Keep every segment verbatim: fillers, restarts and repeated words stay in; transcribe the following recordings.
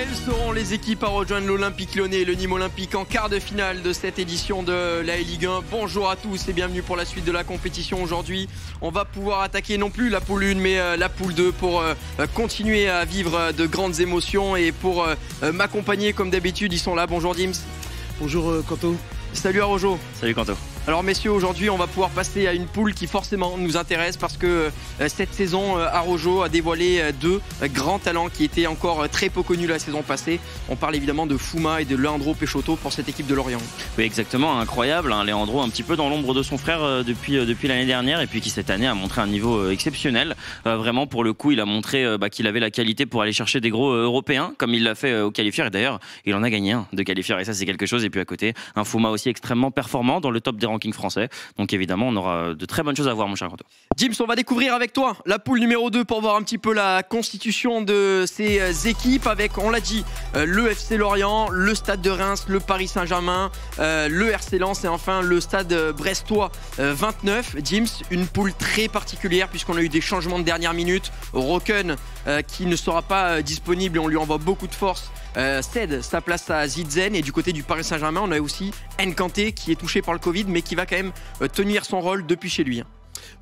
Quelles seront les équipes à rejoindre l'Olympique Lyonnais et le Nîmes Olympique en quart de finale de cette édition de la Ligue un? Bonjour à tous et bienvenue pour la suite de la compétition. Aujourd'hui, on va pouvoir attaquer non plus la poule un mais la poule deux pour continuer à vivre de grandes émotions. Et pour m'accompagner comme d'habitude, ils sont là. Bonjour Deamz. Bonjour Quento. Salut Araujo. Salut Quento. Alors messieurs, aujourd'hui on va pouvoir passer à une poule qui forcément nous intéresse parce que euh, cette saison euh, Araujo a dévoilé euh, deux euh, grands talents qui étaient encore euh, très peu connus la saison passée. On parle évidemment de Fuma et de Leandro Pechoteau pour cette équipe de Lorient. Oui exactement, incroyable, hein, Leandro un petit peu dans l'ombre de son frère euh, depuis, euh, depuis l'année dernière et puis qui cette année a montré un niveau euh, exceptionnel. Euh, vraiment pour le coup il a montré euh, bah, qu'il avait la qualité pour aller chercher des gros euh, européens comme il l'a fait euh, au qualifieur, et d'ailleurs il en a gagné un de qualifieur et ça c'est quelque chose. Et puis à côté un Fuma aussi extrêmement performant dans le top des rencontres français. Donc évidemment, on aura de très bonnes choses à voir, mon cher Quento. Deamz, on va découvrir avec toi la poule numéro deux pour voir un petit peu la constitution de ces équipes avec, on l'a dit, le F C Lorient, le Stade de Reims, le Paris Saint-Germain, le R C Lens et enfin le Stade Brestois vingt-neuf. Deamz, une poule très particulière puisqu'on a eu des changements de dernière minute. Rocken, qui ne sera pas disponible et on lui envoie beaucoup de force, cède sa place à Zidzen. Et du côté du Paris Saint-Germain, on a aussi N'Kanté qui est touché par le Covid mais qui va quand même tenir son rôle depuis chez lui.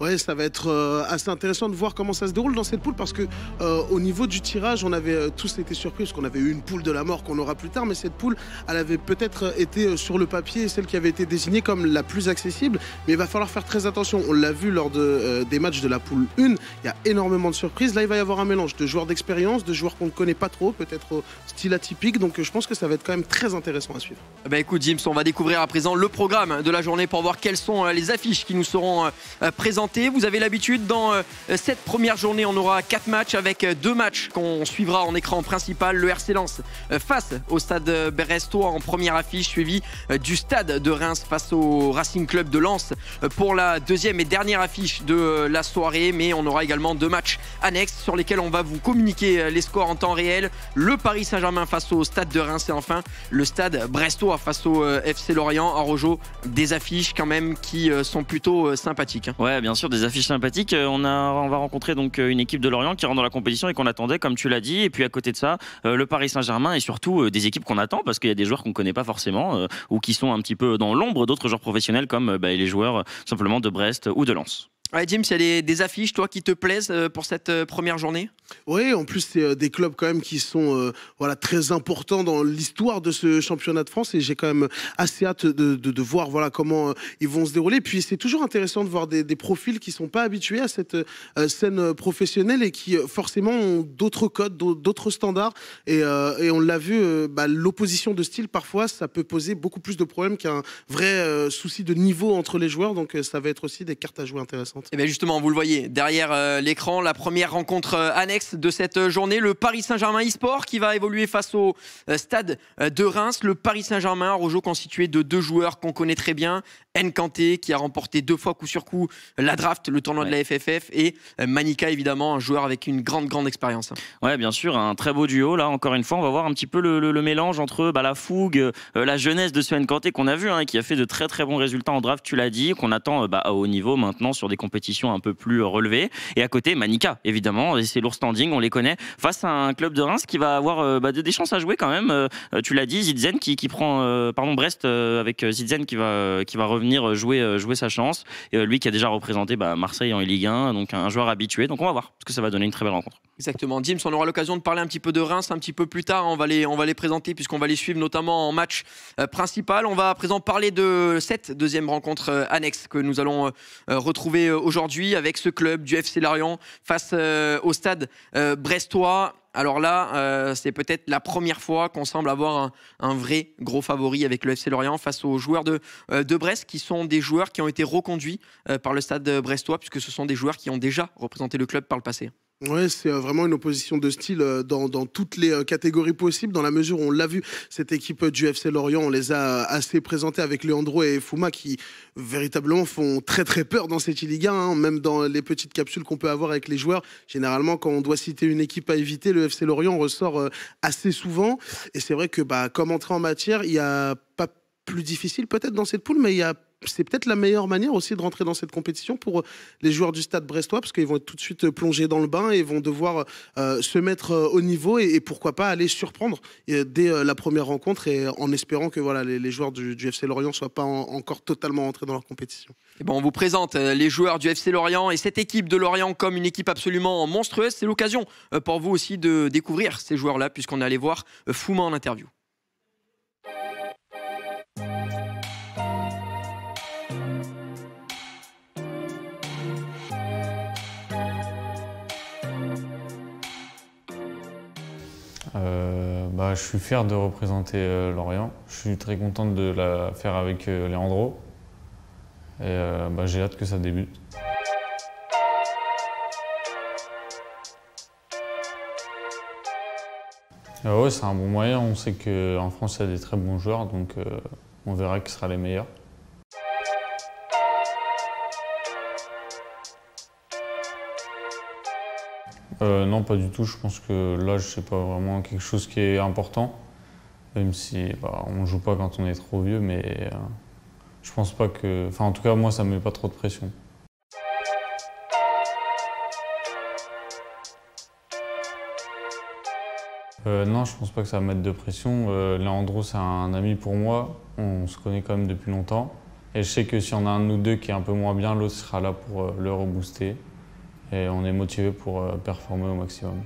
Ouais, ça va être euh, assez intéressant de voir comment ça se déroule dans cette poule parce que euh, au niveau du tirage, on avait euh, tous été surpris parce qu'on avait eu une poule de la mort qu'on aura plus tard, mais cette poule, elle avait peut-être été euh, sur le papier celle qui avait été désignée comme la plus accessible, mais il va falloir faire très attention. On l'a vu lors de, euh, des matchs de la poule un, il y a énormément de surprises. Là, il va y avoir un mélange de joueurs d'expérience, de joueurs qu'on ne connaît pas trop, peut-être au style atypique, donc euh, je pense que ça va être quand même très intéressant à suivre. Bah écoute Deamz, on va découvrir à présent le programme de la journée pour voir quelles sont euh, les affiches qui nous seront euh, présentées. Vous avez l'habitude, dans euh, cette première journée, on aura quatre matchs avec euh, deux matchs qu'on suivra en écran principal. Le R C Lens euh, face au Stade Brestois en première affiche, suivi euh, du Stade de Reims face au Racing Club de Lens euh, pour la deuxième et dernière affiche de euh, la soirée. Mais on aura également deux matchs annexes sur lesquels on va vous communiquer euh, les scores en temps réel. Le Paris Saint-Germain face au Stade de Reims et enfin le Stade Brestois face au euh, F C Lorient. Araujo, des affiches quand même qui euh, sont plutôt euh, sympathiques. Hein. Ouais. Bien sûr, des affiches sympathiques. On, a, on va rencontrer donc une équipe de Lorient qui rentre dans la compétition et qu'on attendait, comme tu l'as dit. Et puis à côté de ça, le Paris Saint-Germain et surtout des équipes qu'on attend parce qu'il y a des joueurs qu'on ne connaît pas forcément ou qui sont un petit peu dans l'ombre d'autres joueurs professionnels comme bah, les joueurs simplement de Brest ou de Lens. Ouais, Deamz, il y a des affiches, toi, qui te plaisent pour cette première journée? Oui, en plus, c'est des clubs quand même qui sont euh, voilà, très importants dans l'histoire de ce championnat de France et j'ai quand même assez hâte de, de, de voir voilà, comment euh, ils vont se dérouler. Puis c'est toujours intéressant de voir des, des profils qui ne sont pas habitués à cette euh, scène professionnelle et qui forcément ont d'autres codes, d'autres standards. Et, euh, et on l'a vu, euh, bah, l'opposition de style, parfois, ça peut poser beaucoup plus de problèmes qu'un vrai euh, souci de niveau entre les joueurs. Donc euh, ça va être aussi des cartes à jouer intéressantes. Et bien justement, vous le voyez derrière euh, l'écran, la première rencontre euh, annexe de cette euh, journée, le Paris Saint-Germain e-sport qui va évoluer face au euh, Stade euh, de Reims. Le Paris Saint-Germain, Rojo, constitué de deux joueurs qu'on connaît très bien, N'Kanté qui a remporté deux fois coup sur coup la draft, le tournoi ouais. de la F F F, et euh, Manika évidemment, un joueur avec une grande grande expérience. Ouais, bien sûr, un très beau duo là. Encore une fois, on va voir un petit peu le, le, le mélange entre bah, la fougue, euh, la jeunesse de ce N'Kanté qu'on a vu, hein, qui a fait de très très bons résultats en draft, tu l'as dit, qu'on attend euh, bah, à haut niveau maintenant sur des compétition un peu plus relevée. Et à côté, Manika, évidemment, et ses lourds standings, on les connaît, face à un club de Reims qui va avoir euh, bah, des chances à jouer quand même. Euh, tu l'as dit, Zidzen qui, qui prend, euh, pardon, Brest euh, avec Zidzen qui va, qui va revenir jouer, jouer sa chance. Et, euh, lui qui a déjà représenté bah, Marseille en Ligue un, donc un joueur habitué. Donc on va voir, parce que ça va donner une très belle rencontre. Exactement. Deamz, on aura l'occasion de parler un petit peu de Reims un petit peu plus tard. On va les, on va les présenter puisqu'on va les suivre notamment en match euh, principal. On va à présent parler de cette deuxième rencontre euh, annexe que nous allons euh, retrouver euh, aujourd'hui avec ce club du F C Lorient face euh, au Stade euh, Brestois. Alors là, euh, c'est peut-être la première fois qu'on semble avoir un, un vrai gros favori avec le F C Lorient face aux joueurs de, euh, de Brest, qui sont des joueurs qui ont été reconduits euh, par le Stade Brestois puisque ce sont des joueurs qui ont déjà représenté le club par le passé. Oui, c'est vraiment une opposition de style dans, dans toutes les catégories possibles, dans la mesure où on l'a vu, cette équipe du F C Lorient, on les a assez présentés avec Leandro et Fuma qui véritablement font très très peur dans cette Ligue un, hein, même dans les petites capsules qu'on peut avoir avec les joueurs. Généralement, quand on doit citer une équipe à éviter, le F C Lorient ressort assez souvent. Et c'est vrai que, bah, comme entrée en matière, il n'y a pas plus difficile peut-être dans cette poule, mais il y a c'est peut-être la meilleure manière aussi de rentrer dans cette compétition pour les joueurs du Stade Brestois, parce qu'ils vont être tout de suite plongés dans le bain et vont devoir euh, se mettre euh, au niveau et, et pourquoi pas aller surprendre euh, dès euh, la première rencontre, et en espérant que voilà, les, les joueurs du, du F C Lorient ne soient pas en, encore totalement entrés dans leur compétition. Et bon, on vous présente les joueurs du F C Lorient et cette équipe de Lorient comme une équipe absolument monstrueuse. C'est l'occasion pour vous aussi de découvrir ces joueurs-là, puisqu'on est allé voir Fuma en interview. Euh, bah, je suis fier de représenter euh, Lorient. Je suis très content de la faire avec euh, Leandro. Et euh, bah, j'ai hâte que ça débute. Euh, ouais, c'est un bon moyen. On sait qu'en France, il y a des très bons joueurs, donc euh, on verra qui sera les meilleurs. Euh, non, pas du tout. Je pense que là, je sais pas vraiment quelque chose qui est important. Même si bah, on ne joue pas quand on est trop vieux, mais euh, je pense pas que... Enfin, en tout cas, moi, ça me met pas trop de pression. Euh, non, je pense pas que ça va mettre de pression. Euh, Leandro, c'est un ami pour moi. On se connaît quand même depuis longtemps. Et je sais que si on a un de nous deux qui est un peu moins bien, l'autre sera là pour euh, le rebooster. Et on est motivé pour euh, performer au maximum.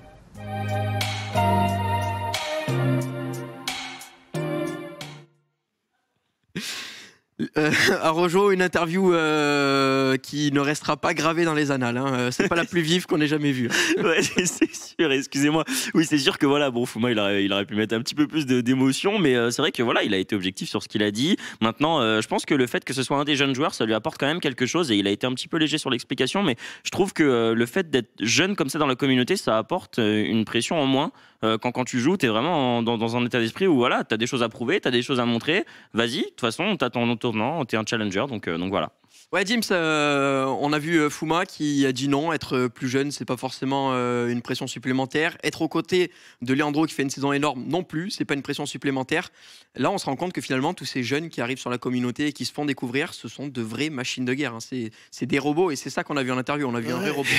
Euh, Araujo, une interview euh, qui ne restera pas gravée dans les annales. Hein. C'est pas la plus vive qu'on ait jamais vue. Ouais, c'est sûr, excusez-moi. Oui, c'est sûr que voilà, bon, Fuma, il aurait, il aurait pu mettre un petit peu plus d'émotion, mais euh, c'est vrai que voilà, il a été objectif sur ce qu'il a dit. Maintenant, euh, je pense que le fait que ce soit un des jeunes joueurs, ça lui apporte quand même quelque chose, et il a été un petit peu léger sur l'explication, mais je trouve que euh, le fait d'être jeune comme ça dans la communauté, ça apporte euh, une pression en moins. Euh, quand, quand tu joues, tu es vraiment en, dans, dans un état d'esprit où voilà, tu as des choses à prouver, tu as des choses à montrer. Vas-y, de toute façon, on t'attend au tournant, tu es un challenger, donc, euh, donc voilà. Ouais, Deamz, euh, on a vu Fuma qui a dit non, être plus jeune, c'est pas forcément euh, une pression supplémentaire. Être aux côtés de Leandro qui fait une saison énorme non plus, c'est pas une pression supplémentaire. Là, on se rend compte que finalement, tous ces jeunes qui arrivent sur la communauté et qui se font découvrir, ce sont de vraies machines de guerre. Hein. C'est des robots, et c'est ça qu'on a vu en interview, on a vu ouais. un vrai robot.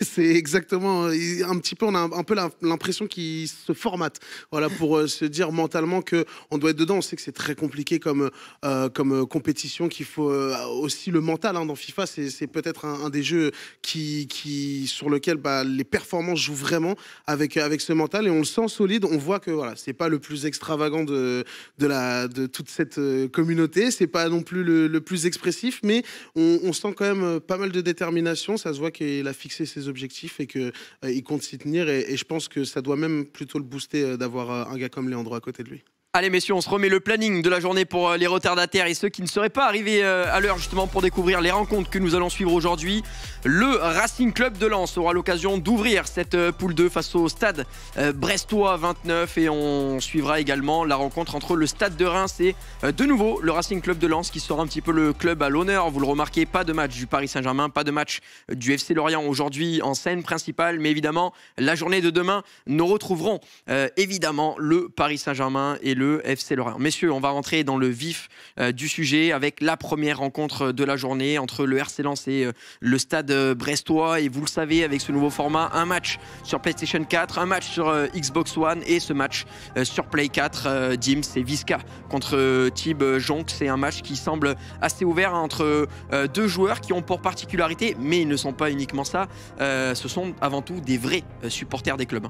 C'est exactement, un petit peu, on a un peu l'impression qu'ils se formatent, voilà, pour se dire mentalement qu'on doit être dedans. On sait que c'est très compliqué comme, euh, comme compétition, qu'il faut aussi le mental, hein, dans FIFA. C'est peut-être un, un des jeux qui, qui, sur lequel bah, les performances jouent vraiment avec, avec ce mental, et on le sent solide. On voit que voilà, c'est pas le plus extravagant de, de, la, de toute cette communauté, c'est pas non plus le, le plus expressif, mais on, on sent quand même pas mal de détermination. Ça se voit qu'il a fixé ses objectifs et qu'il euh, compte s'y tenir, et, et je pense que ça doit même plutôt le booster euh, d'avoir euh, un gars comme Leandro à côté de lui. Allez messieurs, on se remet le planning de la journée pour euh, les retardataires et ceux qui ne seraient pas arrivés euh, à l'heure justement pour découvrir les rencontres que nous allons suivre aujourd'hui. Le Racing Club de Lens aura l'occasion d'ouvrir cette euh, poule deux face au Stade euh, Brestois vingt-neuf, et on suivra également la rencontre entre le Stade de Reims et euh, de nouveau le Racing Club de Lens, qui sera un petit peu le club à l'honneur. Vous le remarquez, pas de match du Paris Saint-Germain, pas de match euh, du F C Lorient aujourd'hui en scène principale, mais évidemment la journée de demain, nous retrouverons euh, évidemment le Paris Saint-Germain et le le F C Lorient. Messieurs, on va rentrer dans le vif euh, du sujet avec la première rencontre de la journée entre le R C Lens et euh, le Stade euh, Brestois. Et vous le savez, avec ce nouveau format, un match sur PlayStation quatre, un match sur euh, Xbox One, et ce match euh, sur Play quatre, euh, Deamz, c'est Visca contre euh, Thibaut Joncourt. C'est un match qui semble assez ouvert, hein, entre euh, deux joueurs qui ont pour particularité, mais ils ne sont pas uniquement ça, euh, ce sont avant tout des vrais euh, supporters des clubs.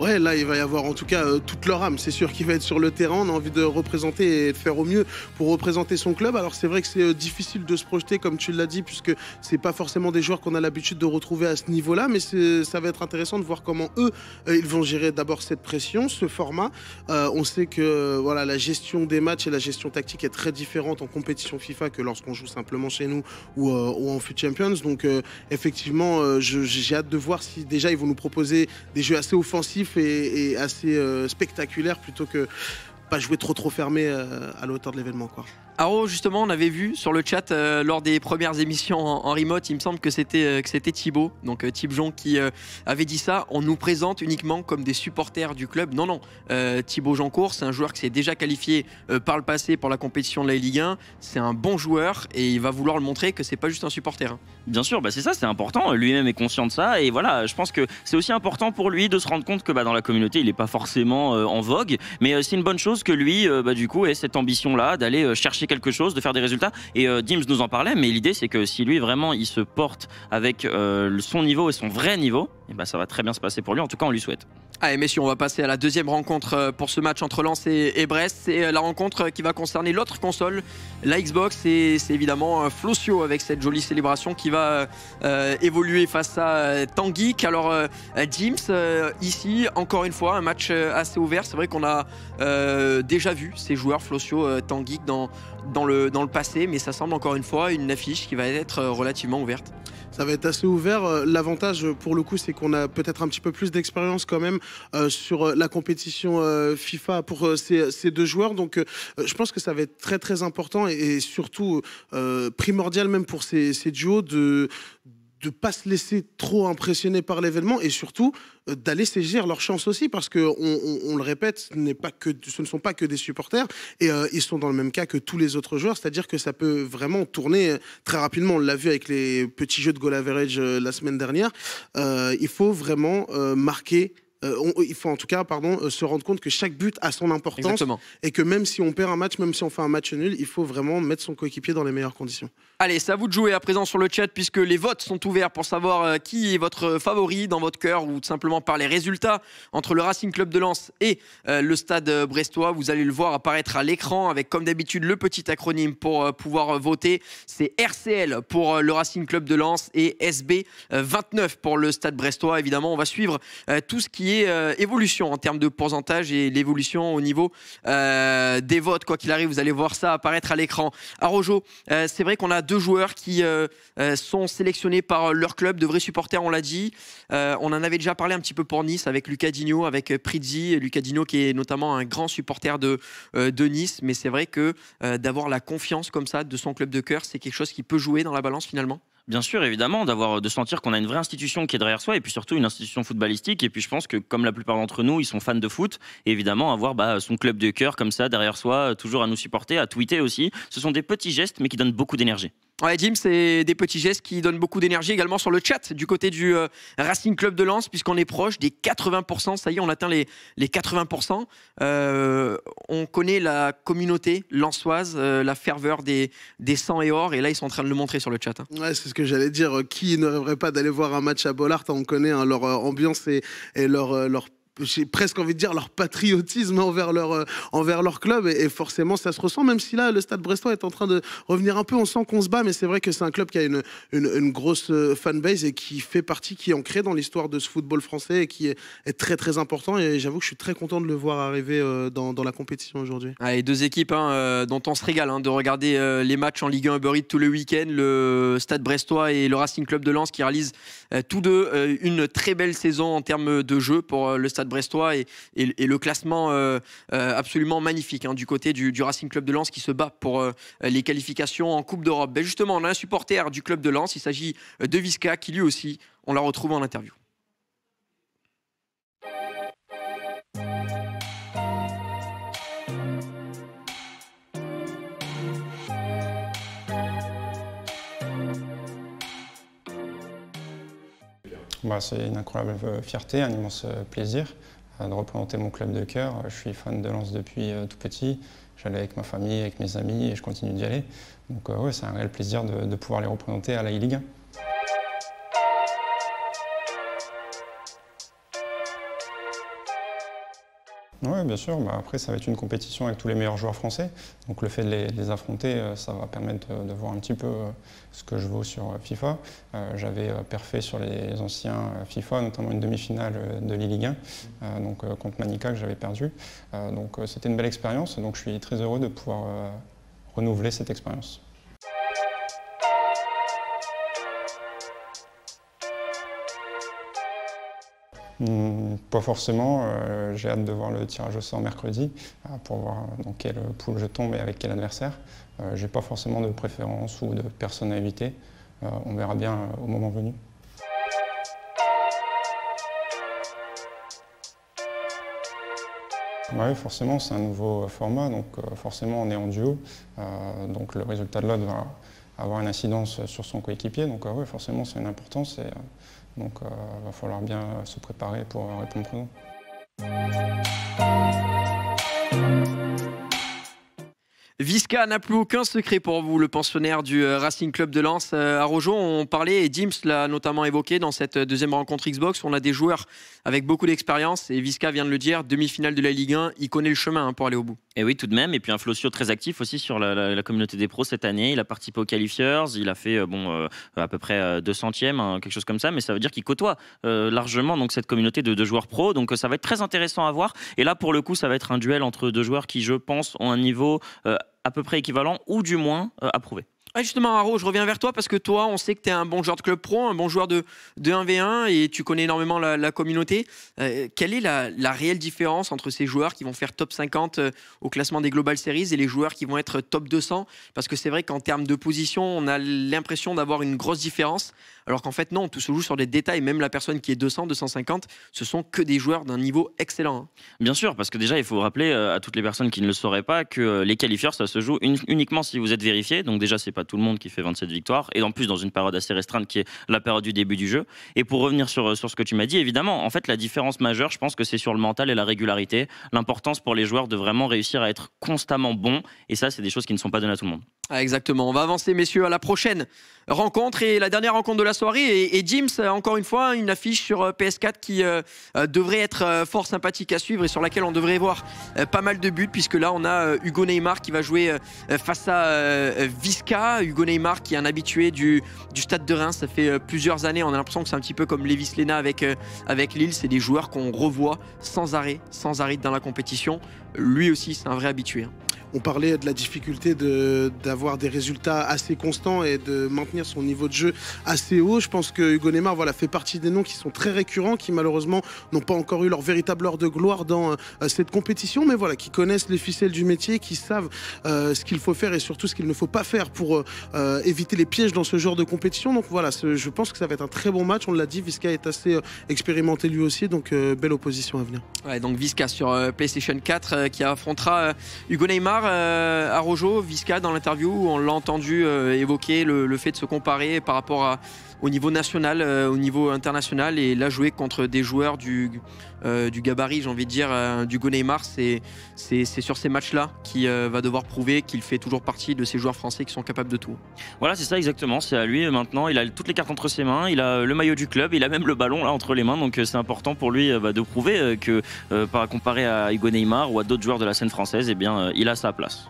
Ouais, là il va y avoir en tout cas euh, toute leur âme, c'est sûr, qui va être sur le terrain. On a envie de représenter et de faire au mieux pour représenter son club. Alors c'est vrai que c'est difficile de se projeter, comme tu l'as dit, puisque c'est pas forcément des joueurs qu'on a l'habitude de retrouver à ce niveau-là, mais ça va être intéressant de voir comment eux ils vont gérer d'abord cette pression, ce format. Euh, on sait que voilà, la gestion des matchs et la gestion tactique est très différente en compétition FIFA que lorsqu'on joue simplement chez nous ou, euh, ou en FUT Champions. Donc euh, effectivement, euh, j'ai hâte de voir si déjà ils vont nous proposer des jeux assez offensifs et, et assez euh, spectaculaires plutôt que pas jouer trop trop fermé à la hauteur de l'événement. Aro, justement, on avait vu sur le chat euh, lors des premières émissions en, en remote, il me semble que c'était euh, que c'était Thibaut, donc euh, Thibaut qui euh, avait dit ça. On nous présente uniquement comme des supporters du club. Non, non, euh, Thibaut Joncourt, c'est un joueur qui s'est déjà qualifié euh, par le passé pour la compétition de la Ligue un. C'est un bon joueur et il va vouloir le montrer que c'est pas juste un supporter. Hein. Bien sûr, bah c'est ça, c'est important. Lui-même est conscient de ça et voilà, je pense que c'est aussi important pour lui de se rendre compte que bah, dans la communauté, il n'est pas forcément euh, en vogue, mais euh, c'est une bonne chose que lui, euh, bah, du coup, ait cette ambition-là d'aller euh, chercher quelque chose, de faire des résultats. Et euh, Deamz nous en parlait, mais l'idée c'est que si lui vraiment il se porte avec euh, son niveau et son vrai niveau, et ben ça va très bien se passer pour lui, en tout cas on lui souhaite. Allez messieurs, on va passer à la deuxième rencontre pour ce match entre Lens et, et Brest. C'est la rencontre qui va concerner l'autre console, la Xbox, et c'est évidemment Flossio avec cette jolie célébration qui va euh, évoluer face à Tanguik. Alors euh, Deamz, euh, ici encore une fois un match assez ouvert. C'est vrai qu'on a euh, déjà vu ces joueurs Flossio, euh, Tanguik dans Dans le, dans le passé, mais ça semble encore une fois une affiche qui va être relativement ouverte. Ça va être assez ouvert. L'avantage pour le coup, c'est qu'on a peut-être un petit peu plus d'expérience quand même euh, sur la compétition euh, FIFA pour euh, ces, ces deux joueurs. Donc euh, je pense que ça va être très très important et, et surtout euh, primordial même pour ces, ces duos de de pas se laisser trop impressionner par l'événement et surtout euh, d'aller saisir leur chance aussi, parce que on, on, on le répète, ce, n'est pas que, ce ne sont pas que des supporters et euh, ils sont dans le même cas que tous les autres joueurs, c'est-à-dire que ça peut vraiment tourner très rapidement. On l'a vu avec les petits jeux de goal average euh, la semaine dernière. Euh, il faut vraiment euh, marquer. Euh, on, il faut en tout cas pardon, euh, se rendre compte que chaque but a son importance. Exactement. Et que même si on perd un match, même si on fait un match nul, il faut vraiment mettre son coéquipier dans les meilleures conditions. Allez, c'est à vous de jouer à présent sur le chat, puisque les votes sont ouverts pour savoir euh, qui est votre favori dans votre cœur, ou tout simplement par les résultats entre le Racing Club de Lens et euh, le Stade Brestois. Vous allez le voir apparaître à l'écran avec comme d'habitude le petit acronyme pour euh, pouvoir voter. C'est R C L pour euh, le Racing Club de Lens et S B vingt-neuf pour le Stade Brestois. Évidemment, on va suivre euh, tout ce qui Et, euh, évolution en termes de pourcentage et l'évolution au niveau euh, des votes. Quoi qu'il arrive, vous allez voir ça apparaître à l'écran. Araujo, euh, c'est vrai qu'on a deux joueurs qui euh, euh, sont sélectionnés par leur club, de vrais supporters, on l'a dit. Euh, on en avait déjà parlé un petit peu pour Nice avec Lucas Digne, avec Prizzi. Lucas Digne qui est notamment un grand supporter de, euh, de Nice. Mais c'est vrai que euh, d'avoir la confiance comme ça de son club de cœur, c'est quelque chose qui peut jouer dans la balance finalement. Bien sûr, évidemment, d'avoir, de sentir qu'on a une vraie institution qui est derrière soi, et puis surtout une institution footballistique. Et puis je pense que comme la plupart d'entre nous, ils sont fans de foot, et évidemment avoir bah, son club de cœur comme ça derrière soi, toujours à nous supporter, à tweeter aussi. Ce sont des petits gestes mais qui donnent beaucoup d'énergie. Ouais, Jim, c'est des petits gestes qui donnent beaucoup d'énergie également sur le chat du côté du euh, Racing Club de Lens, puisqu'on est proche des quatre-vingts pour cent. Ça y est, on atteint les, les quatre-vingts pour cent. Euh, on connaît la communauté lensoise, euh, la ferveur des, des sang et or, et là ils sont en train de le montrer sur le chat. Hein. Ouais, c'est ce que j'allais dire. Qui ne rêverait pas d'aller voir un match à Bollaert? On connaît hein, leur euh, ambiance et, et leur, euh, leur... j'ai presque envie de dire leur patriotisme envers leur, euh, envers leur club, et, et forcément ça se ressent, même si là le Stade Brestois est en train de revenir un peu. On sent qu'on se bat, mais c'est vrai que c'est un club qui a une, une, une grosse fanbase et qui fait partie, qui est ancrée dans l'histoire de ce football français et qui est, est très très important, et j'avoue que je suis très content de le voir arriver euh, dans, dans la compétition aujourd'hui. Ah, et deux équipes hein, euh, dont on se régale hein, de regarder euh, les matchs en Ligue un Uber Eats tout le week-end, le Stade Brestois et le Racing Club de Lens, qui réalisent euh, tous deux euh, une très belle saison en termes de jeu pour euh, le Stade Brestois, et, et, et le classement euh, euh, absolument magnifique hein, du côté du, du Racing Club de Lens qui se bat pour euh, les qualifications en Coupe d'Europe. Ben justement, on a un supporter du club de Lens, il s'agit de Visca, qui lui aussi, on l'a retrouvé en interview. Bah, c'est une incroyable fierté, un immense plaisir de représenter mon club de cœur. Je suis fan de Lens depuis tout petit. J'allais avec ma famille, avec mes amis, et je continue d'y aller. Donc euh, ouais, c'est un réel plaisir de, de pouvoir les représenter à la E-Ligue. Oui, bien sûr. Bah, après, ça va être une compétition avec tous les meilleurs joueurs français. Donc le fait de les, de les affronter, ça va permettre de, de voir un petit peu ce que je vaux sur FIFA. Euh, J'avais perfé sur les anciens FIFA, notamment une demi-finale de l'E-Ligue un, euh, donc contre Manica, que j'avais perdu. Euh, donc c'était une belle expérience, donc je suis très heureux de pouvoir euh, renouveler cette expérience. Mmh, pas forcément, euh, j'ai hâte de voir le tirage au sort mercredi pour voir dans quelle poule je tombe et avec quel adversaire. Euh, j'ai pas forcément de préférence ou de personne à éviter, euh, on verra bien au moment venu. Oui, forcément, c'est un nouveau format, donc euh, forcément on est en duo, euh, donc le résultat de l'autre va avoir une incidence sur son coéquipier, donc euh, oui, forcément c'est une importance, et euh, donc il euh, va falloir bien se préparer pour répondre présent. Visca n'a plus aucun secret pour vous, le pensionnaire du Racing Club de Lens. Araujo, on parlait, et Deamz l'a notamment évoqué dans cette deuxième rencontre Xbox, on a des joueurs avec beaucoup d'expérience, et Visca vient de le dire, demi-finale de la Ligue un, il connaît le chemin pour aller au bout. Et oui, tout de même, et puis un Flossio très actif aussi sur la, la, la communauté des pros cette année, il a participé aux qualifiers, il a fait bon, euh, à peu près deux centièmes, hein, quelque chose comme ça, mais ça veut dire qu'il côtoie euh, largement donc, cette communauté de, de joueurs pros, donc ça va être très intéressant à voir, et là pour le coup ça va être un duel entre deux joueurs qui je pense ont un niveau euh, à peu près équivalent ou du moins euh, approuvé. Ah justement, Haro, je reviens vers toi parce que toi, on sait que tu es un bon joueur de club pro, un bon joueur de, de un v un et tu connais énormément la, la communauté. Euh, quelle est la, la réelle différence entre ces joueurs qui vont faire top cinquante euh, au classement des Global Series et les joueurs qui vont être top deux cents? Parce que c'est vrai qu'en termes de position, on a l'impression d'avoir une grosse différence, alors qu'en fait non, tout se joue sur des détails. Même la personne qui est deux cents, deux cent cinquante, ce sont que des joueurs d'un niveau excellent. Hein. Bien sûr, parce que déjà, il faut rappeler à toutes les personnes qui ne le sauraient pas que les qualifiers, ça se joue une, uniquement si vous êtes vérifié. Donc déjà, c'est pas tout le monde qui fait vingt-sept victoires, et en plus dans une période assez restreinte qui est la période du début du jeu. Et pour revenir sur, sur ce que tu m'as dit, évidemment, en fait la différence majeure, je pense que c'est sur le mental et la régularité, l'importance pour les joueurs de vraiment réussir à être constamment bons, et ça c'est des choses qui ne sont pas données à tout le monde. Ah, exactement, on va avancer messieurs à la prochaine rencontre et la dernière rencontre de la soirée, et, et Deamz, encore une fois une affiche sur P S quatre qui euh, devrait être fort sympathique à suivre et sur laquelle on devrait voir euh, pas mal de buts, puisque là on a euh, Hugo Neymar qui va jouer euh, face à euh, Visca. Hugo Neymar qui est un habitué du, du Stade de Reims, ça fait euh, plusieurs années, on a l'impression que c'est un petit peu comme Lévis Léna avec, euh, avec Lille, c'est des joueurs qu'on revoit sans arrêt, sans arrêt dans la compétition. Lui aussi c'est un vrai habitué. Hein. On parlait de la difficulté d'avoir de, des résultats assez constants et de maintenir son niveau de jeu assez haut. Je pense que Hugo Neymar voilà, fait partie des noms qui sont très récurrents, qui malheureusement n'ont pas encore eu leur véritable heure de gloire dans euh, cette compétition, mais voilà, qui connaissent les ficelles du métier, qui savent euh, ce qu'il faut faire et surtout ce qu'il ne faut pas faire pour euh, éviter les pièges dans ce genre de compétition. Donc voilà, je pense que ça va être un très bon match. On l'a dit, Visca est assez euh, expérimenté lui aussi, donc euh, belle opposition à venir. Ouais, donc Visca sur euh, PlayStation quatre euh, qui affrontera euh, Hugo Neymar. Euh, Araujo, Visca dans l'interview, on l'a entendu euh, évoquer le, le fait de se comparer par rapport à, au niveau national, euh, au niveau international, et là jouer contre des joueurs du, euh, du gabarit, j'ai envie de dire, euh, du Hugo Neymar, c'est sur ces matchs-là qu'il euh, va devoir prouver qu'il fait toujours partie de ces joueurs français qui sont capables de tout. Voilà, c'est ça exactement, c'est à lui maintenant, il a toutes les cartes entre ses mains, il a le maillot du club, il a même le ballon là entre les mains, donc c'est important pour lui euh, bah, de prouver euh, que euh, par comparé à Hugo Neymar ou à d'autres joueurs de la scène française, eh bien, euh, il a sa place.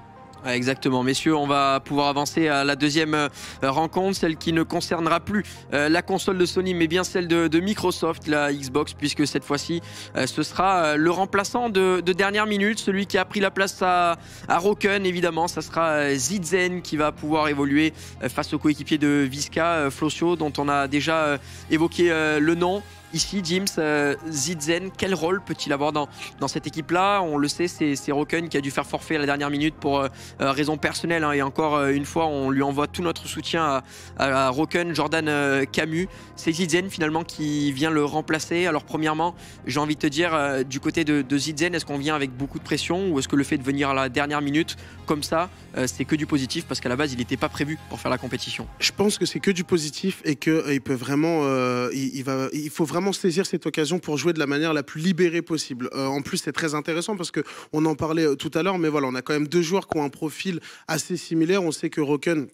Exactement, messieurs, on va pouvoir avancer à la deuxième rencontre, celle qui ne concernera plus la console de Sony, mais bien celle de, de Microsoft, la Xbox, puisque cette fois-ci, ce sera le remplaçant de, de dernière minute, celui qui a pris la place à, à Rocken, évidemment, ça sera Zidzen qui va pouvoir évoluer face au coéquipier de Visca, Flossio, dont on a déjà évoqué le nom. Ici, Deamz, euh, Zidzen, quel rôle peut-il avoir dans, dans cette équipe-là? On le sait, c'est Rocken qui a dû faire forfait à la dernière minute pour euh, raison personnelle. Hein, et encore euh, une fois, on lui envoie tout notre soutien à, à, à Rocken, Jordan euh, Camus. C'est Zidzen finalement qui vient le remplacer. Alors premièrement, j'ai envie de te dire, euh, du côté de, de Zidzen, est-ce qu'on vient avec beaucoup de pression ou est-ce que le fait de venir à la dernière minute comme ça, euh, c'est que du positif? Parce qu'à la base, il n'était pas prévu pour faire la compétition. Je pense que c'est que du positif et qu'il euh, peut vraiment... Euh, il, il, va, il faut vraiment vraiment saisir cette occasion pour jouer de la manière la plus libérée possible. Euh, en plus, c'est très intéressant parce que on en parlait tout à l'heure, mais voilà, on a quand même deux joueurs qui ont un profil assez similaire. On sait que Rocken,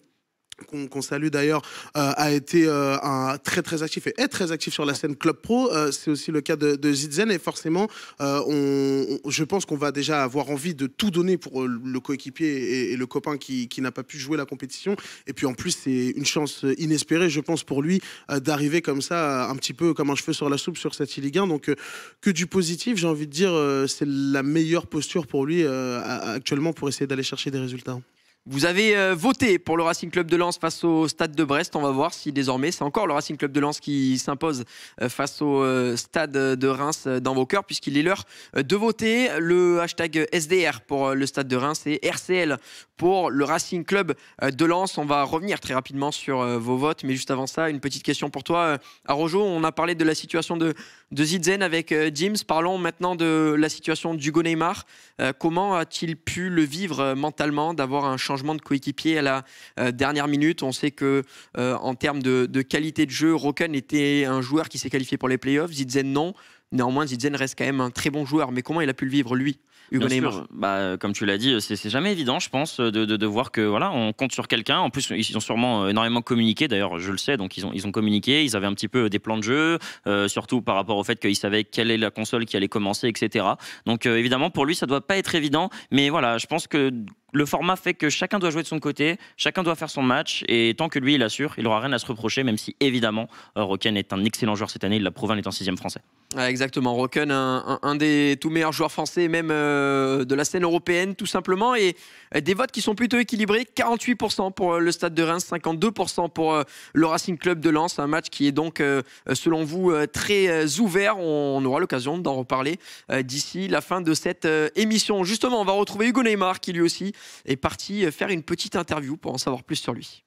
qu'on qu salue d'ailleurs, euh, a été euh, un très très actif et est très actif sur la scène club pro. Euh, c'est aussi le cas de, de Zidzen et forcément, euh, on, on, je pense qu'on va déjà avoir envie de tout donner pour le coéquipier et, et le copain qui, qui n'a pas pu jouer la compétition. Et puis en plus, c'est une chance inespérée, je pense, pour lui euh, d'arriver comme ça, un petit peu comme un cheveu sur la soupe sur cette Ligue un. Donc euh, que du positif, j'ai envie de dire, euh, c'est la meilleure posture pour lui euh, actuellement pour essayer d'aller chercher des résultats. Vous avez euh, voté pour le Racing Club de Lens face au Stade de Brest. On va voir si désormais c'est encore le Racing Club de Lens qui s'impose euh, face au euh, Stade de Reims euh, dans vos cœurs, puisqu'il est l'heure euh, de voter. Le hashtag S D R pour euh, le Stade de Reims et R C L pour le Racing Club euh, de Lens. On va revenir très rapidement sur euh, vos votes, mais juste avant ça, une petite question pour toi, euh, Araujo. On a parlé de la situation de, de Zidzen avec euh, Deamz. Parlons maintenant de la situation d'Hugo Neymar. Euh, comment a-t-il pu le vivre euh, mentalement d'avoir un changement changement de coéquipier à la euh, dernière minute? On sait que euh, en termes de, de qualité de jeu, Rocken était un joueur qui s'est qualifié pour les playoffs, Zidzen non. Néanmoins, Zidzen reste quand même un très bon joueur. Mais comment il a pu le vivre, lui, Hugo Neymar? Bah, comme tu l'as dit, c'est jamais évident, je pense, de, de, de voir que voilà, on compte sur quelqu'un. En plus, ils ont sûrement énormément communiqué. D'ailleurs, je le sais, donc ils ont, ils ont communiqué. Ils avaient un petit peu des plans de jeu, euh, surtout par rapport au fait qu'ils savaient quelle est la console qui allait commencer, et cetera. Donc, euh, évidemment, pour lui, ça ne doit pas être évident. Mais voilà, je pense que le format fait que chacun doit jouer de son côté, chacun doit faire son match, et tant que lui, il assure, il n'aura rien à se reprocher, même si, évidemment, Rocken est un excellent joueur cette année, il l'a prouvé en étant sixième français. Ah, exactement, Rocken, un, un, un des tout meilleurs joueurs français, même euh, de la scène européenne, tout simplement, et euh, des votes qui sont plutôt équilibrés, quarante-huit pour cent pour euh, le Stade de Reims, cinquante-deux pour cent pour euh, le Racing Club de Lens, un match qui est donc, euh, selon vous, euh, très euh, ouvert. On, on aura l'occasion d'en reparler euh, d'ici la fin de cette euh, émission. Justement, on va retrouver Hugo Neymar, qui lui aussi est parti faire une petite interview pour en savoir plus sur lui.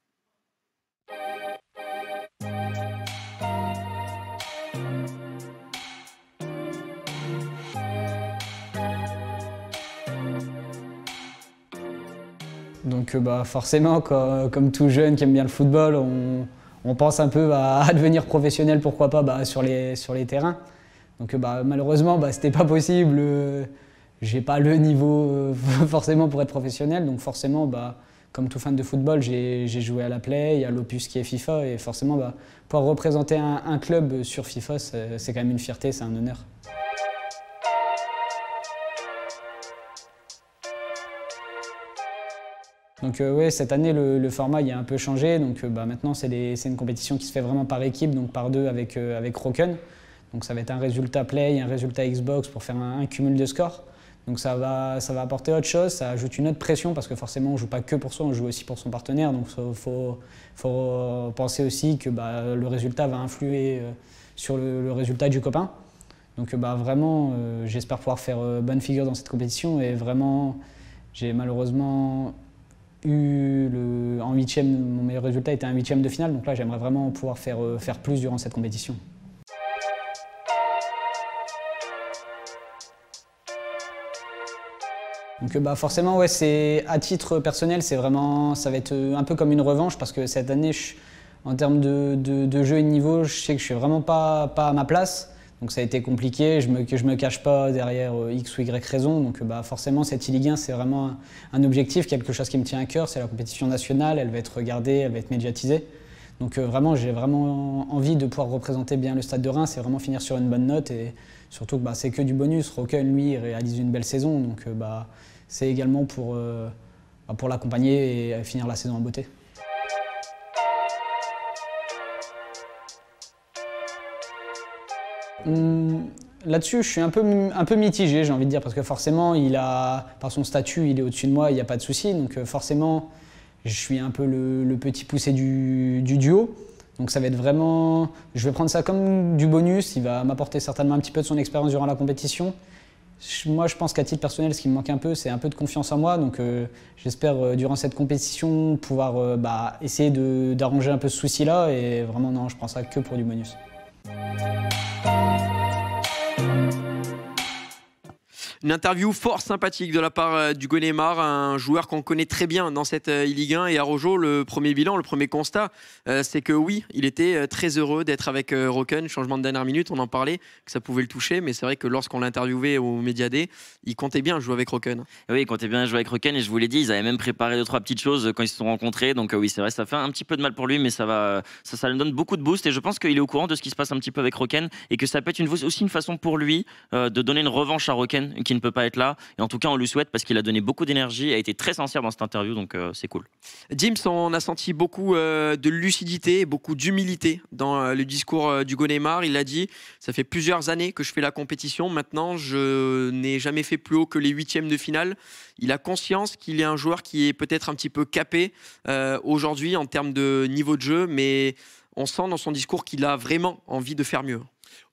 Donc bah, forcément, comme tout jeune qui aime bien le football, on, on pense un peu bah, à devenir professionnel, pourquoi pas, bah, sur, les, sur les terrains. Donc bah, malheureusement, bah, c'était pas possible. Euh, J'ai pas le niveau euh, forcément pour être professionnel, donc forcément, bah, comme tout fan de football, j'ai joué à la Play, il y a l'opus qui est FIFA, et forcément, bah, pouvoir représenter un, un club sur FIFA, c'est quand même une fierté, c'est un honneur. Donc euh, ouais, cette année, le, le format il a un peu changé, donc euh, bah, maintenant, c'est une compétition qui se fait vraiment par équipe, donc par deux avec, euh, avec Rocken. Donc ça va être un résultat Play, un résultat Xbox pour faire un, un cumul de scores. Donc ça va, ça va apporter autre chose, ça ajoute une autre pression parce que forcément on ne joue pas que pour soi, on joue aussi pour son partenaire. Donc il faut, faut penser aussi que bah, le résultat va influer sur le, le résultat du copain. Donc bah, vraiment, euh, j'espère pouvoir faire bonne figure dans cette compétition. Et vraiment, j'ai malheureusement eu le, en huitième, mon meilleur résultat était un huitième de finale. Donc là, j'aimerais vraiment pouvoir faire, faire plus durant cette compétition. Donc bah forcément, ouais, c'est à titre personnel, c'est vraiment, ça va être un peu comme une revanche parce que cette année, je, en termes de, de, de jeu et de niveau, je sais que je suis vraiment pas, pas à ma place. Donc ça a été compliqué, je me, je me cache pas derrière X ou Y raison. Donc bah forcément, cette e-Ligue un, c'est vraiment un, un objectif, quelque chose qui me tient à cœur. C'est la compétition nationale, elle va être regardée, elle va être médiatisée. Donc euh, vraiment, j'ai vraiment envie de pouvoir représenter bien le Stade de Reims et vraiment finir sur une bonne note. Et surtout que bah, c'est que du bonus. Rocken, lui, réalise une belle saison. Donc euh, bah, c'est également pour, euh, bah, pour l'accompagner et finir la saison en beauté. Hum, Là-dessus, je suis un peu, un peu mitigé, j'ai envie de dire, parce que forcément, il a, par son statut, il est au-dessus de moi, il n'y a pas de souci. Donc euh, forcément, je suis un peu le, le petit poussé du, du duo. Donc ça va être vraiment... Je vais prendre ça comme du bonus. Il va m'apporter certainement un petit peu de son expérience durant la compétition. Je, moi, je pense qu'à titre personnel, ce qui me manque un peu, c'est un peu de confiance en moi. Donc euh, j'espère, euh, durant cette compétition, pouvoir euh, bah, essayer d'arranger un peu ce souci-là. Et vraiment, non, je prends ça que pour du bonus. Une interview fort sympathique de la part d'Hugo Neymar, un joueur qu'on connaît très bien dans cette e-Ligue un. Et Araujo, le premier bilan, le premier constat, euh, c'est que oui, il était très heureux d'être avec euh, Rocken. Changement de dernière minute, on en parlait, que ça pouvait le toucher. Mais c'est vrai que lorsqu'on l'a interviewé au Media Day, il comptait bien jouer avec Rocken. Oui, il comptait bien jouer avec Rocken. Et je vous l'ai dit, ils avaient même préparé deux, trois petites choses quand ils se sont rencontrés. Donc euh, oui, c'est vrai, ça fait un petit peu de mal pour lui, mais ça, va, ça, ça lui donne beaucoup de boost. Et je pense qu'il est au courant de ce qui se passe un petit peu avec Rocken. Et que ça peut être une, aussi une façon pour lui euh, de donner une revanche à Rocken, qui ne peut pas être là. Et en tout cas, on lui souhaite parce qu'il a donné beaucoup d'énergie, a été très sincère dans cette interview, donc euh, c'est cool. Deamz, on a senti beaucoup euh, de lucidité et beaucoup d'humilité dans euh, le discours euh, d'Hugo Neymar. Il a dit « Ça fait plusieurs années que je fais la compétition. Maintenant, je n'ai jamais fait plus haut que les huitièmes de finale. » Il a conscience qu'il est un joueur qui est peut-être un petit peu capé euh, aujourd'hui en termes de niveau de jeu, mais on sent dans son discours qu'il a vraiment envie de faire mieux.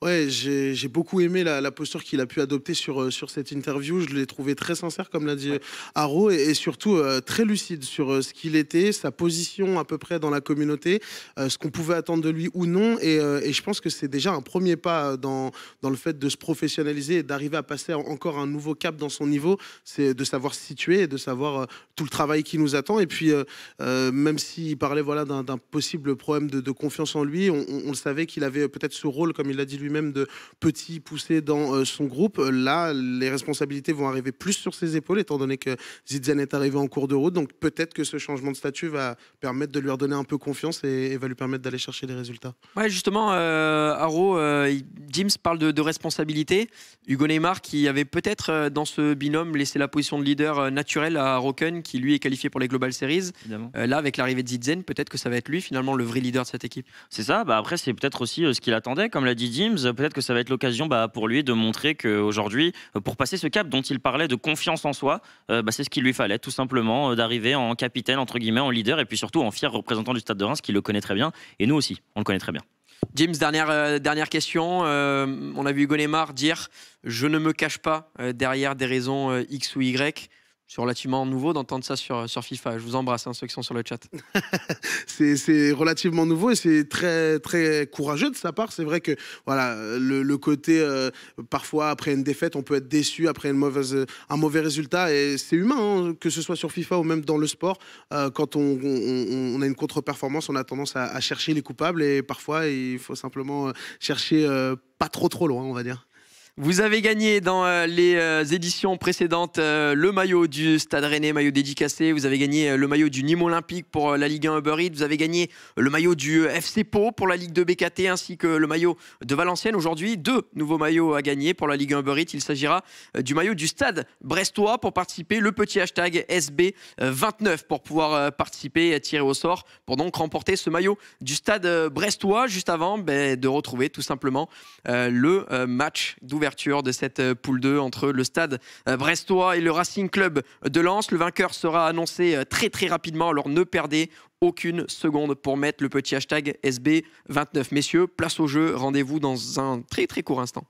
Ouais, j'ai j'ai beaucoup aimé la, la posture qu'il a pu adopter sur, sur cette interview. Je l'ai trouvé très sincère, comme l'a dit ouais. Haro, et, et surtout euh, très lucide sur euh, ce qu'il était, sa position à peu près dans la communauté, euh, ce qu'on pouvait attendre de lui ou non. Et, euh, et je pense que c'est déjà un premier pas dans, dans le fait de se professionnaliser et d'arriver à passer encore un nouveau cap dans son niveau. C'est de savoir se situer et de savoir euh, tout le travail qui nous attend. Et puis, euh, euh, même s'il parlait voilà, d'un possible problème de, de confiance en lui, on, on, on le savait qu'il avait peut-être ce rôle, comme il l'a dit lui-même, de petit poussé dans son groupe. Là, les responsabilités vont arriver plus sur ses épaules, étant donné que Zidzen est arrivé en cours de route. Donc peut-être que ce changement de statut va permettre de lui redonner un peu confiance et, et va lui permettre d'aller chercher des résultats. Ouais, justement, euh, Haro, euh, Deamz parle de, de responsabilité. Hugo Neymar, qui avait peut-être euh, dans ce binôme laissé la position de leader euh, naturelle à Rocken, qui lui est qualifié pour les Global Series. Euh, là, avec l'arrivée de Zidzen, peut-être que ça va être lui finalement le vrai leader de cette équipe. C'est ça. Bah, après, c'est peut-être aussi euh, ce qu'il attendait, comme l'a dit Deamz. Peut-être que ça va être l'occasion bah, pour lui de montrer qu'aujourd'hui, pour passer ce cap dont il parlait de confiance en soi, euh, bah, c'est ce qu'il lui fallait tout simplement, euh, d'arriver en capitaine, entre guillemets, en leader, et puis surtout en fier représentant du Stade de Reims qui le connaît très bien, et nous aussi, on le connaît très bien. Deamz, dernière, euh, dernière question. Euh, on a vu Hugo Neymar dire « Je ne me cache pas euh, derrière des raisons euh, X ou Y ». C'est relativement nouveau d'entendre ça sur, sur FIFA. Je vous embrasse, hein, ceux qui sont sur le chat. C'est relativement nouveau et c'est très, très courageux de sa part. C'est vrai que voilà, le, le côté, euh, parfois, après une défaite, on peut être déçu après une mauvaise, un mauvais résultat. Et c'est humain, hein, que ce soit sur FIFA ou même dans le sport. Euh, quand on, on, on a une contre-performance, on a tendance à, à chercher les coupables. Et parfois, il faut simplement chercher euh, pas trop, trop loin, on va dire. Vous avez gagné dans euh, les euh, éditions précédentes euh, le maillot du Stade Rennais, maillot dédicacé. Vous avez gagné euh, le maillot du Nîmes Olympique pour euh, la Ligue un Uber Eats. Vous avez gagné euh, le maillot du euh, F C Pau pour la Ligue deux B K T, ainsi que le maillot de Valenciennes. Aujourd'hui, deux nouveaux maillots à gagner pour la Ligue un Uber Eats. Il s'agira euh, du maillot du Stade Brestois. Pour participer, le petit hashtag S B vingt-neuf pour pouvoir euh, participer et tirer au sort pour donc remporter ce maillot du Stade euh, Brestois. Juste avant bah, de retrouver tout simplement euh, le euh, match d'ouverture de cette poule deux entre le Stade Brestois et le Racing Club de Lens. Le vainqueur sera annoncé très très rapidement, alors ne perdez aucune seconde pour mettre le petit hashtag S B vingt-neuf. Messieurs, place au jeu, rendez-vous dans un très très court instant.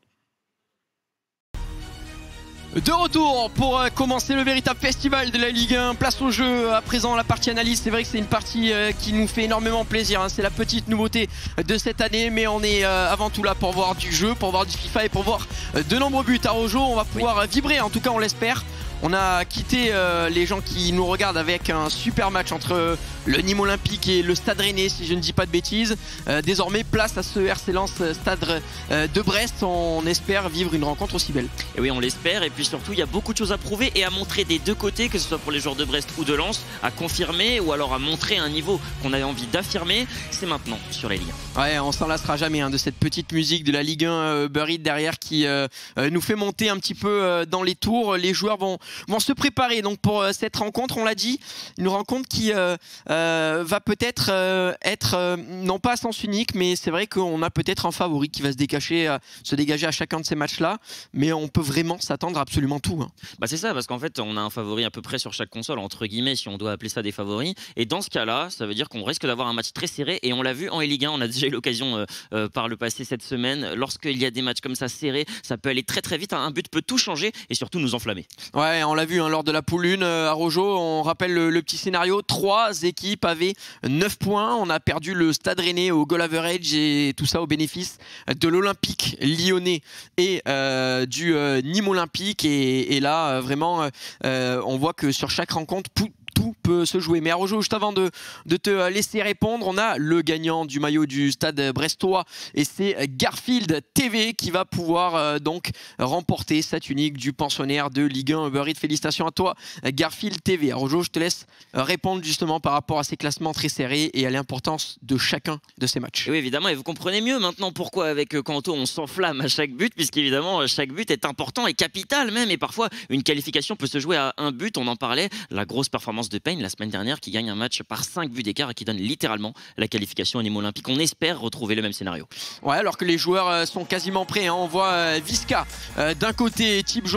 De retour pour commencer le véritable festival de la Ligue un. Place au jeu à présent, la partie analyse. C'est vrai que c'est une partie qui nous fait énormément plaisir. C'est la petite nouveauté de cette année, mais on est avant tout là pour voir du jeu, pour voir du FIFA et pour voir de nombreux buts. Araujo, on va pouvoir oui. vibrer, en tout cas on l'espère. On a quitté euh, les gens qui nous regardent avec un super match entre euh, le Nîmes Olympique et le Stade Rennais, si je ne dis pas de bêtises. Euh, désormais, place à ce R C Lens Stade euh, de Brest. On espère vivre une rencontre aussi belle. Et oui, on l'espère. Et puis surtout, il y a beaucoup de choses à prouver et à montrer des deux côtés, que ce soit pour les joueurs de Brest ou de Lens, à confirmer ou alors à montrer un niveau qu'on a envie d'affirmer. C'est maintenant sur les liens. Ouais, on s'en lassera jamais hein, de cette petite musique de la Ligue un euh, Uber Eats derrière qui euh, euh, nous fait monter un petit peu euh, dans les tours. Les joueurs vont... vont se préparer donc pour euh, cette rencontre, on l'a dit, une rencontre qui euh, euh, va peut-être euh, être euh, non pas à sens unique, mais c'est vrai qu'on a peut-être un favori qui va se dégager, euh, se dégager à chacun de ces matchs-là, mais on peut vraiment s'attendre à absolument tout. Hein. Bah c'est ça, parce qu'en fait on a un favori à peu près sur chaque console, entre guillemets, si on doit appeler ça des favoris, et dans ce cas-là, ça veut dire qu'on risque d'avoir un match très serré, et on l'a vu en Ligue un, on a déjà eu l'occasion euh, euh, par le passé cette semaine, lorsqu'il y a des matchs comme ça serrés, ça peut aller très très vite, hein. Un but peut tout changer et surtout nous enflammer. Ouais, on l'a vu hein, lors de la poule un euh, à Rojo, on rappelle le, le petit scénario, trois équipes avaient neuf points, on a perdu le Stade Rennais au goal average et tout ça au bénéfice de l'Olympique Lyonnais et euh, du euh, Nîmes Olympique et, et là euh, vraiment euh, on voit que sur chaque rencontre tout peut se jouer. Mais Araujo, juste avant de, de te laisser répondre, on a le gagnant du maillot du Stade Brestois et c'est Garfield T V qui va pouvoir euh, donc remporter sa tunique du pensionnaire de Ligue un Uber Eats. Félicitations à toi Garfield T V. Araujo, je te laisse répondre justement par rapport à ces classements très serrés et à l'importance de chacun de ces matchs. Et oui, évidemment, et vous comprenez mieux maintenant pourquoi avec Quento on s'enflamme à chaque but, puisqu'évidemment chaque but est important et capital même, et parfois une qualification peut se jouer à un but, on en parlait, la grosse performance de Payne la semaine dernière qui gagne un match par cinq buts d'écart et qui donne littéralement la qualification à Nîmes Olympique. On espère retrouver le même scénario. Ouais, alors que les joueurs sont quasiment prêts, hein. On voit Visca euh, d'un côté, Thibaut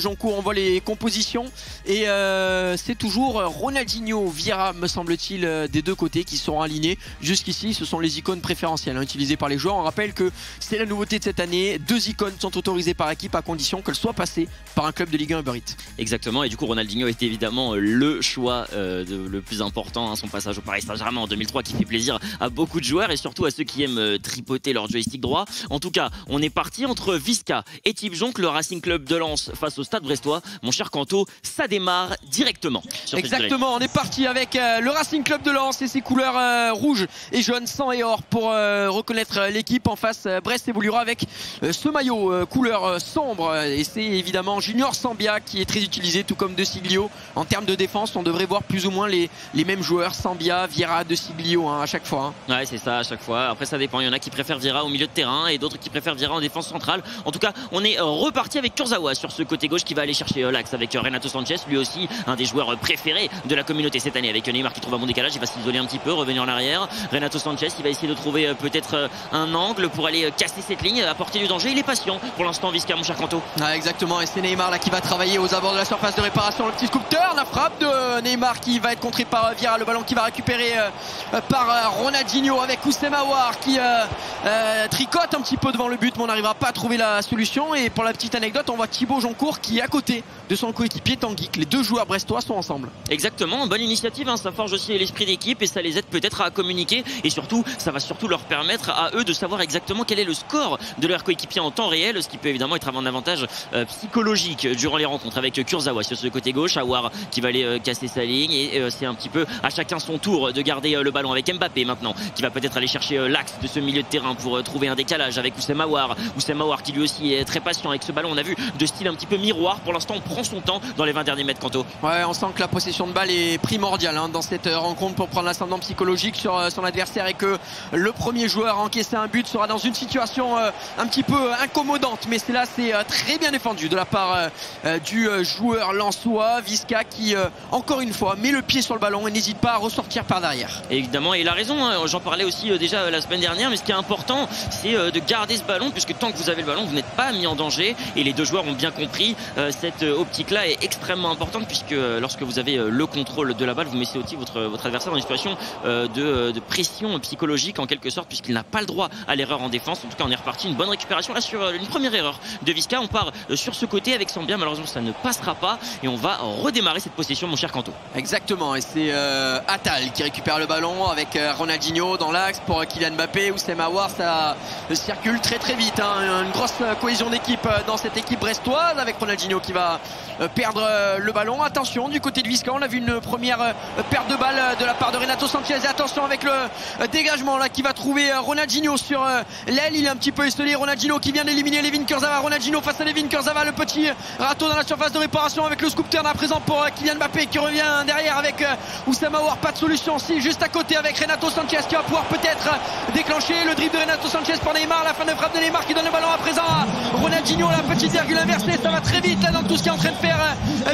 Joncourt, on voit les compositions et euh, c'est toujours Ronaldinho, Vieira me semble-t-il des deux côtés qui sont alignés. Jusqu'ici ce sont les icônes préférentielles hein, utilisées par les joueurs. On rappelle que c'est la nouveauté de cette année, deux icônes sont autorisées par équipe à condition qu'elles soient passées par un club de Ligue un Uber Eats. Exactement, et du coup Ronaldinho est évidemment le choix euh, de, le plus important, hein, son passage au Paris Saint-Germain en deux mille trois qui fait plaisir à beaucoup de joueurs et surtout à ceux qui aiment euh, tripoter leur joystick droit. En tout cas, on est parti entre Visca et Thibaut Joncourt, le Racing Club de Lens face au Stade Brestois. Mon cher Quento, ça démarre directement. Exactement, on est parti avec euh, le Racing Club de Lens et ses couleurs euh, rouges et jaunes, sang et or pour euh, reconnaître euh, l'équipe en face. euh, Brest évoluera avec euh, ce maillot euh, couleur euh, sombre et c'est évidemment Junior Sambia qui est très utilisé, tout comme De Sciglio. En termes de défense, on devrait voir plus ou moins les, les mêmes joueurs, Sambia, Vieira, De Sciglio hein, à chaque fois. Hein. Ouais, c'est ça à chaque fois. Après ça dépend, il y en a qui préfèrent Vieira au milieu de terrain et d'autres qui préfèrent Vieira en défense centrale. En tout cas, on est reparti avec Kurzawa sur ce côté gauche qui va aller chercher euh, l'axe avec euh, Renato Sanches, lui aussi un des joueurs euh, préférés de la communauté cette année, avec Neymar qui trouve un bon décalage, il va s'isoler un petit peu, revenir en arrière. Renato Sanches, il va essayer de trouver euh, peut-être euh, un angle pour aller euh, casser cette ligne, apporter du danger. Il est patient pour l'instant, Visca, mon cher Quento. Ah, exactement, et c'est Neymar là qui va travailler aux abords de la surface de réparation. Le petit scoop turn, la frappe de Neymar qui va être contrée par Vieira, le ballon qui va récupérer euh, par euh, Ronaldinho avec Ousmane Aouar qui euh, euh, tricote un petit peu devant le but, mais on n'arrivera pas à trouver la solution. Et pour la petite anecdote, on voit Thibaut Joncourt qui est à côté de son coéquipier Tanguik. Les deux joueurs brestois sont ensemble. Exactement, bonne initiative, hein, ça forge aussi l'esprit d'équipe et ça les aide peut-être à communiquer et surtout ça va surtout leur permettre à eux de savoir exactement quel est le score de leur coéquipier en temps réel, ce qui peut évidemment être un avantage euh, psychologique durant les rencontres, avec Kurzawa sur ce côté gauche, Aouar qui va aller euh, casser sa ligne et euh, c'est un petit peu à chacun son tour de garder euh, le ballon, avec Mbappé maintenant qui va peut-être aller chercher euh, l'axe de ce milieu de terrain pour euh, trouver un décalage avec Ousmane Aouar. Ousmane Aouar qui lui aussi est très patient avec ce ballon, on a vu de style un petit peu miroir. Pour l'instant on prend son temps dans les vingt derniers mètres, Quento. Ouais, on sent que la possession de balle est primordiale hein, dans cette rencontre pour prendre l'ascendant psychologique sur euh, son adversaire et que le premier joueur à encaisser un but sera dans une situation euh, un petit peu incommodante, mais c'est là c'est euh, très bien défendu de la part euh, du euh, joueur lensois, Visca qui euh, encore une fois met le pied sur le ballon et n'hésite pas à ressortir par derrière. Et évidemment, et il a raison, hein, j'en parlais aussi euh, déjà euh, la semaine dernière, mais ce qui est important c'est euh, de garder ce ballon, puisque tant que vous avez le ballon vous n'êtes pas mis en danger, et les deux joueurs ont bien compris euh, cette optique là est extrêmement importante, puisque euh, lorsque vous avez euh, le contrôle de la balle vous mettez aussi votre, votre adversaire dans une situation euh, de, de pression psychologique en quelque sorte, puisqu'il n'a pas le droit à l'erreur en défense. En tout cas on est reparti, une bonne récupération là sur euh, une première erreur de Visca, on part euh, sur ce côté avec Sambia, malheureusement ça ne passera pas et on va redémarrer cette possession, mon cher Quento. Exactement, et c'est euh, Atal qui récupère le ballon avec euh, Ronaldinho dans l'axe pour euh, Kylian Mbappé, Ousmane Aouar, ça euh, circule très très vite hein. Une grosse euh, cohésion d'équipe euh, dans cette équipe brestoise, avec Ronaldinho qui va euh, perdre euh, le ballon. Attention du côté de Visca, on a vu une première euh, perte de balle euh, de la part de Renato Sanches, et attention avec le euh, dégagement là qui va trouver euh, Ronaldinho sur euh, l'aile, il est un petit peu esselé, Ronaldinho qui vient d'éliminer Layvin Kurzawa. Ronaldinho face à Layvin Kurzawa, le petit râteau dans la surface de réparation avec le scoop turn à présent pour Kylian Mbappé qui revient derrière avec Ousmane Aouar, pas de solution, si juste à côté avec Renato Sanches qui va pouvoir peut-être déclencher le dribble de Renato Sanches pour Neymar, la fin de frappe de Neymar qui donne le ballon à présent à Ronaldinho, la petite virgule inversée, ça va très vite là dans tout ce qui est en train de faire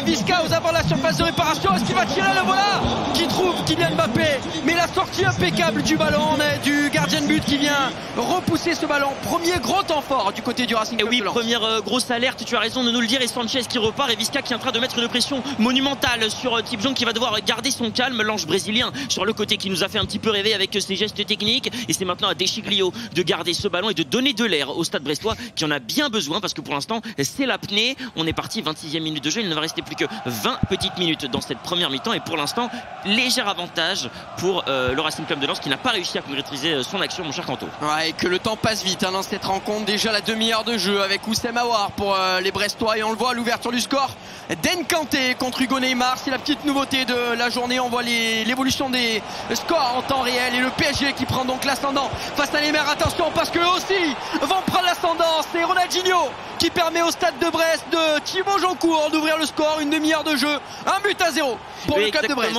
Visca aux abords de la surface de réparation, est-ce qu'il va tirer, le voilà qui trouve Kylian Mbappé, mais la sortie impeccable du ballon du gardien de but qui vient repousser ce ballon. Premier gros temps fort du côté du Racing Club. Et oui, première euh, grosse alerte, tu as raison de nous le dire, et Sanches qui repart et Visca qui est en train de mettre une pression monumentale sur Thibaut Joncourt qui va devoir garder son calme, l'ange brésilien sur le côté qui nous a fait un petit peu rêver avec ses gestes techniques, et c'est maintenant à De Sciglio de garder ce ballon et de donner de l'air au Stade Brestois qui en a bien besoin, parce que pour l'instant c'est l'apnée. On est parti, vingt-sixième minute de jeu, il ne va rester plus que vingt petites minutes dans cette première mi-temps, et pour l'instant léger avantage pour euh, le Racing Club de Lens qui n'a pas réussi à concrétiser son action, mon cher Quento. Ouais, et que le temps passe vite hein, dans cette rencontre, déjà la demi-heure de jeu avec Ousmane Aouar pour euh, les Brestois, et on le voit à l'ouverture du score, N'Kanté contre Hugo Neymar, c'est la petite nouveauté de la journée. On voit l'évolution des scores en temps réel et le P S G qui prend donc l'ascendant face à Neymar. Attention parce que eux aussi vont prendre l'ascendant. C'est Ronaldinho qui permet au Stade de Brest de Thibaut Joncourt d'ouvrir le score. Une demi-heure de jeu, un but à zéro pour oui, le club de Brest.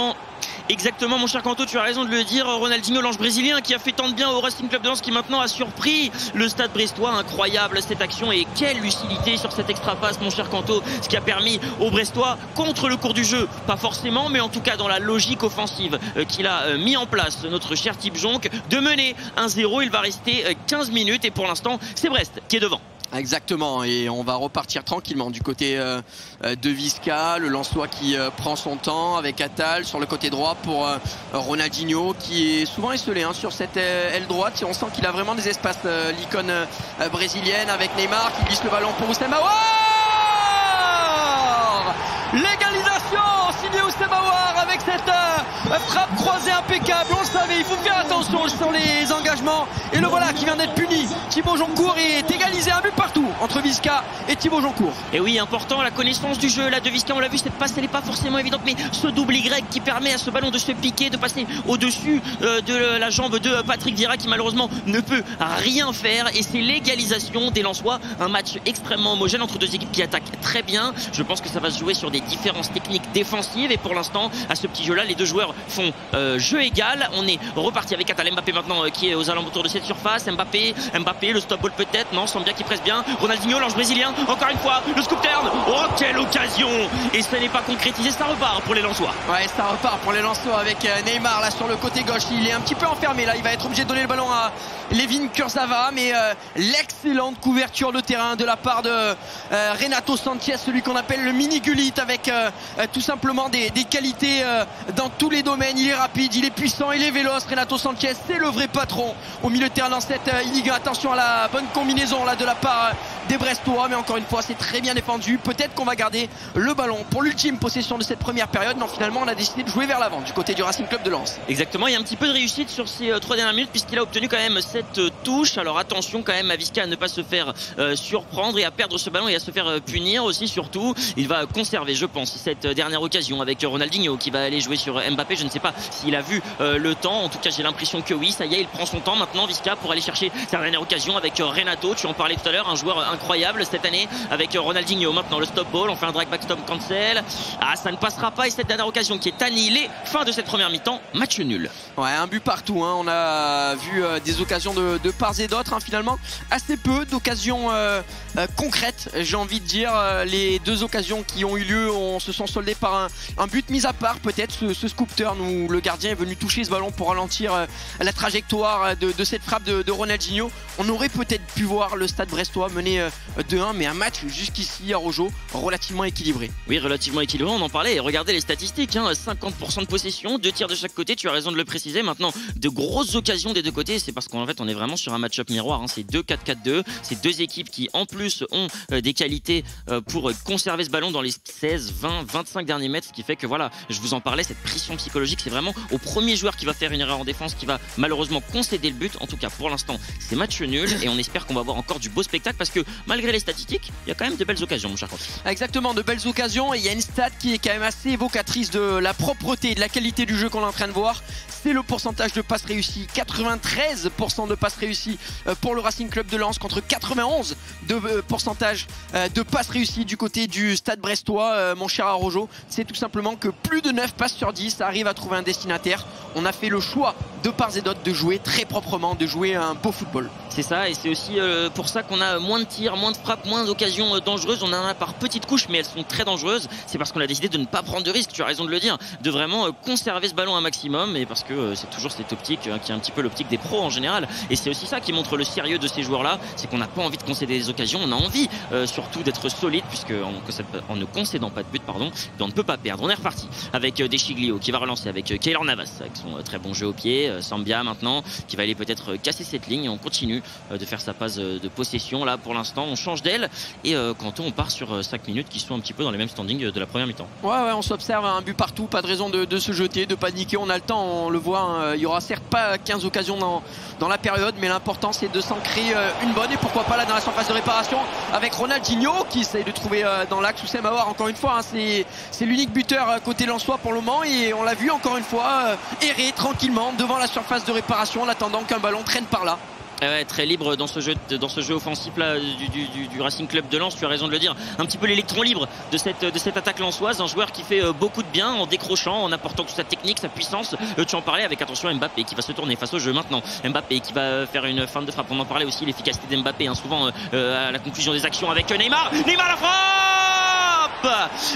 Exactement, mon cher Quento, tu as raison de le dire. Ronaldinho, l'ange brésilien, qui a fait tant de bien au Racing Club de Lens, qui maintenant a surpris le Stade Brestois. Incroyable cette action et quelle lucidité sur cette extra-passe, mon cher Quento, ce qui a permis aux Brestois, contre le cours du jeu, pas forcément, mais en tout cas dans la logique offensive qu'il a mis en place, notre cher Thibaut Joncourt, de mener un zéro. Il va rester quinze minutes et pour l'instant, c'est Brest qui est devant. Exactement, et on va repartir tranquillement du côté euh, de Visca, le Lensois qui euh, prend son temps avec Atal sur le côté droit pour euh, Ronaldinho qui est souvent esselé hein, sur cette euh, aile droite. On sent qu'il a vraiment des espaces, euh, l'icône euh, brésilienne, avec Neymar qui glisse le ballon pour Ousmane Aouar. L'égalisation signée Ousmane Aouar avec cette euh, frappe croisée impeccable. On le savait, il faut faire attention sur les engagements et le voilà qui vient d'être puni. Thibaut Joncourt est égalisé, un but partout entre Visca et Thibaut Joncourt. Et oui, important, la connaissance du jeu là de Visca, on l'a vu, cette passe elle n'est pas forcément évidente, mais ce double Y qui permet à ce ballon de se piquer, de passer au-dessus euh, de la jambe de Patrick Vieira qui malheureusement ne peut rien faire, et c'est l'égalisation des Lensois. Un match extrêmement homogène entre deux équipes qui attaquent très bien. Je pense que ça va se jouer sur des différences techniques défensives et pour l'instant, à ce petit jeu-là, les deux joueurs font euh, jeu égal. On est reparti avec Atal Mbappé maintenant euh, qui est aux alentours de cette surface. Mbappé, Mbappé, le stop ball peut-être, non, Sambia qui presse bien. Ronaldinho, l'ange brésilien, encore une fois, le scoop turn. Oh, quelle occasion! Et ça n'est pas concrétisé, ça repart pour les Lensois. Ouais, ça repart pour les Lensois avec Neymar là sur le côté gauche. Il est un petit peu enfermé là, il va être obligé de donner le ballon à Layvin Kurzawa, mais euh, l'excellente couverture de terrain de la part de euh, Renato Sanches, celui qu'on appelle le mini Gullit, avec euh, tout simplement des, des qualités euh, dans tous les domaines. Il est rapide, il est puissant, il est véloce. Renato Sanches, c'est le vrai patron au milieu de terrain dans cette euh, ligue. Attention à la bonne combinaison là de la part euh, des Brestois, mais encore une fois c'est très bien défendu. Peut-être qu'on va garder le ballon pour l'ultime possession de cette première période. Non, finalement on a décidé de jouer vers l'avant du côté du Racing Club de Lens. Exactement, il y a un petit peu de réussite sur ces euh, trois dernières minutes puisqu'il a obtenu quand même cette euh, touche. Alors attention quand même à Visca à ne pas se faire euh, surprendre et à perdre ce ballon et à se faire euh, punir aussi. Surtout, il va conserver je pense cette dernière occasion avec Ronaldinho qui va aller jouer sur Mbappé. Je ne sais pas s'il a vu euh, le temps, en tout cas j'ai l'impression que oui. Ça y est, il prend son temps maintenant Visca pour aller chercher sa dernière occasion avec Renato, tu en parlais tout à l'heure, un joueur incroyable cette année avec Ronaldinho. Maintenant le stop ball, on fait un drag back stop cancel. Ah, ça ne passera pas et cette dernière occasion qui est annihilée. Fin de cette première mi-temps, match nul. Ouais, un but partout hein. On a vu euh, des occasions de, de part et d'autre hein. Finalement assez peu d'occasions euh, euh, concrètes, j'ai envie de dire. euh, les deux occasions qui ont eu lieu, on se sont soldés par un, un but mis à part, peut-être ce, ce scoop turn où le gardien est venu toucher ce ballon pour ralentir euh, la trajectoire de, de cette frappe de, de Ronaldinho. On aurait peut-être pu voir le Stade Brestois mener euh, deux un, mais un match jusqu'ici à Araujo relativement équilibré. Oui, relativement équilibré, on en parlait, et regardez les statistiques hein, cinquante pour cent de possession, deux tirs de chaque côté, tu as raison de le préciser. Maintenant, de grosses occasions des deux côtés, c'est parce qu'en fait on est vraiment sur un match-up miroir hein. C'est deux quatre quatre deux, c'est deux équipes qui en plus ont euh, des qualités euh, pour conserver ce ballon dans les seize, vingt, vingt-cinq derniers mètres, ce qui fait que voilà, je vous en parlais, cette pression psychologique, c'est vraiment au premier joueur qui va faire une erreur en défense qui va malheureusement concéder le but. En tout cas pour l'instant c'est match nul et on espère qu'on va voir encore du beau spectacle parce que malgré les statistiques il y a quand même de belles occasions, mon cher Quentin. Exactement, de belles occasions, et il y a une stat qui est quand même assez évocatrice de la propreté et de la qualité du jeu qu'on est en train de voir, c'est le pourcentage de passes réussies, quatre-vingt-treize pour cent de passes réussies pour le Racing Club de Lens contre quatre-vingt-onze pour cent de pourcentage de passes réussies du côté du Stade Brestois. Euh, mon cher Araujo, c'est tout simplement que plus de neuf passes sur dix arrivent à trouver un destinataire. On a fait le choix de part et d'autre de jouer très proprement, de jouer un beau football. C'est ça, et c'est aussi euh, pour ça qu'on a moins de tirs, moins de frappes, moins d'occasions euh, dangereuses. On en a par petites couches, mais elles sont très dangereuses. C'est parce qu'on a décidé de ne pas prendre de risques, tu as raison de le dire, de vraiment euh, conserver ce ballon un maximum, et parce que euh, c'est toujours cette optique euh, qui est un petit peu l'optique des pros en général. Et c'est aussi ça qui montre le sérieux de ces joueurs-là, c'est qu'on n'a pas envie de concéder des occasions, on a envie euh, surtout d'être solide, puisque on concède pas, en ne concédant pas de but, pardon, on ne peut pas perdre. On est reparti avec euh, De Sciglio qui va relancer avec euh, Keylor Navas, avec son son très bon jeu au pied. Sambia maintenant qui va aller peut-être casser cette ligne. On continue de faire sa phase de possession. Là pour l'instant on change d'aile et Quento on part sur cinq minutes qui sont un petit peu dans les mêmes standings de la première mi-temps. Ouais, ouais, on s'observe un but partout, pas de raison de, de se jeter, de paniquer, on a le temps, on le voit, hein. Il y aura certes pas quinze occasions dans, dans la période, mais l'important c'est de s'en créer une bonne et pourquoi pas là dans la surface de réparation avec Ronaldinho qui essaye de trouver dans l'axe Youcef Atal encore une fois, hein. C'est l'unique buteur côté lensois pour le moment et on l'a vu encore une fois errer tranquillement devant la surface de réparation en attendant qu'un ballon traîne par là. Ouais, très libre dans ce jeu, dans ce jeu offensif là du, du, du Racing Club de Lens, tu as raison de le dire, un petit peu l'électron libre de cette, de cette attaque lensoise, un joueur qui fait beaucoup de bien en décrochant, en apportant toute sa technique, sa puissance, tu en parlais avec attention Mbappé qui va se tourner face au jeu maintenant, Mbappé qui va faire une feinte de frappe, on en parlait aussi l'efficacité d'Mbappé, hein, souvent euh, à la conclusion des actions avec Neymar, Neymar la frappe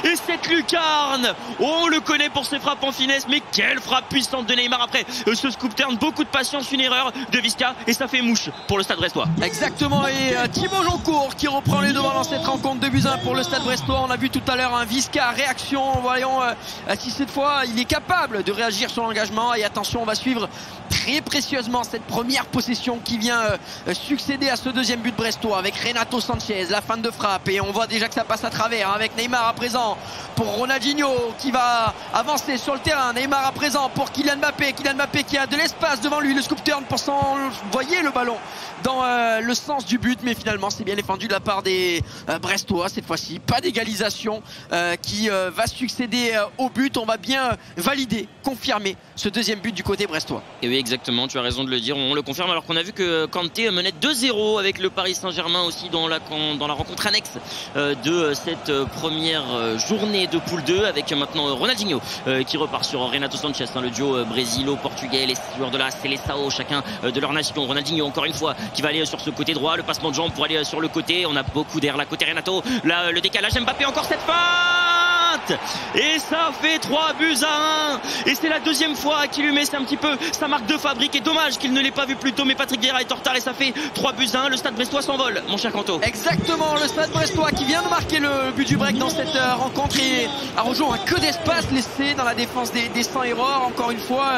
et cette lucarne, on le connaît pour ses frappes en finesse, mais quelle frappe puissante de Neymar après ce scoop turn, beaucoup de patience, une erreur de Visca et ça fait pour le Stade Brestois. Exactement, et uh, Thibaut Joncourt qui reprend les devants dans cette rencontre de Buzyn pour le Stade Brestois. On a vu tout à l'heure un Visca réaction, voyons uh, si cette fois il est capable de réagir sur l'engagement. Et attention, on va suivre très précieusement cette première possession qui vient uh, succéder à ce deuxième but brestois avec Renato Sanches, la feinte de frappe, et on voit déjà que ça passe à travers, hein, avec Neymar à présent pour Ronaldinho qui va avancer sur le terrain, Neymar à présent pour Kylian Mbappé, Kylian Mbappé qui a de l'espace devant lui, le scoop turn pour s'envoyer le ballon dans euh, le sens du but, mais finalement c'est bien défendu de la part des euh, Brestois cette fois-ci, pas d'égalisation euh, qui euh, va succéder euh, au but. On va bien euh, valider, confirmer ce deuxième but du côté brestois. Et oui exactement, tu as raison de le dire, on, on le confirme alors qu'on a vu que N'Kanté menait deux zéro avec le Paris Saint-Germain aussi dans la, dans la rencontre annexe euh, de cette première journée de Poule deux avec maintenant Ronaldinho euh, qui repart sur Renato Sanches, hein, le duo euh, brésilo-portugais, les joueurs de la Seleção chacun euh, de leur nation. Ronaldinho encore une fois qui va aller sur ce côté droit, le passement de jambe pour aller sur le côté, on a beaucoup d'air là côté Renato, là le décalage Mbappé, encore cette feinte et ça fait trois buts à un et c'est la deuxième fois qu'il lui met, c'est un petit peu sa marque de fabrique et dommage qu'il ne l'ait pas vu plus tôt, mais Patrick Vieira est en retard et ça fait trois buts à un, le Stade Brestois s'envole mon cher Quento. Exactement, le Stade Brestois qui vient de marquer le but du break dans cette rencontre et Araujo a que d'espace laissé dans la défense des, des sans erreurs, encore une fois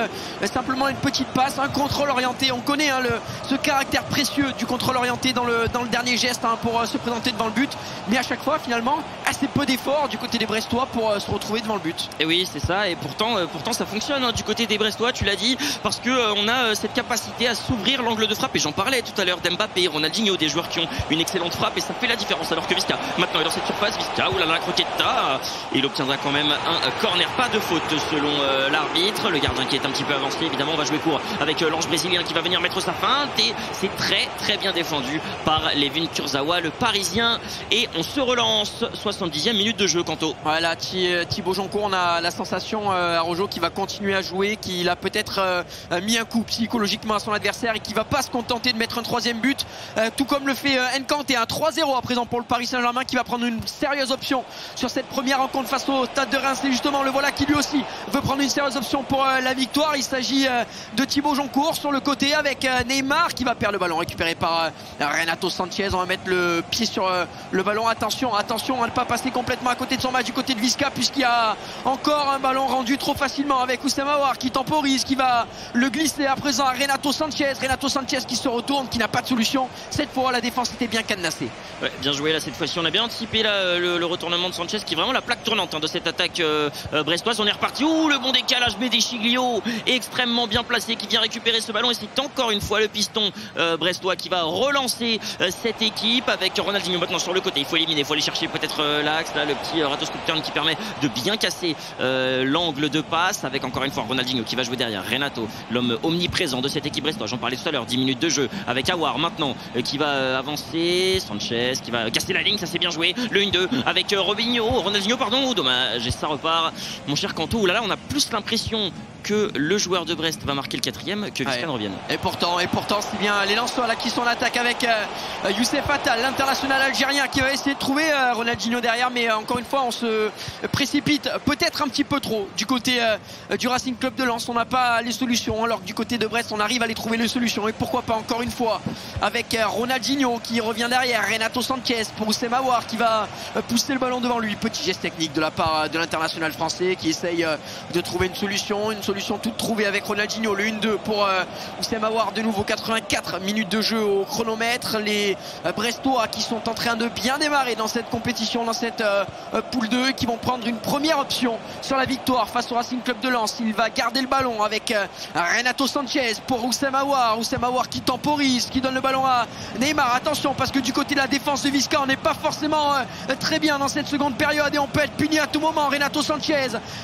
simplement une petite passe, un contrôle orienté, on connaît hein, le, ce caractère précieux du contrôle orienté dans le, dans le dernier geste hein, pour euh, se présenter devant le but, mais à chaque fois finalement assez peu d'efforts du côté des Brestois pour euh, se retrouver devant le but. Et oui c'est ça, et pourtant, euh, pourtant ça fonctionne hein, du côté des Brestois, tu l'as dit, parce qu'on euh, a euh, cette capacité à s'ouvrir l'angle de frappe et j'en parlais tout à l'heure d'Mbappé, Ronaldinho, des joueurs qui ont une excellente frappe et ça fait la différence, alors que Visca maintenant est dans cette surface, Visca, oulala, croquetta, et il obtiendra quand même un corner, pas de faute selon euh, l'arbitre, le gardien qui est un petit peu avancé évidemment, on va jouer court avec euh, l'ange brésilien qui va venir mettre sa feinte et c'est très très bien défendu par Layvin Kurzawa le parisien et on se relance, soixante-dixième minute de jeu Quento. Voilà, Thibaut Joncourt, on a la sensation euh, Araujo qui va continuer à jouer, qu'il a peut-être euh, mis un coup psychologiquement à son adversaire et qui va pas se contenter de mettre un troisième but euh, tout comme le fait euh, N'Kanté, un trois zéro à présent pour le Paris Saint-Germain qui va prendre une sérieuse option sur cette première rencontre face au Stade de Reims et justement le voilà qui lui aussi veut prendre une sérieuse option pour euh, la victoire, il s'agit euh, de Thibaut Joncourt sur le côté avec euh, Neymar qui va perdre le ballon récupéré par Renato Sanches, on va mettre le pied sur le ballon, attention, attention à ne pas passer complètement à côté de son match du côté de Visca puisqu'il y a encore un ballon rendu trop facilement avec Ousmane Aouar qui temporise, qui va le glisser à présent à Renato Sanches, Renato Sanches qui se retourne, qui n'a pas de solution, cette fois la défense était bien cadenassée. Ouais, bien joué là cette fois-ci, on a bien anticipé là, le, le retournement de Sanches qui est vraiment la plaque tournante hein, de cette attaque euh, brestoise, on est reparti, ouh le bon décalage mais De Sciglio extrêmement bien placé qui vient récupérer ce ballon et c'est encore une fois le piston Euh, brestois qui va relancer euh, cette équipe avec Ronaldinho maintenant sur le côté, il faut éliminer, il faut aller chercher peut-être euh, l'axe là, le petit euh, râteau scoop turn qui permet de bien casser euh, l'angle de passe avec encore une fois Ronaldinho qui va jouer derrière Renato, l'homme omniprésent de cette équipe brestois, j'en parlais tout à l'heure, dix minutes de jeu avec Aouar maintenant euh, qui va euh, avancer, Sanches qui va casser la ligne, ça c'est bien joué, le un deux avec euh, Robinho, Ronaldinho pardon, oh, dommage et ça repart mon cher Quento, oulala on a plus l'impression que le joueur de Brest va marquer le quatrième que Visca ne revienne. Et pourtant, et pourtant c'est bien les Lensois là qui sont en attaque avec euh, Youcef Atal, l'international algérien qui va essayer de trouver euh, Ronaldinho derrière, mais euh, encore une fois on se précipite peut-être un petit peu trop du côté euh, du Racing Club de Lens. On n'a pas les solutions, alors que du côté de Brest, on arrive à les trouver les solutions. Et pourquoi pas, encore une fois, avec Ronaldinho qui revient derrière, Renato Sanches pour Ousmane Aouar qui va pousser le ballon devant lui. Petit geste technique de la part de l'international français qui essaye euh, de trouver une solution, une solution toute trouvée avec Ronaldinho. Le un deux pour euh, Ousmane Aouar, de nouveau quatre-vingt-quatre minutes de jeu au chronomètre. Les euh, Brestois qui sont en train de bien démarrer dans cette compétition, dans cette euh, poule deux, qui vont prendre une première option sur la victoire face au Racing Club de Lens. Il va garder le ballon avec euh, Renato Sanches pour Ousmane Aouar. Ousmane Aouar qui temporise, qui donne le ballon à Neymar. Attention parce que du côté de la défense de Visca, on n'est pas forcément euh, très bien dans cette seconde période et on peut être puni à tout moment. Renato Sanches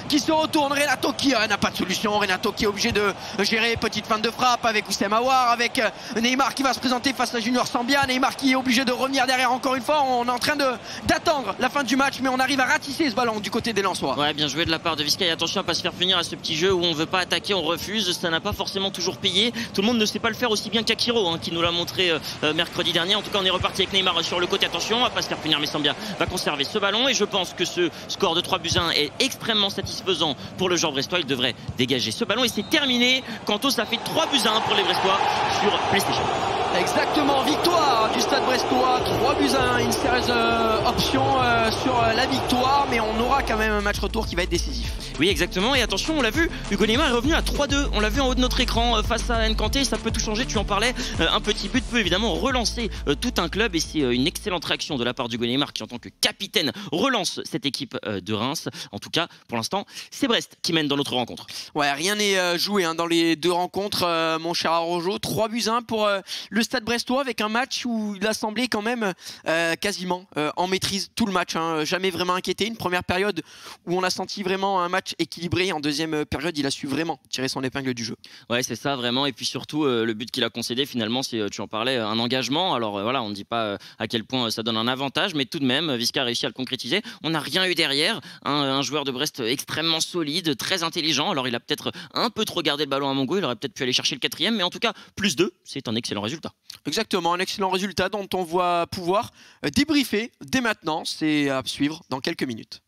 qui se retourne, Renato qui euh, n'a pas de solution, Renato qui est obligé de gérer. Petite feinte de frappe avec Ousmane Aouar, avec Neymar qui va se présenter face à Junior Sambia. Neymar qui est obligé de revenir derrière encore une fois. On est en train d'attendre la fin du match, mais on arrive à ratisser ce ballon du côté des Lensois. Ouais, bien joué de la part de Visca. Et attention à ne pas se faire finir à ce petit jeu où on ne veut pas attaquer, on refuse. Ça n'a pas forcément toujours payé. Tout le monde ne sait pas le faire aussi bien qu'Akiro, hein, qui nous l'a montré euh, mercredi dernier. En tout cas, on est reparti avec Neymar sur le côté. Attention, on ne va pas se faire finir, mais Sambia va conserver ce ballon. Et je pense que ce score de trois buts à un est extrêmement satisfaisant pour le joueur brestois. Il devrait dégager ce ballon et c'est terminé. Quento, ça fait trois buts à un pour les Brestois sur PlayStation. Exactement, victoire du Stade Brestois, trois buts à un, une sérieuse euh, option euh, sur euh, la victoire, mais on aura quand même un match retour qui va être décisif. Oui, exactement, et attention, on l'a vu, Hugo Neymar est revenu à trois deux, on l'a vu en haut de notre écran euh, face à N'Kanté, ça peut tout changer, tu en parlais, euh, un petit but peut évidemment relancer euh, tout un club, et c'est euh, une excellente réaction de la part d'Hugo Neymar qui, en tant que capitaine, relance cette équipe euh, de Reims. En tout cas, pour l'instant, c'est Brest qui mène dans notre rencontre. Ouais, rien n'est euh, joué hein, dans les deux rencontres, euh, mon cher Araujo, trois buts à un pour euh, le Le Stade Brestois, avec un match où il a semblé quand même euh, quasiment euh, en maîtrise tout le match, hein, jamais vraiment inquiété. Une première période où on a senti vraiment un match équilibré. En deuxième période, il a su vraiment tirer son épingle du jeu. Ouais, c'est ça vraiment. Et puis surtout, euh, le but qu'il a concédé finalement, c'est, tu en parlais, un engagement. Alors euh, voilà, on ne dit pas euh, à quel point ça donne un avantage, mais tout de même, Visca a réussi à le concrétiser. On n'a rien eu derrière. Un, un joueur de Brest extrêmement solide, très intelligent. Alors il a peut-être un peu trop gardé le ballon à mon goût. Il aurait peut-être pu aller chercher le quatrième, mais en tout cas, plus deux, c'est un excellent résultat. Exactement, un excellent résultat dont on va pouvoir débriefer dès maintenant. C'est à suivre dans quelques minutes.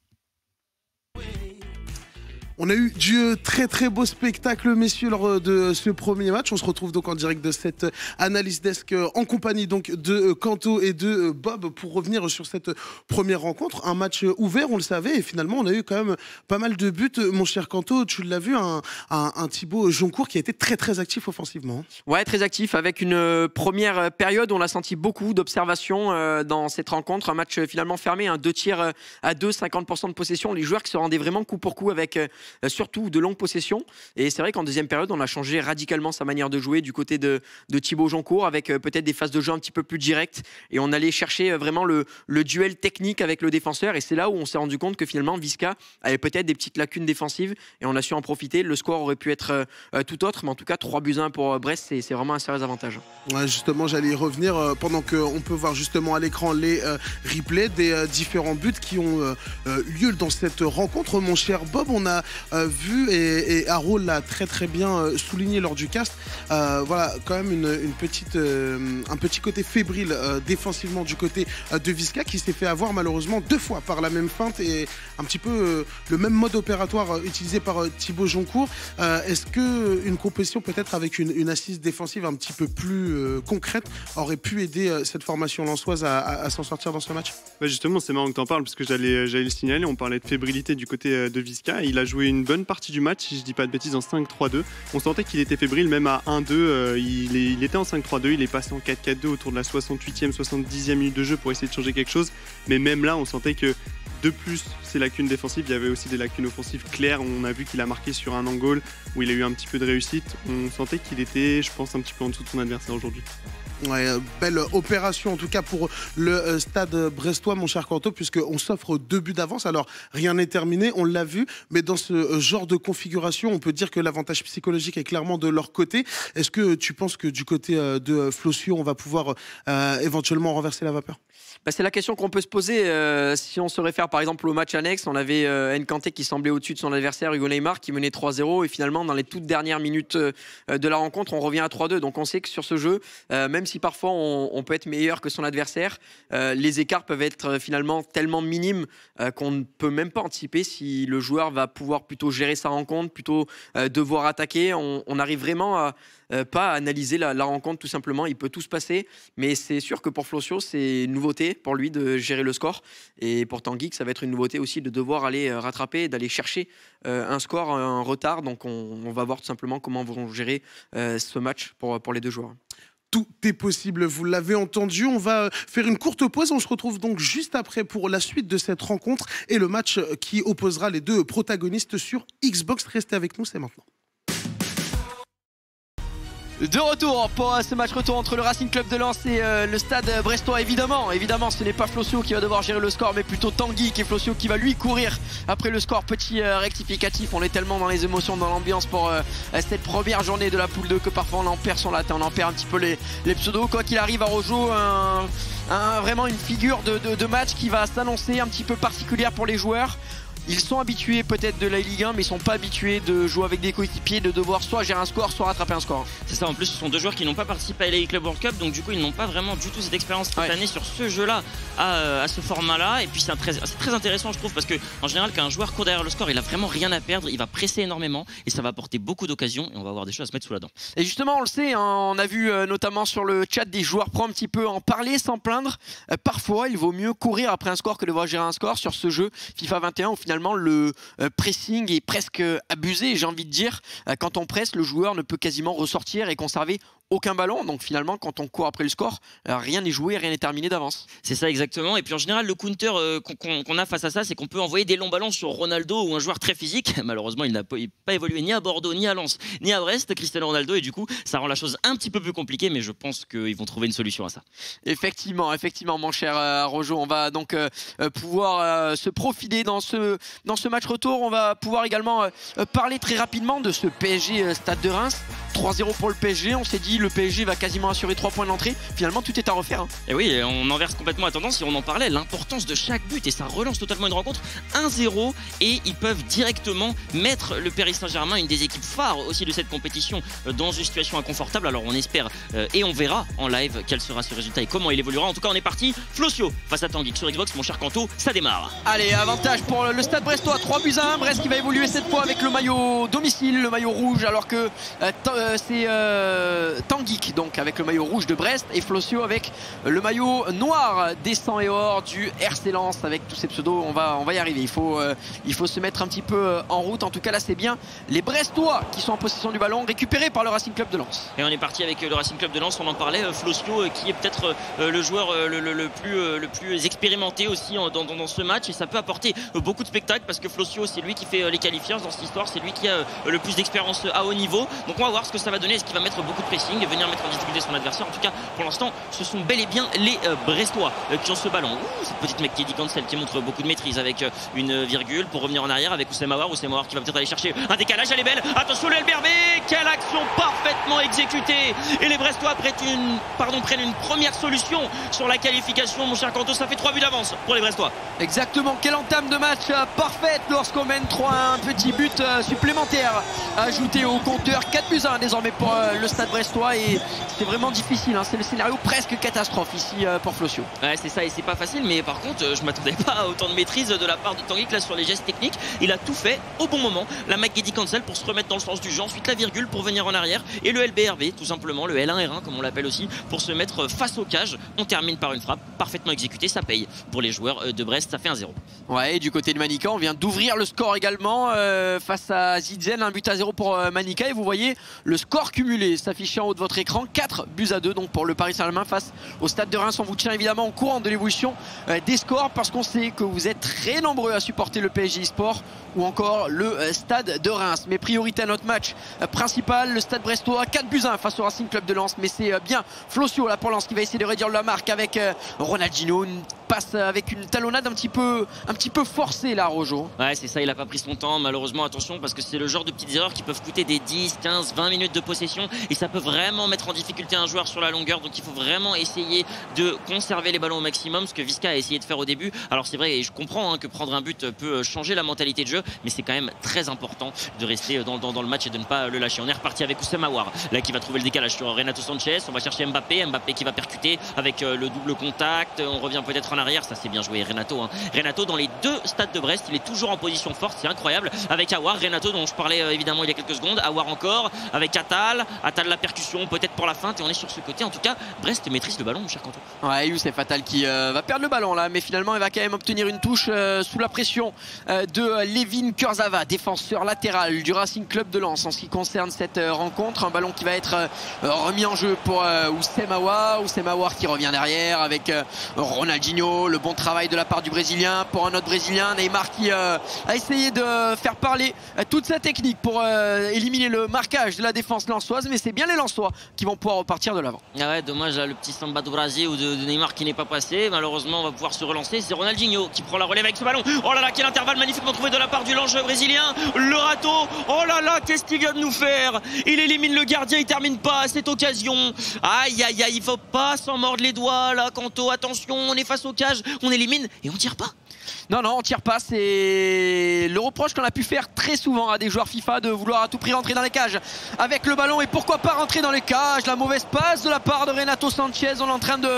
On a eu du très très beau spectacle, messieurs, lors de ce premier match. On se retrouve donc en direct de cette analyse desk en compagnie donc de Quento et de Bob pour revenir sur cette première rencontre. Un match ouvert, on le savait, et finalement on a eu quand même pas mal de buts. Mon cher Quento, tu l'as vu, un, un, un Thibaut Joncourt qui a été très très actif offensivement. Ouais, très actif, avec une première période où on a senti beaucoup d'observations dans cette rencontre. Un match finalement fermé, hein, deux tirs à deux, cinquante pour cent de possession. Les joueurs qui se rendaient vraiment coup pour coup avec... surtout de longues possessions, et c'est vrai qu'en deuxième période on a changé radicalement sa manière de jouer du côté de, de Thibaut Joncourt, avec peut-être des phases de jeu un petit peu plus directes, et on allait chercher vraiment le, le duel technique avec le défenseur, et c'est là où on s'est rendu compte que finalement Visca avait peut-être des petites lacunes défensives et on a su en profiter. Le score aurait pu être euh, tout autre, mais en tout cas trois buts à un pour Brest, c'est vraiment un sérieux avantage. Ouais, justement j'allais y revenir euh, pendant qu'on peut voir justement à l'écran les euh, replays des euh, différents buts qui ont euh, euh, lieu dans cette rencontre. Mon cher Bob, on a Euh, vu et, et Haro l'a très très bien euh, souligné lors du cast, euh, voilà quand même une, une petite, euh, un petit côté fébrile euh, défensivement du côté euh, de Visca, qui s'est fait avoir malheureusement deux fois par la même feinte et un petit peu euh, le même mode opératoire euh, utilisé par euh, Thibaut Joncourt. Euh, Est-ce qu'une composition peut-être avec une, une assise défensive un petit peu plus euh, concrète aurait pu aider euh, cette formation lensoise à, à, à s'en sortir dans ce match? Ouais, justement, c'est marrant que tu en parles parce que j'allais le signaler, on parlait de fébrilité du côté euh, de Visca, et il a joué une bonne partie du match, si je dis pas de bêtises, en cinq trois deux. On sentait qu'il était fébrile, même à un deux, euh, il, il était en cinq trois deux, il est passé en quatre quatre deux autour de la soixante-huitième, soixante-dixième minute de jeu pour essayer de changer quelque chose, mais même là on sentait que de plus, ces lacunes défensives, il y avait aussi des lacunes offensives claires. On a vu qu'il a marqué sur un angle où il a eu un petit peu de réussite. On sentait qu'il était, je pense, un petit peu en dessous de son adversaire aujourd'hui. Ouais, belle opération en tout cas pour le Stade Brestois, mon cher Quento, puisqu'on s'offre deux buts d'avance. Alors rien n'est terminé, on l'a vu, mais dans ce genre de configuration, on peut dire que l'avantage psychologique est clairement de leur côté. Est-ce que tu penses que du côté de Flossio, on va pouvoir euh, éventuellement renverser la vapeur? Bah, c'est la question qu'on peut se poser euh, si on se réfère par exemple, au match annexe, on avait euh, N'Kanté qui semblait au-dessus de son adversaire, Hugo Neymar, qui menait trois zéro. Et finalement, dans les toutes dernières minutes euh, de la rencontre, on revient à trois deux. Donc on sait que sur ce jeu, euh, même si parfois on, on peut être meilleur que son adversaire, euh, les écarts peuvent être euh, finalement tellement minimes euh, qu'on ne peut même pas anticiper si le joueur va pouvoir plutôt gérer sa rencontre, plutôt euh, devoir attaquer. On, on arrive vraiment à euh, pas analyser la, la rencontre, tout simplement. Il peut tout se passer. Mais c'est sûr que pour Flossio, c'est une nouveauté pour lui de gérer le score. Et pour Tanguik, ça va être une nouveauté aussi de devoir aller rattraper, d'aller chercher un score en retard. Donc on va voir tout simplement comment vont gérer ce match pour les deux joueurs. Tout est possible, vous l'avez entendu. On va faire une courte pause. On se retrouve donc juste après pour la suite de cette rencontre et le match qui opposera les deux protagonistes sur Xbox. Restez avec nous, c'est maintenant. De retour pour ce match retour entre le Racing Club de Lens et euh, le Stade Brestois. Évidemment, évidemment, ce n'est pas Flossio qui va devoir gérer le score, mais plutôt Tanguik, et Flossio qui va lui courir après le score. Petit euh, rectificatif, on est tellement dans les émotions, dans l'ambiance pour euh, cette première journée de la Poule deux que parfois on en perd son latin, on en perd un petit peu les, les pseudos. Quoi qu'il arrive, Araujo, un, un, vraiment une figure de, de, de match qui va s'annoncer un petit peu particulière pour les joueurs. Ils sont habitués peut-être de la Ligue un, mais ils sont pas habitués de jouer avec des coéquipiers, de devoir soit gérer un score, soit rattraper un score. C'est ça, en plus ce sont deux joueurs qui n'ont pas participé à l'A E Club World Cup, donc du coup ils n'ont pas vraiment du tout cette expérience cette ouais. année sur ce jeu-là, à, à ce format-là. Et puis c'est très, très intéressant je trouve, parce que en général quand un joueur court derrière le score, il a vraiment rien à perdre, il va presser énormément et ça va apporter beaucoup d'occasions et on va avoir des choses à se mettre sous la dent. Et justement on le sait, hein, on a vu euh, notamment sur le chat des joueurs pro un petit peu en parler, s'en plaindre. Euh, parfois il vaut mieux courir après un score que devoir gérer un score sur ce jeu FIFA vingt et un. Au final, Finalement, le pressing est presque abusé, j'ai envie de dire. Quand on presse, le joueur ne peut quasiment ressortir et conserver aucun ballon. Donc finalement, quand on court après le score, rien n'est joué, rien n'est terminé d'avance. C'est ça exactement. Et puis en général, le counter euh, qu'on qu'on a face à ça, c'est qu'on peut envoyer des longs ballons sur Ronaldo ou un joueur très physique. Malheureusement, il n'a pas, pas évolué ni à Bordeaux, ni à Lens, ni à Brest, Cristiano Ronaldo. Et du coup, ça rend la chose un petit peu plus compliquée, mais je pense qu'ils vont trouver une solution à ça. Effectivement, effectivement, mon cher euh, Rojo, on va donc euh, pouvoir euh, se profiler dans ce, dans ce match retour. On va pouvoir également euh, parler très rapidement de ce P S G euh, Stade de Reims. trois zéro pour le P S G, on s'est dit le P S G va quasiment assurer trois points de l'entrée. Finalement, tout est à refaire. Hein. Et oui, on inverse complètement la tendance et on en parlait, l'importance de chaque but et ça relance totalement une rencontre. un zéro et ils peuvent directement mettre le Paris Saint-Germain, une des équipes phares aussi de cette compétition, dans une situation inconfortable. Alors on espère euh, et on verra en live quel sera ce résultat et comment il évoluera. En tout cas, on est parti. Flossio face à Tanguik sur Xbox, mon cher Quento, ça démarre. Allez, avantage pour le Stade Brestois, trois buts à un. Brest qui va évoluer cette fois avec le maillot domicile, le maillot rouge, alors que euh, euh, c'est... Euh... Tanguik donc avec le maillot rouge de Brest et Flossio avec le maillot noir des cent et or du R C Lens. Avec tous ces pseudos, on va, on va y arriver. Il faut, euh, il faut se mettre un petit peu en route. En tout cas là c'est bien les Brestois qui sont en possession du ballon, récupéré par le Racing Club de Lens. Et on est parti avec le Racing Club de Lens, on en parlait, Flossio qui est peut-être le joueur le, le, le, plus, le plus expérimenté aussi dans, dans, dans ce match. Et ça peut apporter beaucoup de spectacles parce que Flossio, c'est lui qui fait les qualifiants dans cette histoire, c'est lui qui a le plus d'expérience à haut niveau. Donc on va voir ce que ça va donner, est-ce qu'il va mettre beaucoup de pression et venir mettre en difficulté son adversaire. En tout cas, pour l'instant, ce sont bel et bien les euh, Brestois euh, qui ont ce ballon. Ouh, cette petite mec qui dit Cancel qui montre beaucoup de maîtrise avec euh, une virgule pour revenir en arrière avec Ousmane Aouar. Ousmane Aouar qui va peut-être aller chercher un décalage. Elle est belle. Attention, le L B R B. Quelle action parfaitement exécutée. Et les Brestois prennent une, pardon, prennent une première solution sur la qualification. Mon cher Quento, ça fait trois buts d'avance pour les Brestois. Exactement. Quelle entame de match euh, parfaite lorsqu'on mène trois à un. Petit but euh, supplémentaire ajouté au compteur. quatre buts à un désormais pour euh, le Stade Brestois. Et c'est vraiment difficile, hein. C'est le scénario presque catastrophe ici euh, pour Flossio. Ouais, c'est ça, et c'est pas facile, mais par contre euh, je m'attendais pas à autant de maîtrise de la part de Tanguik là sur les gestes techniques. Il a tout fait au bon moment, la Maguedi Cancel pour se remettre dans le sens du jeu, ensuite la virgule pour venir en arrière et le L B R V tout simplement, le L un R un comme on l'appelle aussi, pour se mettre face au cage. On termine par une frappe parfaitement exécutée, ça paye pour les joueurs de Brest, ça fait un zéro. Ouais, et du côté de Manica, on vient d'ouvrir le score également euh, face à Zidzen, un but à zéro pour euh, Manica, et vous voyez le score cumulé s'affiche en haut de votre écran, quatre buts à deux donc pour le Paris Saint-Germain face au Stade de Reims. On vous tient évidemment au courant de l'évolution euh, des scores parce qu'on sait que vous êtes très nombreux à supporter le P S G Sport ou encore le euh, Stade de Reims. Mais priorité à notre match euh, principal, le Stade Brestois, quatre buts à un face au Racing Club de Lens. Mais c'est euh, bien Flossio là pour Lens qui va essayer de réduire la marque avec euh, Ronaldinho. Une passe avec une talonnade un petit peu, un petit peu forcée là, Araujo. Ouais, c'est ça, il n'a pas pris son temps, malheureusement, attention, parce que c'est le genre de petites erreurs qui peuvent coûter des dix, quinze, vingt minutes de possession et ça peut vraiment mettre en difficulté un joueur sur la longueur, donc il faut vraiment essayer de conserver les ballons au maximum, ce que Visca a essayé de faire au début. Alors c'est vrai, et je comprends hein, que prendre un but peut changer la mentalité de jeu, mais c'est quand même très important de rester dans, dans, dans le match et de ne pas le lâcher. On est reparti avec Ousmane Aouar, là qui va trouver le décalage sur Renato Sanches, on va chercher Mbappé, Mbappé qui va percuter avec le double contact, on revient peut-être en arrière, ça c'est bien joué Renato. Hein. Renato dans les deux stades de Brest, il est toujours en position forte, c'est incroyable, avec Aouar, Renato dont je parlais évidemment il y a quelques secondes, Aouar encore, avec Atal, Atal la percussion peut-être pour la feinte et on est sur ce côté, en tout cas Brest maîtrise le ballon mon cher Quento. Ouais, Youcef Atal qui euh, va perdre le ballon là, mais finalement il va quand même obtenir une touche euh, sous la pression euh, de euh, Layvin Kurzawa, défenseur latéral du Racing Club de Lens en ce qui concerne cette euh, rencontre, un ballon qui va être euh, remis en jeu pour euh, Ousmane Aouar, Ousmane Aouar qui revient derrière avec euh, Ronaldinho, le bon travail de la part du Brésilien pour un autre Brésilien, Neymar qui euh, a essayé de faire parler toute sa technique pour euh, éliminer le marquage de la défense lensoise, mais c'est bien les Lensois qui vont pouvoir repartir de l'avant. Ah ouais, dommage là, le petit samba de Brasier ou de, de Neymar qui n'est pas passé, malheureusement on va pouvoir se relancer, c'est Ronaldinho qui prend la relève avec ce ballon, oh là là quel intervalle magnifiquement trouvé de la part du lance brésilien, le râteau, oh là là qu'est-ce qu'il vient de nous faire, il élimine le gardien, il termine pas à cette occasion, aïe aïe aïe, il faut pas s'en mordre les doigts là Quento, attention on est face au cage, on élimine et on tire pas. Non, non, on tire pas, c'est le reproche qu'on a pu faire très souvent à des joueurs FIFA de vouloir à tout prix rentrer dans les cages avec le ballon et pourquoi pas rentrer dans les cages, la mauvaise passe de la part de Renato Sanches, on est en train de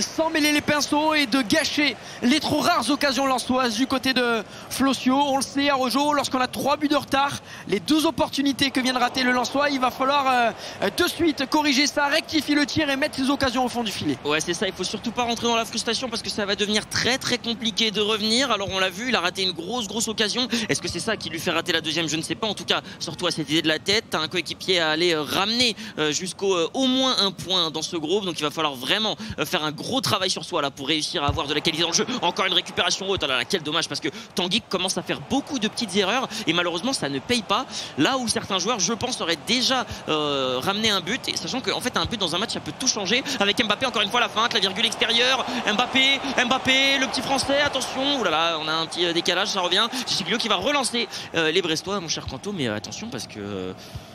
s'emmêler les pinceaux et de gâcher les trop rares occasions lensoises du côté de Flossio, on le sait Araujo, lorsqu'on a trois buts de retard, les deux opportunités que vient de rater le Lensois, il va falloir euh, de suite corriger ça, rectifier le tir et mettre ses occasions au fond du filet. Ouais c'est ça, il faut surtout pas rentrer dans la frustration parce que ça va devenir très très compliqué de revenir. Alors on l'a vu, il a raté une grosse grosse occasion, est-ce que c'est ça qui lui fait rater la deuxième, je ne sais pas, en tout cas surtout à cette idée de la tête, t'as un coéquipier à aller ramener jusqu'au euh, au moins un point dans ce groupe, donc il va falloir vraiment faire un gros travail sur soi là pour réussir à avoir de la qualité dans le jeu, encore une récupération haute, oh là là, quel dommage parce que Tanguik commence à faire beaucoup de petites erreurs et malheureusement ça ne paye pas, là où certains joueurs je pense auraient déjà euh, ramené un but, et sachant qu'en fait un but dans un match ça peut tout changer, avec Mbappé encore une fois la feinte, la virgule extérieure, Mbappé, Mbappé, le petit français, attention. Ouh là là, on a un petit décalage, ça revient. De Sciglio qui va relancer euh, les Brestois, mon cher Quento, mais euh, attention parce que euh,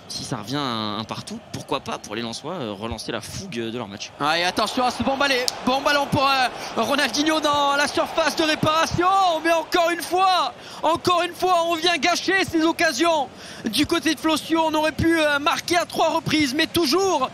si ça revient un, un partout, pourquoi pas pour les Lensois euh, relancer la fougue de leur match. Ah, et attention à ce bon balai, bon ballon pour euh, Ronaldinho dans la surface de réparation, mais encore une fois, encore une fois, on vient gâcher ces occasions. Du côté de Flossio, on aurait pu euh, marquer à trois reprises, mais toujours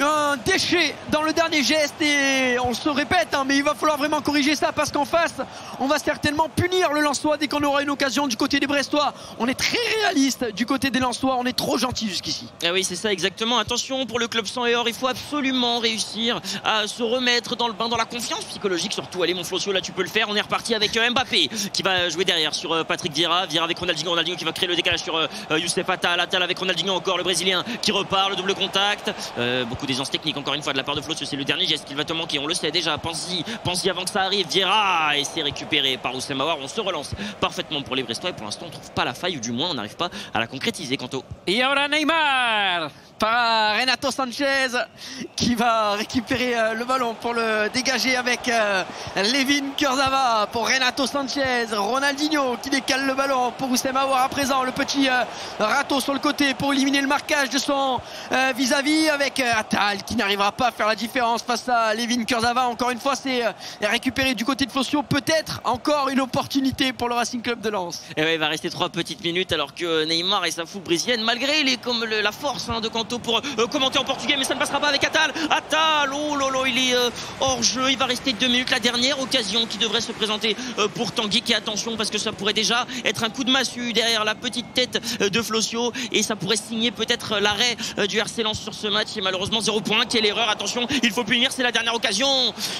un déchet dans le dernier geste et on se répète hein, mais il va falloir vraiment corriger ça parce qu'en face on va certainement punir le Lensois dès qu'on aura une occasion du côté des Brestois. On est très réaliste du côté des Lensois, on est trop gentil jusqu'ici. Ah oui c'est ça exactement, attention pour le club sang et or, il faut absolument réussir à se remettre dans le bain, dans la confiance psychologique surtout. Allez mon Flossio là tu peux le faire, on est reparti avec Mbappé qui va jouer derrière sur Patrick Vieira, Vieira avec Ronaldinho, Ronaldinho qui va créer le décalage sur Youcef Atal, Atal avec Ronaldinho encore, le Brésilien qui repart, le double contact, euh, beaucoup d'aisance technique encore une fois de la part de Flossio, c'est le dernier geste qu'il va te manquer, on le sait déjà, pense-y pense-y avant que ça arrive, Vieira et c'est récupéré par Ousmane Aouar, on se relance parfaitement pour les Brestois et pour l'instant on trouve pas la faille ou du moins on n'arrive pas à la concrétiser Quento. Et ahora Neymar par Renato Sanches qui va récupérer le ballon pour le dégager avec Layvin Kurzawa pour Renato Sanches, Ronaldinho qui décale le ballon pour Ousmane Aouar à présent, le petit râteau sur le côté pour éliminer le marquage de son vis-à-vis avec Atal qui n'arrivera pas à faire la différence face à Layvin Kurzawa. Encore une fois c'est récupéré du côté de Flossio, peut-être encore une opportunité pour le Racing Club de Lens. Et ouais, il va rester trois petites minutes alors que Neymar et sa foule brésilienne malgré les, comme le, la force hein, de Quento pour euh, commenter en portugais, mais ça ne passera pas avec Atal. Atal, oh lolo, il est euh, hors jeu, il va rester deux minutes, la dernière occasion qui devrait se présenter euh, pour Tanguik et attention parce que ça pourrait déjà être un coup de massue derrière la petite tête euh, de Flossio et ça pourrait signer peut-être l'arrêt euh, du R C Lens sur ce match et malheureusement zéro point, quelle erreur, attention il faut punir, c'est la dernière occasion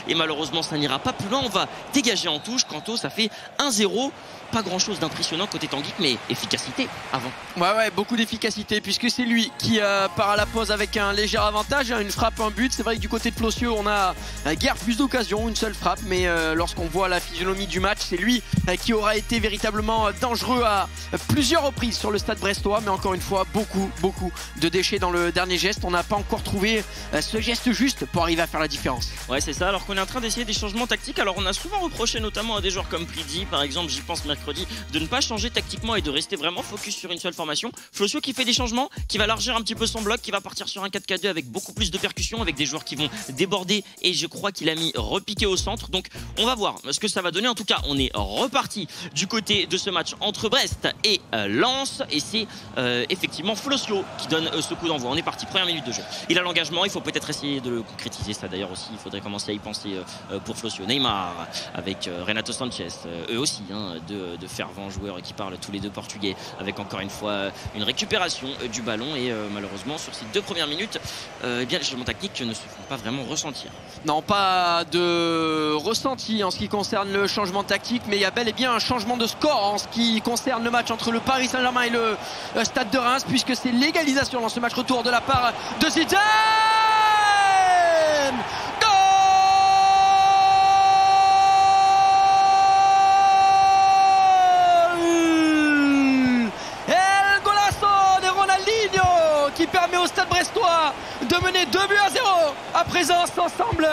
et malheureusement ça n'ira pas plus loin, on va dégager en touche Quento, ça fait un zéro. Pas grand chose d'impressionnant côté Tanguik mais efficacité avant. Ouais ouais, beaucoup d'efficacité puisque c'est lui qui euh, part à la pause avec un léger avantage, hein, une frappe, un but. C'est vrai que du côté de Flossio, on a euh, guère plus d'occasions, une seule frappe, mais euh, lorsqu'on voit la physionomie du match, c'est lui euh, qui aura été véritablement euh, dangereux à euh, plusieurs reprises sur le Stade Brestois, mais encore une fois, beaucoup, beaucoup de déchets dans le dernier geste. On n'a pas encore trouvé euh, ce geste juste pour arriver à faire la différence. Ouais, c'est ça, alors qu'on est en train d'essayer des changements tactiques. Alors on a souvent reproché notamment à des joueurs comme Pridi, par exemple, j'y pense mercredi, de ne pas changer tactiquement et de rester vraiment focus sur une seule formation. Flossio qui fait des changements, qui va largir un petit peu son bloc, qui va partir sur un quatre quatre deux avec beaucoup plus de percussions, avec des joueurs qui vont déborder, et je crois qu'il a mis repiqué au centre. Donc on va voir ce que ça va donner. En tout cas, on est reparti du côté de ce match entre Brest et euh, Lens, et c'est euh, effectivement Flossio qui donne euh, ce coup d'envoi. On est parti, première minute de jeu. Il a l'engagement, il faut peut-être essayer de le concrétiser, ça d'ailleurs aussi, il faudrait commencer à y penser euh, pour Flossio. Neymar avec euh, Renato Sanches, euh, eux aussi, hein, deux de fervents joueurs qui parlent tous les deux portugais, avec encore une fois une récupération euh, du ballon, et euh, malheureusement sur ces deux premières minutes, euh, eh bien, les changements tactiques ne se font pas vraiment ressentir. Non, pas de ressenti en ce qui concerne le changement tactique, mais il y a bel et bien un changement de score en ce qui concerne le match entre le Paris Saint-Germain et le euh, Stade de Reims, puisque c'est l'égalisation dans ce match retour de la part de Zidzen. Qui permet au Stade Brestois de mener deux buts à zéro. À présent, ça semble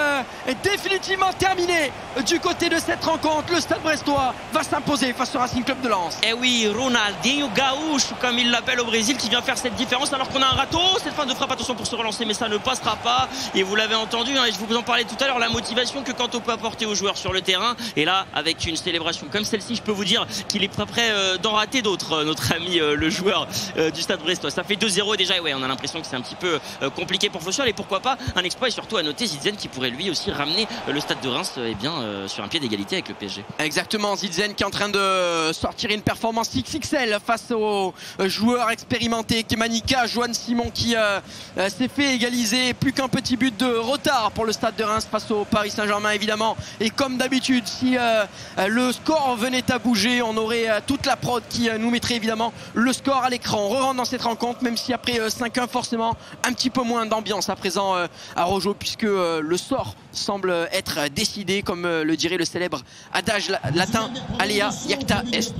définitivement terminé du côté de cette rencontre. Le Stade Brestois va s'imposer face au Racing Club de Lens. Et oui, Ronaldinho Gaúcho, comme il l'appelle au Brésil, qui vient faire cette différence alors qu'on a un râteau. Cette fin de frappe, attention pour se relancer, mais ça ne passera pas. Et vous l'avez entendu, hein, et je vous en parlais tout à l'heure, la motivation que Quento peut apporter aux joueurs sur le terrain. Et là, avec une célébration comme celle-ci, je peux vous dire qu'il est pas prêt euh, d'en rater d'autres, euh, notre ami euh, le joueur euh, du Stade Brestois. Ça fait deux zéro déjà, et ouais, on a l'impression que c'est un petit peu compliqué pour Flossio, et pourquoi pas un exploit, et surtout à noter Zidzen qui pourrait lui aussi ramener le Stade de Reims eh bien, euh, sur un pied d'égalité avec le P S G. Exactement, Zidzen qui est en train de sortir une performance six X L face aux joueurs expérimentés Kemanika, Joanne Simon qui euh, s'est fait égaliser, plus qu'un petit but de retard pour le Stade de Reims face au Paris Saint-Germain évidemment, et comme d'habitude si euh, le score venait à bouger, on aurait toute la prod qui nous mettrait évidemment le score à l'écran. On re-rentre dans cette rencontre, même si après euh, cinq un forcément un petit peu moins d'ambiance à présent euh, à Araujo, puisque euh, le sort semble être décidé, comme euh, le dirait le célèbre adage la latin alea iacta est.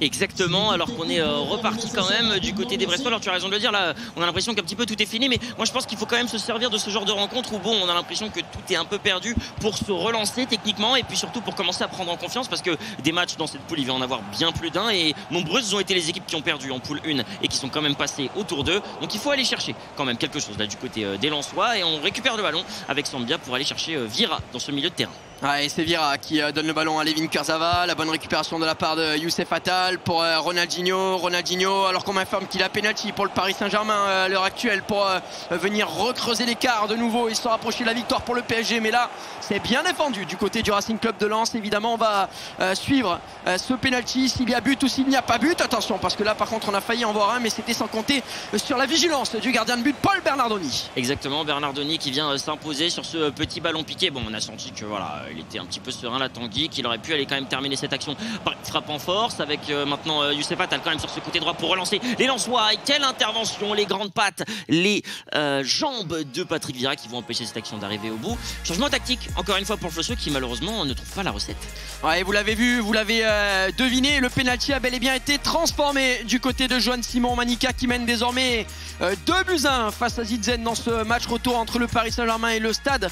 Exactement, alors qu'on est euh, reparti quand même du côté des Brestois. Alors tu as raison de le dire, là on a l'impression qu'un petit peu tout est fini, mais moi je pense qu'il faut quand même se servir de ce genre de rencontre où bon, on a l'impression que tout est un peu perdu pour se relancer techniquement, et puis surtout pour commencer à prendre en confiance, parce que des matchs dans cette poule il va en avoir bien plus d'un, et nombreuses ont été les équipes qui ont perdu en poule un et qui sont quand même passées au tour deux. Donc il faut aller chercher quand même quelque chose là du côté euh, des Lensois, et on récupère le ballon avec Sambia pour aller chercher euh, Vieira dans ce milieu de terrain. Ah, et c'est Vieira qui euh, donne le ballon à Layvin Kurzawa. La bonne récupération de la part de Youcef Atal pour euh, Ronaldinho. Ronaldinho, alors qu'on m'informe qu'il a penalty pour le Paris Saint-Germain euh, à l'heure actuelle, pour euh, venir recreuser l'écart de nouveau et se rapprocher de la victoire pour le P S G. Mais là, c'est bien défendu du côté du Racing Club de Lens. Évidemment, on va euh, suivre euh, ce penalty, s'il y a but ou s'il n'y a pas but. Attention, parce que là, par contre, on a failli en voir un, mais c'était sans compter sur la vigilance du gardien de but, Paul Bernardoni. Exactement, Bernardoni qui vient euh, s'imposer sur ce euh, petit ballon piqué. Bon, on a senti que voilà, il était un petit peu serein là, Tanguik, qu'il aurait pu aller quand même terminer cette action par une frappe en force, avec euh, maintenant euh, Youcef Atal quand même sur ce côté droit pour relancer les Lensois. Et quelle intervention, les grandes pattes, les euh, jambes de Patrick Vieira qui vont empêcher cette action d'arriver au bout. Changement tactique encore une fois pour Flossio, qui malheureusement ne trouve pas la recette. Ouais, vous l'avez vu, vous l'avez euh, deviné, le penalty a bel et bien été transformé du côté de Joanne Simon. Manika qui mène désormais euh, deux buts à un face à Zidzen dans ce match retour entre le Paris Saint-Germain et le Stade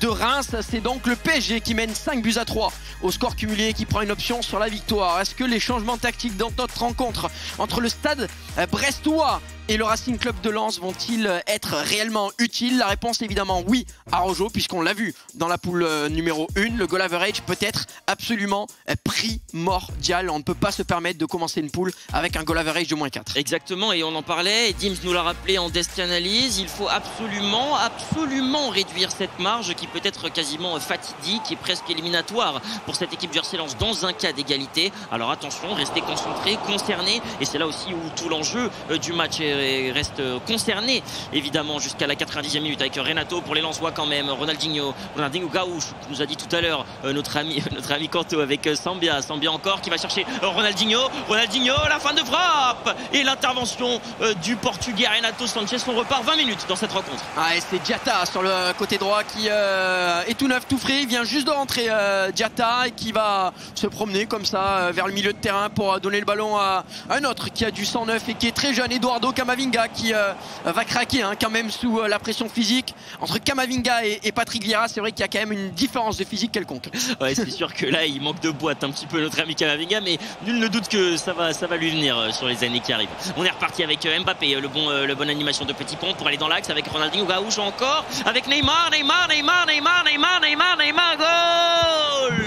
de Reims. C'est donc le P S G qui mène cinq buts à trois au score cumulé et qui prend une option sur la victoire. Est-ce que les changements tactiques dans notre rencontre entre le Stade Brestois et le Racing Club de Lens vont-ils être réellement utiles? La réponse évidemment oui à Araujo, puisqu'on l'a vu dans la poule numéro un. Le goal average peut être absolument primordial. On ne peut pas se permettre de commencer une poule avec un goal average de moins quatre. Exactement, et on en parlait, et Deamz nous l'a rappelé en Desk Analyse, il faut absolument, absolument réduire cette marge qui peut être quasiment fatidique et presque éliminatoire pour cette équipe du R C Lens dans un cas d'égalité. Alors attention, restez concentrés, concernés, et c'est là aussi où tout l'enjeu du match est et reste concerné évidemment jusqu'à la quatre-vingt-dixième minute avec Renato pour les Lensois quand même. Ronaldinho, Ronaldinho Gaouche, nous a dit tout à l'heure euh, notre ami notre ami Quento avec Sambia, Sambia encore qui va chercher Ronaldinho, Ronaldinho, la fin de frappe et l'intervention euh, du Portugais Renato Sanches. On repart vingt minutes dans cette rencontre. Ah, et c'est Diatta sur le côté droit qui euh, est tout neuf, tout frais, il vient juste de rentrer euh, Diatta et qui va se promener comme ça euh, vers le milieu de terrain pour euh, donner le ballon à un autre qui a du cent neuf et qui est très jeune, Eduardo Camavinga, qui euh, va craquer hein, quand même sous euh, la pression physique. Entre Camavinga et, et Patrick Vieira, c'est vrai qu'il y a quand même une différence de physique quelconque. Ouais, c'est sûr que là il manque de boîte un petit peu notre ami Camavinga, mais nul ne doute que ça va, ça va lui venir euh, sur les années qui arrivent. On est reparti avec euh, Mbappé, le bon, euh, le bonne animation de Petit Pont pour aller dans l'axe avec Ronaldinho Gaouche encore, avec Neymar, Neymar, Neymar, Neymar, Neymar, Neymar, Neymar, goal!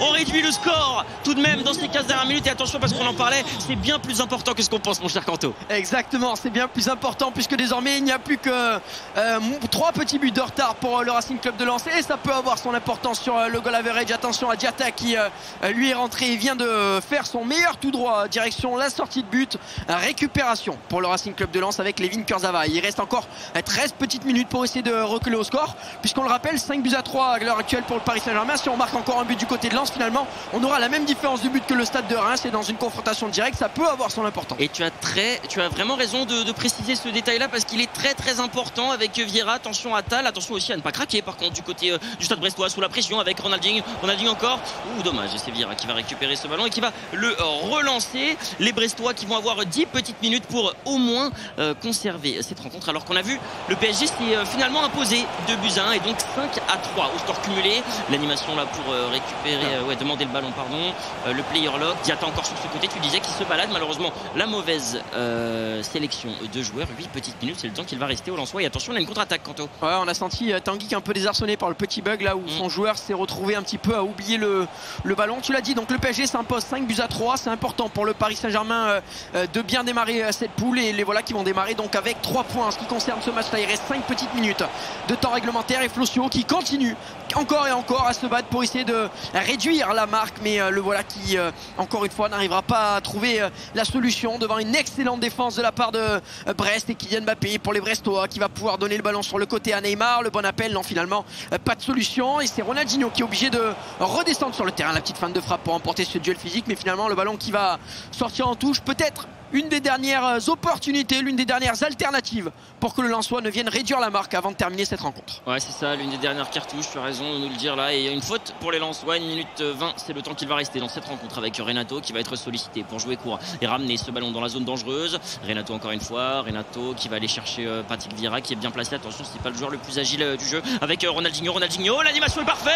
On réduit le score tout de même dans ces quinze dernières minutes et attention parce qu'on en parlait, c'est bien plus important que ce qu'on pense mon cher Quento. Exactement, c'est bien plus important puisque désormais il n'y a plus que euh, trois petits buts de retard pour euh, le Racing Club de Lens et ça peut avoir son importance sur euh, le goal average. Attention à Diatta qui euh, lui est rentré et vient de faire son meilleur tout droit direction la sortie de but, récupération pour le Racing Club de Lens avec Layvin Kurzawa. Il reste encore treize petites minutes pour essayer de reculer au score puisqu'on le rappelle cinq buts à trois à l'heure actuelle pour le Paris Saint-Germain. Si on marque encore un but du côté de Lens, finalement on aura la même différence de but que le Stade de Reims et dans une confrontation directe ça peut avoir son importance. Et tu as, très, tu as vraiment raison de, de préciser ce détail là parce qu'il est très très important avec Vieira. Attention à Atal, attention aussi à ne pas craquer par contre du côté euh, du Stade Brestois sous la pression avec Ronaldinho, Ronaldinho encore. Ouh, dommage, c'est Vieira qui va récupérer ce ballon et qui va le relancer. Les Brestois qui vont avoir dix petites minutes pour au moins euh, conserver cette rencontre alors qu'on a vu le P S G s'est euh, finalement imposé deux buts à un et donc cinq à trois au score cumulé. L'animation là pour euh, récupérer, euh, ouais, demander le ballon pardon, euh, le player lock. Diatta encore sur ce côté, tu disais qu'il se balade, malheureusement la mauvaise euh, sélection de joueurs. Huit petites minutes, c'est le temps qu'il va rester au Lensois et attention on a une contre-attaque Quento. Ouais, on a senti euh, Tanguik un peu désarçonné par le petit bug là où mmh. son joueur s'est retrouvé un petit peu à oublier le, le ballon. Tu l'as dit, donc le P S G s'impose cinq buts à trois, c'est important pour le Paris Saint-Germain euh, euh, de bien démarrer euh, cette poule et les voilà qui vont démarrer donc avec trois points. En ce qui concerne ce match là il reste cinq petites minutes de temps réglementaire et Flossio qui continue encore et encore à se battre pour essayer de réduire la marque, mais euh, le voilà qui euh, encore une fois n'arrivera pas à trouver euh, la solution devant une excellente défense de la part de euh, Brest et Kylian Mbappé pour les Brestois qui va pouvoir donner le ballon sur le côté à Neymar, le bon appel, non finalement euh, pas de solution et c'est Ronaldinho qui est obligé de redescendre sur le terrain. La petite feinte de frappe pour emporter ce duel physique, mais finalement le ballon qui va sortir en touche, peut-être une des dernières opportunités, l'une des dernières alternatives pour que le Lensois ne vienne réduire la marque avant de terminer cette rencontre. Ouais, c'est ça, l'une des dernières cartouches, tu as raison de nous le dire là. Et il y a une faute pour les Lensois, une minute vingt, c'est le temps qu'il va rester dans cette rencontre avec Renato qui va être sollicité pour jouer court et ramener ce ballon dans la zone dangereuse. Renato encore une fois, Renato qui va aller chercher Patrick Vieira qui est bien placé. Attention, c'est pas le joueur le plus agile du jeu avec Ronaldinho, Ronaldinho, l'animation est parfaite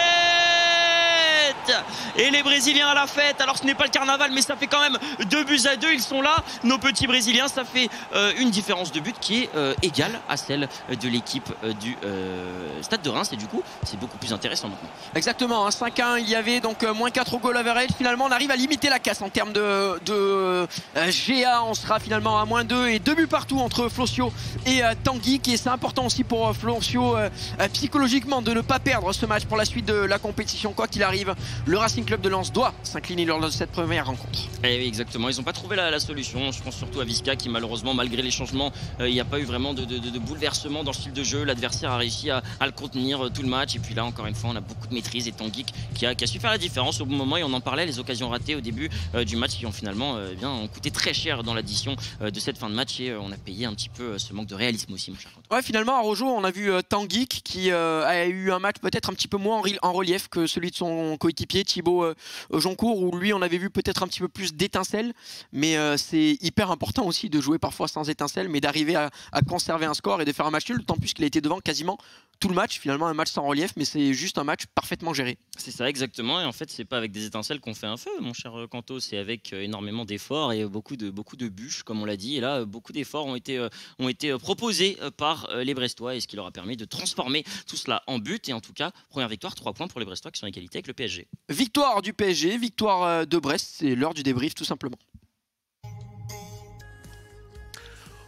et les Brésiliens à la fête. Alors ce n'est pas le carnaval mais ça fait quand même deux buts à deux, ils sont là nos petits Brésiliens, ça fait euh, une différence de but qui est euh, égale à celle de l'équipe euh, du euh, Stade de Reims et du coup c'est beaucoup plus intéressant maintenant. Exactement, hein, cinq à un il y avait donc euh, moins quatre au goal average. Finalement on arrive à limiter la casse en termes de, de euh, G A, on sera finalement à moins deux et deux buts partout entre Flossio et euh, Tanguy, et c'est important aussi pour euh, Flossio euh, euh, psychologiquement de ne pas perdre ce match pour la suite de la compétition quoi qu'il arrive. Le Racing Club de Lens doit s'incliner lors de cette première rencontre. Et oui, exactement. Ils n'ont pas trouvé la, la solution. Je pense surtout à Visca qui, malheureusement, malgré les changements, euh, il n'y a pas eu vraiment de, de, de bouleversement dans le style de jeu. L'adversaire a réussi à, à le contenir euh, tout le match. Et puis là, encore une fois, on a beaucoup de maîtrise. Et Tanguik qui a, qui a su faire la différence au bon moment. Et on en parlait, les occasions ratées au début euh, du match qui ont finalement euh, bien, ont coûté très cher dans l'addition euh, de cette fin de match. Et euh, on a payé un petit peu euh, ce manque de réalisme aussi, mon cher. Ouais, finalement, à Araujo, on a vu euh, Tanguik qui euh, a eu un match peut-être un petit peu moins en, en relief que celui de son coéquipier Pied, Thibaut euh, Joncourt, où lui on avait vu peut-être un petit peu plus d'étincelles, mais euh, c'est hyper important aussi de jouer parfois sans étincelles, mais d'arriver à, à conserver un score et de faire un match nul, tant plus qu'il a été devant quasiment tout le match, finalement un match sans relief, mais c'est juste un match parfaitement géré. C'est ça exactement, et en fait c'est pas avec des étincelles qu'on fait un feu mon cher Quento, c'est avec énormément d'efforts et beaucoup de, beaucoup de bûches comme on l'a dit, et là beaucoup d'efforts ont été, ont été proposés par les Brestois, et ce qui leur a permis de transformer tout cela en but, et en tout cas première victoire, trois points pour les Brestois qui sont en égalité avec le P S G. Victoire du P S G, victoire de Brest, c'est l'heure du débrief tout simplement.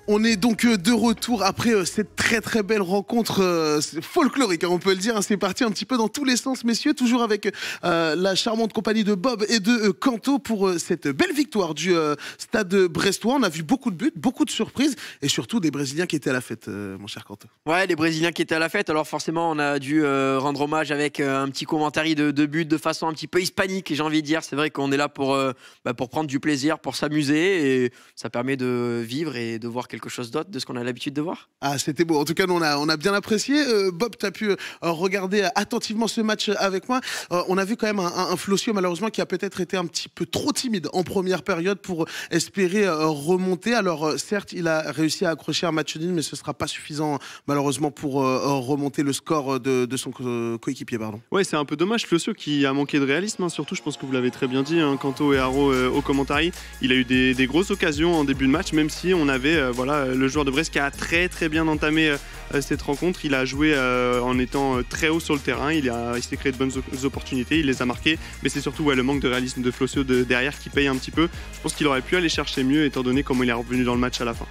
On est donc de retour après cette très très belle rencontre folklorique, on peut le dire. C'est parti un petit peu dans tous les sens, messieurs, toujours avec la charmante compagnie de Bob et de Quento pour cette belle victoire du Stade Brestois. On a vu beaucoup de buts, beaucoup de surprises et surtout des Brésiliens qui étaient à la fête, mon cher Quento. Ouais, les Brésiliens qui étaient à la fête. Alors forcément, on a dû rendre hommage avec un petit commentaire de, de but de façon un petit peu hispanique, j'ai envie de dire. C'est vrai qu'on est là pour, bah, pour prendre du plaisir, pour s'amuser, et ça permet de vivre et de voir quelque chose d'autre de ce qu'on a l'habitude de voir. Ah, c'était beau. En tout cas, nous, on a, on a bien apprécié. Euh, Bob, tu as pu euh, regarder attentivement ce match avec moi. Euh, on a vu quand même un, un, un Flossio, malheureusement, qui a peut-être été un petit peu trop timide en première période pour espérer euh, remonter. Alors, euh, certes, il a réussi à accrocher un match nul, mais ce ne sera pas suffisant, malheureusement, pour euh, remonter le score de, de son euh, coéquipier. Oui, c'est un peu dommage. Flossio qui a manqué de réalisme, hein, surtout, je pense que vous l'avez très bien dit, hein, Quento et Haro euh, au commentaire. Il a eu des, des grosses occasions en début de match, même si on avait... Euh, Voilà, le joueur de Brest qui a très très bien entamé euh, cette rencontre. Il a joué euh, en étant euh, très haut sur le terrain. Il, il s'est créé de bonnes opportunités, il les a marquées. Mais c'est surtout ouais, le manque de réalisme de Flossio de, derrière qui paye un petit peu. Je pense qu'il aurait pu aller chercher mieux étant donné comment il est revenu dans le match à la fin.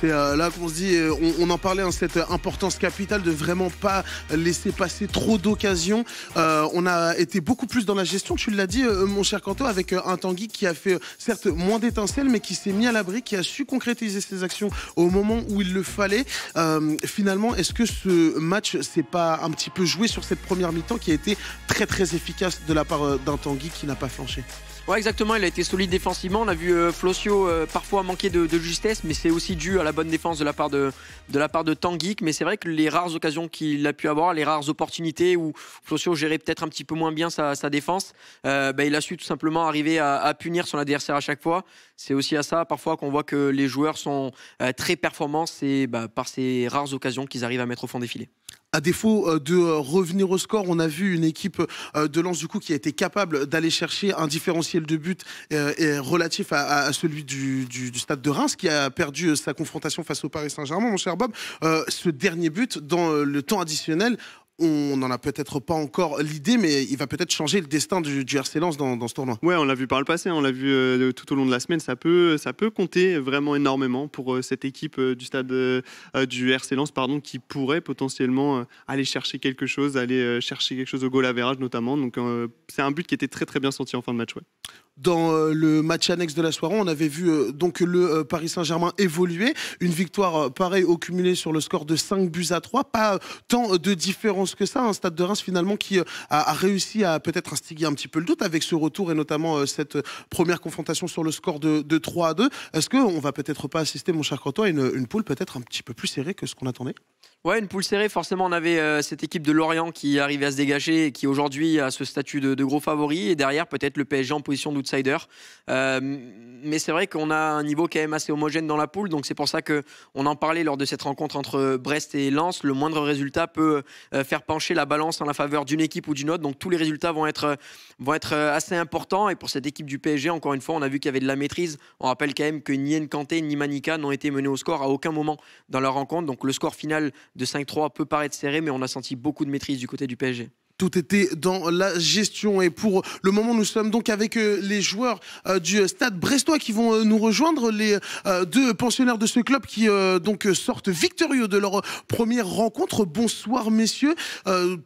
C'est là qu'on se dit, on en parlait, hein, cette importance capitale de vraiment pas laisser passer trop d'occasions. Euh, on a été beaucoup plus dans la gestion, tu l'as dit, mon cher Quento, avec un Tanguik qui a fait certes moins d'étincelles, mais qui s'est mis à l'abri, qui a su concrétiser ses actions au moment où il le fallait. Euh, finalement, est-ce que ce match s'est pas un petit peu joué sur cette première mi-temps qui a été très très efficace de la part d'un Tanguik qui n'a pas flanché? Ouais, exactement, il a été solide défensivement. On a vu euh, Flossio euh, parfois manquer de, de justesse, mais c'est aussi dû à la bonne défense de la part de, de, la part de Tanguik. Mais c'est vrai que les rares occasions qu'il a pu avoir, les rares opportunités où Flossio gérait peut-être un petit peu moins bien sa, sa défense, euh, bah, il a su tout simplement arriver à, à punir son adversaire à chaque fois. C'est aussi à ça parfois qu'on voit que les joueurs sont euh, très performants, c'est bah, par ces rares occasions qu'ils arrivent à mettre au fond des filets. À défaut de revenir au score, on a vu une équipe de Lens du coup qui a été capable d'aller chercher un différentiel de but et relatif à, à celui du, du, du Stade de Reims qui a perdu sa confrontation face au Paris Saint-Germain. Mon cher Bob, euh, ce dernier but dans le temps additionnel, on n'en a peut-être pas encore l'idée, mais il va peut-être changer le destin du, du R C Lens dans, dans ce tournoi. Ouais, on l'a vu par le passé, hein, on l'a vu euh, tout au long de la semaine. Ça peut, ça peut compter vraiment énormément pour euh, cette équipe euh, du stade euh, du R C Lens, pardon, qui pourrait potentiellement euh, aller chercher quelque chose, aller euh, chercher quelque chose au goal average notamment. Donc euh, c'est un but qui était très très bien senti en fin de match. Ouais. Dans le match annexe de la soirée, on avait vu euh, donc le euh, Paris Saint-Germain évoluer. Une victoire euh, pareille au cumulé sur le score de cinq buts à trois. Pas euh, tant de différence que ça. Un Stade de Reims finalement qui euh, a, a réussi à peut-être instiguer un petit peu le doute avec ce retour et notamment euh, cette première confrontation sur le score de, de trois à deux. Est-ce qu'on va peut-être pas assister, mon cher Quento, à une, une poule peut-être un petit peu plus serrée que ce qu'on attendait? Ouais, une poule serrée. Forcément, on avait euh, cette équipe de Lorient qui arrivait à se dégager et qui aujourd'hui a ce statut de, de gros favori. Et derrière, peut-être le P S G en position d'outil. Euh, mais c'est vrai qu'on a un niveau quand même assez homogène dans la poule, donc c'est pour ça qu'on en parlait lors de cette rencontre entre Brest et Lens. Le moindre résultat peut faire pencher la balance en la faveur d'une équipe ou d'une autre, donc tous les résultats vont être, vont être assez importants. Et pour cette équipe du P S G, encore une fois, on a vu qu'il y avait de la maîtrise. On rappelle quand même que ni N'Kanté ni Manica n'ont été menés au score à aucun moment dans leur rencontre, donc le score final de cinq trois peut paraître serré, mais on a senti beaucoup de maîtrise du côté du P S G. Tout était dans la gestion. Et pour le moment, nous sommes donc avec les joueurs du Stade Brestois qui vont nous rejoindre. Les deux pensionnaires de ce club qui donc sortent victorieux de leur première rencontre. Bonsoir, messieurs.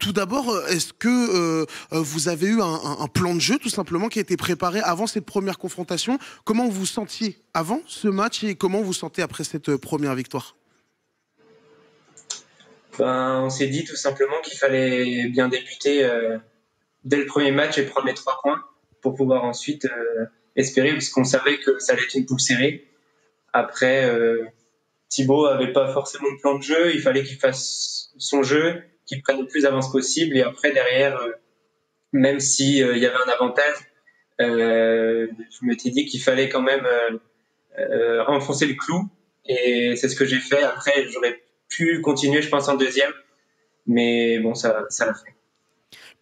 Tout d'abord, est-ce que vous avez eu un, un plan de jeu tout simplement qui a été préparé avant cette première confrontation? Comment vous sentiez avant ce match et comment vous sentez après cette première victoire? Ben, on s'est dit tout simplement qu'il fallait bien débuter euh, dès le premier match et prendre les trois points pour pouvoir ensuite euh, espérer, puisqu'on savait que ça allait être une poule serrée. Après, euh, Thibaut n'avait pas forcément de plan de jeu, il fallait qu'il fasse son jeu, qu'il prenne le plus d'avance possible. Et après, derrière, euh, même s'il euh, y avait un avantage, euh, je m'étais dit qu'il fallait quand même euh, euh, enfoncer le clou. Et c'est ce que j'ai fait. Après, j'aurais pu continuer, je pense, en deuxième, mais bon, ça, ça l'a fait.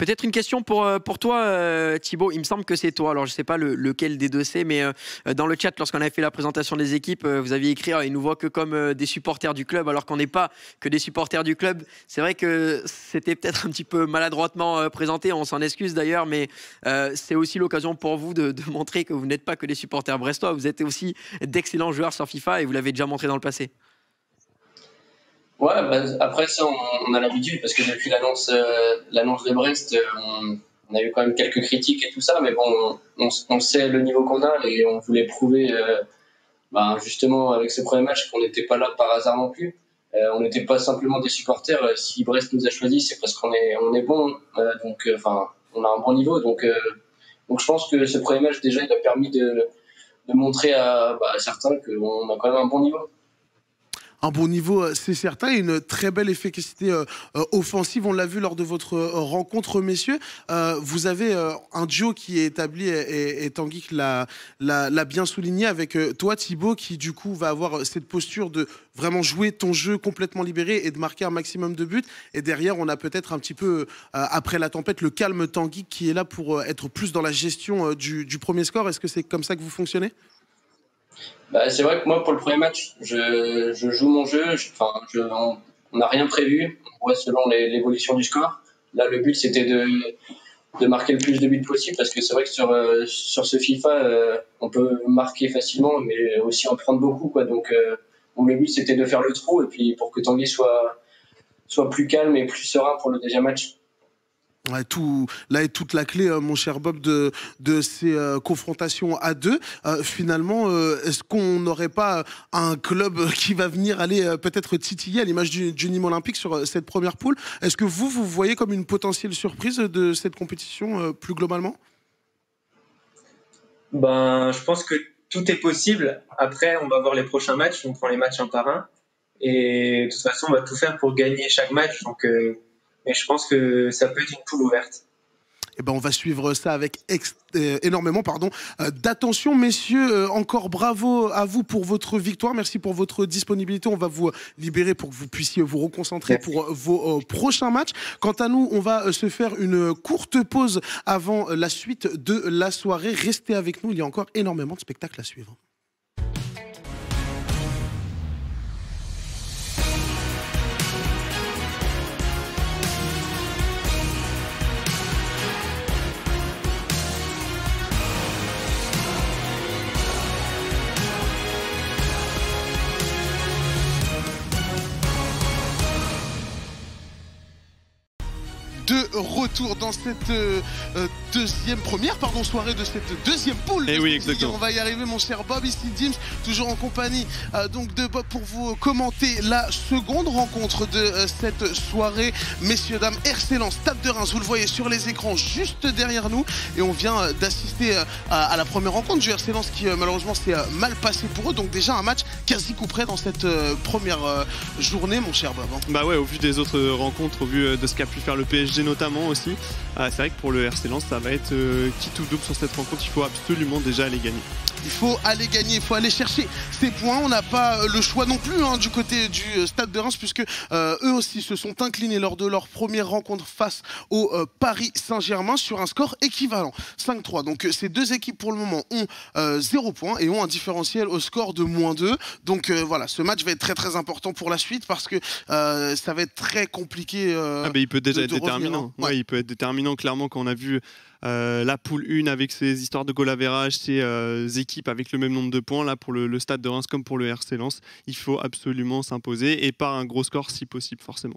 Peut-être une question pour, pour toi, euh, Thibaut. Il me semble que c'est toi. Alors, je ne sais pas le, lequel des deux c'est, mais euh, dans le chat, lorsqu'on avait fait la présentation des équipes, euh, vous aviez écrit ah, « Ils nous voient que comme euh, des supporters du club », alors qu'on n'est pas que des supporters du club. C'est vrai que c'était peut-être un petit peu maladroitement euh, présenté. On s'en excuse d'ailleurs, mais euh, c'est aussi l'occasion pour vous de, de montrer que vous n'êtes pas que des supporters brestois. Vous êtes aussi d'excellents joueurs sur FIFA et vous l'avez déjà montré dans le passé. Ouais, bah, après ça, on, on a l'habitude parce que depuis l'annonce euh, l'annonce de Brest, euh, on, on a eu quand même quelques critiques et tout ça, mais bon, on, on sait le niveau qu'on a et on voulait prouver, euh, bah, justement, avec ce premier match, qu'on n'était pas là par hasard non plus. Euh, on n'était pas simplement des supporters. Si Brest nous a choisis, c'est parce qu'on est, on est bon, euh, donc euh, enfin, on a un bon niveau. Donc, euh, donc je pense que ce premier match, déjà, il a permis de, de montrer à, bah, à certains qu'on a quand même un bon niveau. Un bon niveau, c'est certain, et une très belle efficacité euh, offensive. On l'a vu lors de votre rencontre, messieurs. Euh, vous avez euh, un duo qui est établi, et, et Tanguik l'a bien souligné, avec toi, Thibaut, qui du coup va avoir cette posture de vraiment jouer ton jeu complètement libéré et de marquer un maximum de buts. Et derrière, on a peut-être un petit peu, euh, après la tempête, le calme Tanguik qui est là pour euh, être plus dans la gestion euh, du, du premier score. Est-ce que c'est comme ça que vous fonctionnez ? Bah, c'est vrai que moi, pour le premier match, je, je joue mon jeu. Je, enfin, je, on n'a rien prévu. On voit selon l'évolution du score. Là, le but, c'était de, de marquer le plus de buts possible parce que c'est vrai que sur, euh, sur ce FIFA, euh, on peut marquer facilement, mais aussi en prendre beaucoup, quoi. Donc, euh, bon, le but, c'était de faire le trou et puis pour que Tanguy soit, soit plus calme et plus serein pour le deuxième match. Ouais, tout, là est toute la clé, mon cher Bob, de, de ces euh, confrontations à deux. Euh, finalement, euh, est-ce qu'on n'aurait pas un club qui va venir aller euh, peut-être titiller à l'image du, du Nîmes Olympique sur euh, cette première poule? Est-ce que vous, vous voyez comme une potentielle surprise de cette compétition euh, plus globalement? Ben, je pense que tout est possible. Après, on va voir les prochains matchs, on prend les matchs un par un. Et de toute façon, on va tout faire pour gagner chaque match. Donc... Euh... mais je pense que ça peut être une poule ouverte. Eh ben on va suivre ça avec ex euh, énormément pardon euh, d'attention. Messieurs, euh, encore bravo à vous pour votre victoire. Merci pour votre disponibilité. On va vous libérer pour que vous puissiez vous reconcentrer Merci. pour euh, vos euh, prochains matchs. Quant à nous, on va euh, se faire une courte pause avant euh, la suite de la soirée. Restez avec nous, il y a encore énormément de spectacles à suivre. De retour dans cette euh, deuxième première pardon soirée de cette deuxième poule. Et oui, exactement. On va y arriver, mon cher Bob, ici Deamz, toujours en compagnie euh, donc de Bob pour vous commenter la seconde rencontre de euh, cette soirée. Messieurs, dames, R C Lens, Stade de Reims, vous le voyez sur les écrans juste derrière nous. Et on vient euh, d'assister euh, à, à la première rencontre du R C Lens qui euh, malheureusement s'est euh, mal passé pour eux. Donc déjà un match quasi coup près dans cette euh, première euh, journée, mon cher Bob. Hein. Bah ouais, au vu des autres rencontres, au vu de ce qu'a pu faire le P S G notamment aussi, c'est vrai que pour le R C Lens ça va être euh, qui tout double sur cette rencontre. Il faut absolument déjà aller gagner. Il faut aller gagner, il faut aller chercher ces points. On n'a pas le choix non plus hein, du côté du Stade de Reims puisque euh, eux aussi se sont inclinés lors de leur première rencontre face au euh, Paris Saint-Germain sur un score équivalent, cinq trois. Donc euh, ces deux équipes pour le moment ont euh, zéro points et ont un différentiel au score de moins deux. Donc euh, voilà, ce match va être très très important pour la suite parce que euh, ça va être très compliqué. Euh, ah, mais il peut déjà de, être de déterminant. Ouais. Ouais, il peut être déterminant clairement quand on a vu... Euh, la poule un avec ses histoires de goal average, ses euh, équipes avec le même nombre de points. Là pour le, le Stade de Reims comme pour le R C Lens, il faut absolument s'imposer et par un gros score si possible forcément.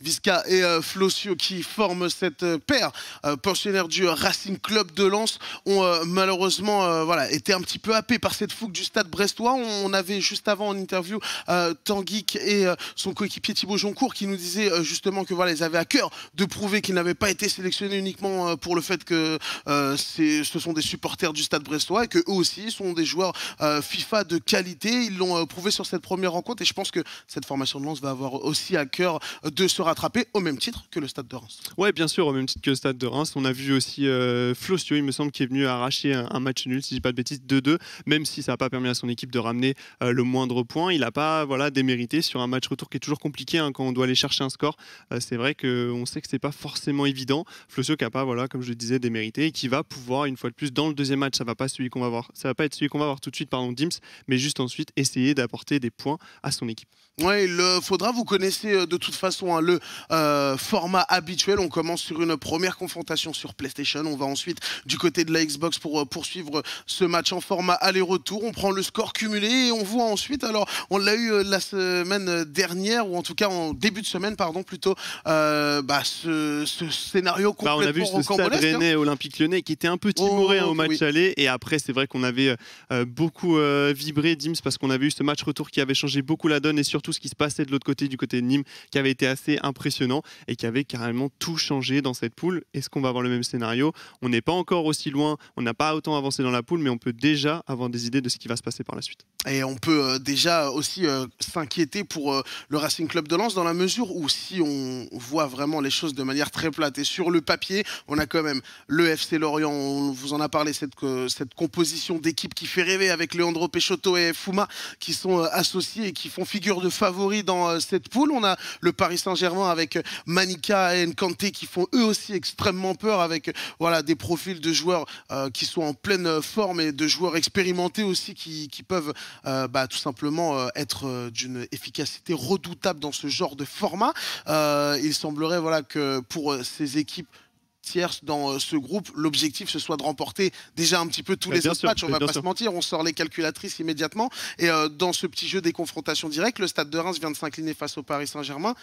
Visca et euh, Flossio qui forment cette euh, paire euh, pensionnaires du euh, Racing Club de Lens ont euh, malheureusement euh, voilà, été un petit peu happés par cette fougue du Stade Brestois. On, on avait juste avant en interview euh, Tanguik et euh, son coéquipier Thibaut Joncourt qui nous disait euh, justement que voilà, ils avaient à cœur de prouver qu'ils n'avaient pas été sélectionnés uniquement euh, pour le fait que Euh, ce sont des supporters du Stade Brestois et qu'eux aussi sont des joueurs euh, FIFA de qualité. Ils l'ont euh, prouvé sur cette première rencontre et je pense que cette formation de Lens va avoir aussi à cœur de de se rattraper au même titre que le Stade de Reims. Oui, bien sûr, au même titre que le Stade de Reims. On a vu aussi euh, Flossio, il me semble, qui est venu arracher un, un match nul, si je ne dis pas de bêtises, deux deux, même si ça n'a pas permis à son équipe de ramener euh, le moindre point. Il n'a pas voilà, démérité sur un match retour qui est toujours compliqué hein, quand on doit aller chercher un score. Euh, c'est vrai qu'on sait que ce n'est pas forcément évident. Flossio qui n'a pas, voilà, comme je le disais, démérité et qui va pouvoir, une fois de plus, dans le deuxième match, ça ne va pas celui qu'on va voir, ça va pas être celui qu'on va voir tout de suite, pardon, Deamz, mais juste ensuite essayer d'apporter des points à son équipe. Ouais, il faudra, vous connaissez de toute façon hein, le euh, format habituel. On commence sur une première confrontation sur PlayStation. On va ensuite du côté de la Xbox pour euh, poursuivre ce match en format aller-retour. On prend le score cumulé et on voit ensuite. Alors, on l'a eu euh, la semaine dernière, ou en tout cas en début de semaine, pardon, plutôt, euh, bah, ce, ce scénario complètement bah, on a vu ce Stade Rennais, hein. Olympique Lyonnais, qui était un peu timoré oh, hein, au match oui. aller. Et après, c'est vrai qu'on avait euh, beaucoup euh, vibré, Deamz, parce qu'on avait eu ce match retour qui avait changé beaucoup la donne et surtout tout ce qui se passait de l'autre côté, du côté de Nîmes, qui avait été assez impressionnant et qui avait carrément tout changé dans cette poule. Est-ce qu'on va avoir le même scénario? On n'est pas encore aussi loin, on n'a pas autant avancé dans la poule, mais on peut déjà avoir des idées de ce qui va se passer par la suite. Et on peut déjà aussi euh, s'inquiéter pour euh, le Racing Club de Lens, dans la mesure où si on voit vraiment les choses de manière très plate et sur le papier, on a quand même le F C Lorient, on vous en a parlé, cette, euh, cette composition d'équipe qui fait rêver avec Leandro Pechoteau et Fuma qui sont euh, associés et qui font figure de favoris dans euh, cette poule. On a le Paris Saint-Germain avec Manika et N'Kanté qui font eux aussi extrêmement peur, avec euh, voilà, des profils de joueurs euh, qui sont en pleine forme et de joueurs expérimentés aussi qui, qui peuvent... Euh, bah, tout simplement euh, être euh, d'une efficacité redoutable dans ce genre de format. Euh, il semblerait voilà, que pour euh, ces équipes tierces dans euh, ce groupe, l'objectif ce soit de remporter déjà un petit peu tous ouais, les autres sûr, matchs. On ne va pas sûr. se mentir, on sort les calculatrices immédiatement. Et euh, dans ce petit jeu des confrontations directes, le Stade de Reims vient de s'incliner face au Paris Saint-Germain,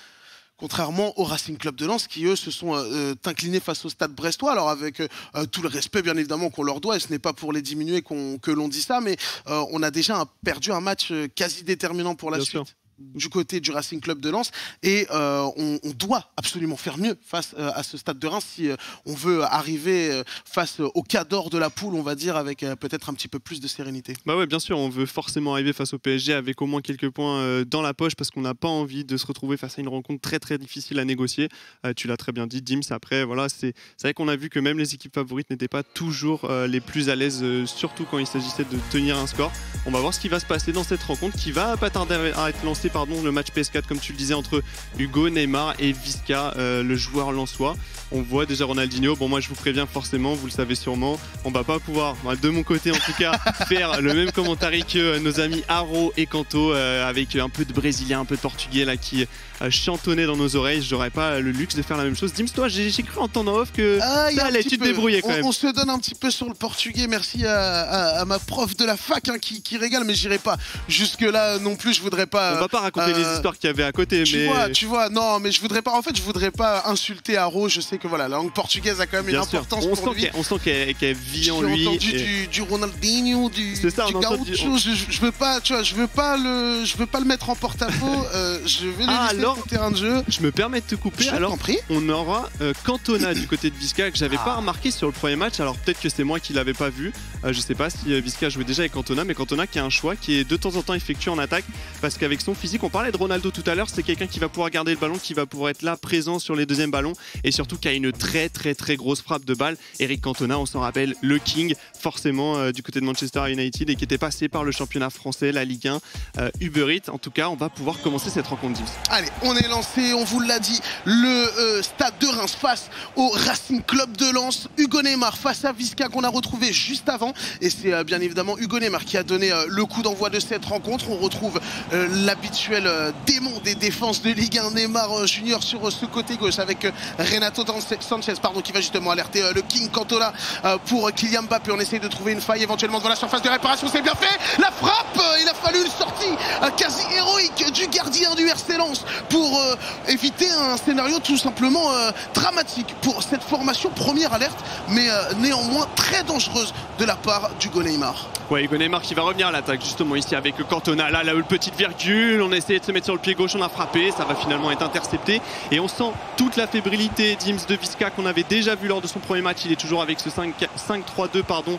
contrairement au Racing Club de Lens qui, eux, se sont euh, inclinés face au Stade Brestois. Alors, avec euh, tout le respect, bien évidemment, qu'on leur doit, et ce n'est pas pour les diminuer qu'on, que l'on dit ça, mais euh, on a déjà un, perdu un match quasi déterminant pour la bien suite. Sûr. Du côté du Racing Club de Lens, et euh, on, on doit absolument faire mieux face euh, à ce Stade de Reims si euh, on veut arriver euh, face euh, au cador de la poule, on va dire, avec euh, peut-être un petit peu plus de sérénité. Bah ouais, bien sûr, on veut forcément arriver face au P S G avec au moins quelques points euh, dans la poche, parce qu'on n'a pas envie de se retrouver face à une rencontre très très difficile à négocier. Euh, tu l'as très bien dit, Deamz. Après, voilà, c'est vrai qu'on a vu que même les équipes favorites n'étaient pas toujours euh, les plus à l'aise, euh, surtout quand il s'agissait de tenir un score. On va voir ce qui va se passer dans cette rencontre qui va pas tarder à être lancée. Pardon, le match P S quatre, comme tu le disais, entre Hugo Neymar et Visca, euh, le joueur lensois. On voit déjà Ronaldinho. Bon, moi je vous préviens forcément, vous le savez sûrement, on va pas pouvoir, de mon côté en tout cas, faire le même commentaire que nos amis Araujo et Quento, euh, avec un peu de brésilien, un peu de portugais là qui euh, chantonnaient dans nos oreilles. J'aurais pas le luxe de faire la même chose. Deamz, toi, j'ai cru en temps off que ah, allez, tu te débrouillais quand on, même. On se donne un petit peu sur le portugais. Merci à, à, à ma prof de la fac hein, qui, qui régale, mais j'irai pas jusque là non plus. Je voudrais pas. On va pas raconter euh, les histoires qu'il y avait à côté. Tu mais... vois, tu vois, non, mais je voudrais pas. En fait, je voudrais pas insulter Araujo. Je sais que voilà, la langue portugaise a quand même bien une sûr. importance on pour lui. On sent qu'elle qu vit en lui. J'ai entendu et... du, du Ronaldinho, du, ça, du Gaucho. On... Je, je veux pas, tu vois, je veux pas le, je veux pas le mettre en porte-à-faux. euh, je vais ah, le laisser sur le terrain de jeu. Je me permets de te couper. Je alors, on aura euh, Cantona du côté de Visca, que j'avais ah. pas remarqué sur le premier match. Alors peut-être que c'est moi qui l'avais pas vu. Euh, je sais pas si Visca jouait déjà avec Cantona, mais Cantona qui a un choix qui est de temps en temps effectué en attaque, parce qu'avec son physique, on parlait de Ronaldo tout à l'heure, c'est quelqu'un qui va pouvoir garder le ballon, qui va pouvoir être là présent sur les deuxièmes ballons, et surtout qui a une très très très grosse frappe de balle. Eric Cantona, on s'en rappelle, le King forcément euh, du côté de Manchester United, et qui était passé par le championnat français, la Ligue un, euh, Uber Eats. En tout cas, on va pouvoir commencer cette rencontre. Allez, on est lancé, on vous l'a dit, le euh, Stade de Reims face au Racing Club de Lens, Hugo Neymar face à Visca qu'on a retrouvé juste avant, et c'est euh, bien évidemment Hugo Neymar qui a donné euh, le coup d'envoi de cette rencontre. On retrouve euh, l'habituel euh, démon des défenses de Ligue un, Neymar euh, Junior sur euh, ce côté gauche, avec euh, Renato Sanches pardon, qui va justement alerter euh, le King Cantona euh, pour Kylian Mbappé. On essaye de trouver une faille éventuellement devant la surface de réparation, c'est bien fait, la frappe euh, il a fallu une sortie euh, quasi héroïque du gardien du R C Lens pour euh, éviter un scénario tout simplement euh, dramatique pour cette formation. Première alerte, mais euh, néanmoins très dangereuse de la part d'Hugo Neymar. Ouais, Hugo Neymar qui va revenir à l'attaque justement ici avec Cantona, là, là, une petite virgule, on a essayé de se mettre sur le pied gauche, on a frappé, ça va finalement être intercepté, et on sent toute la fébrilité, Deamz, Lens de Visca qu'on avait déjà vu lors de son premier match. Il est toujours avec ce cinq trois deux pardon,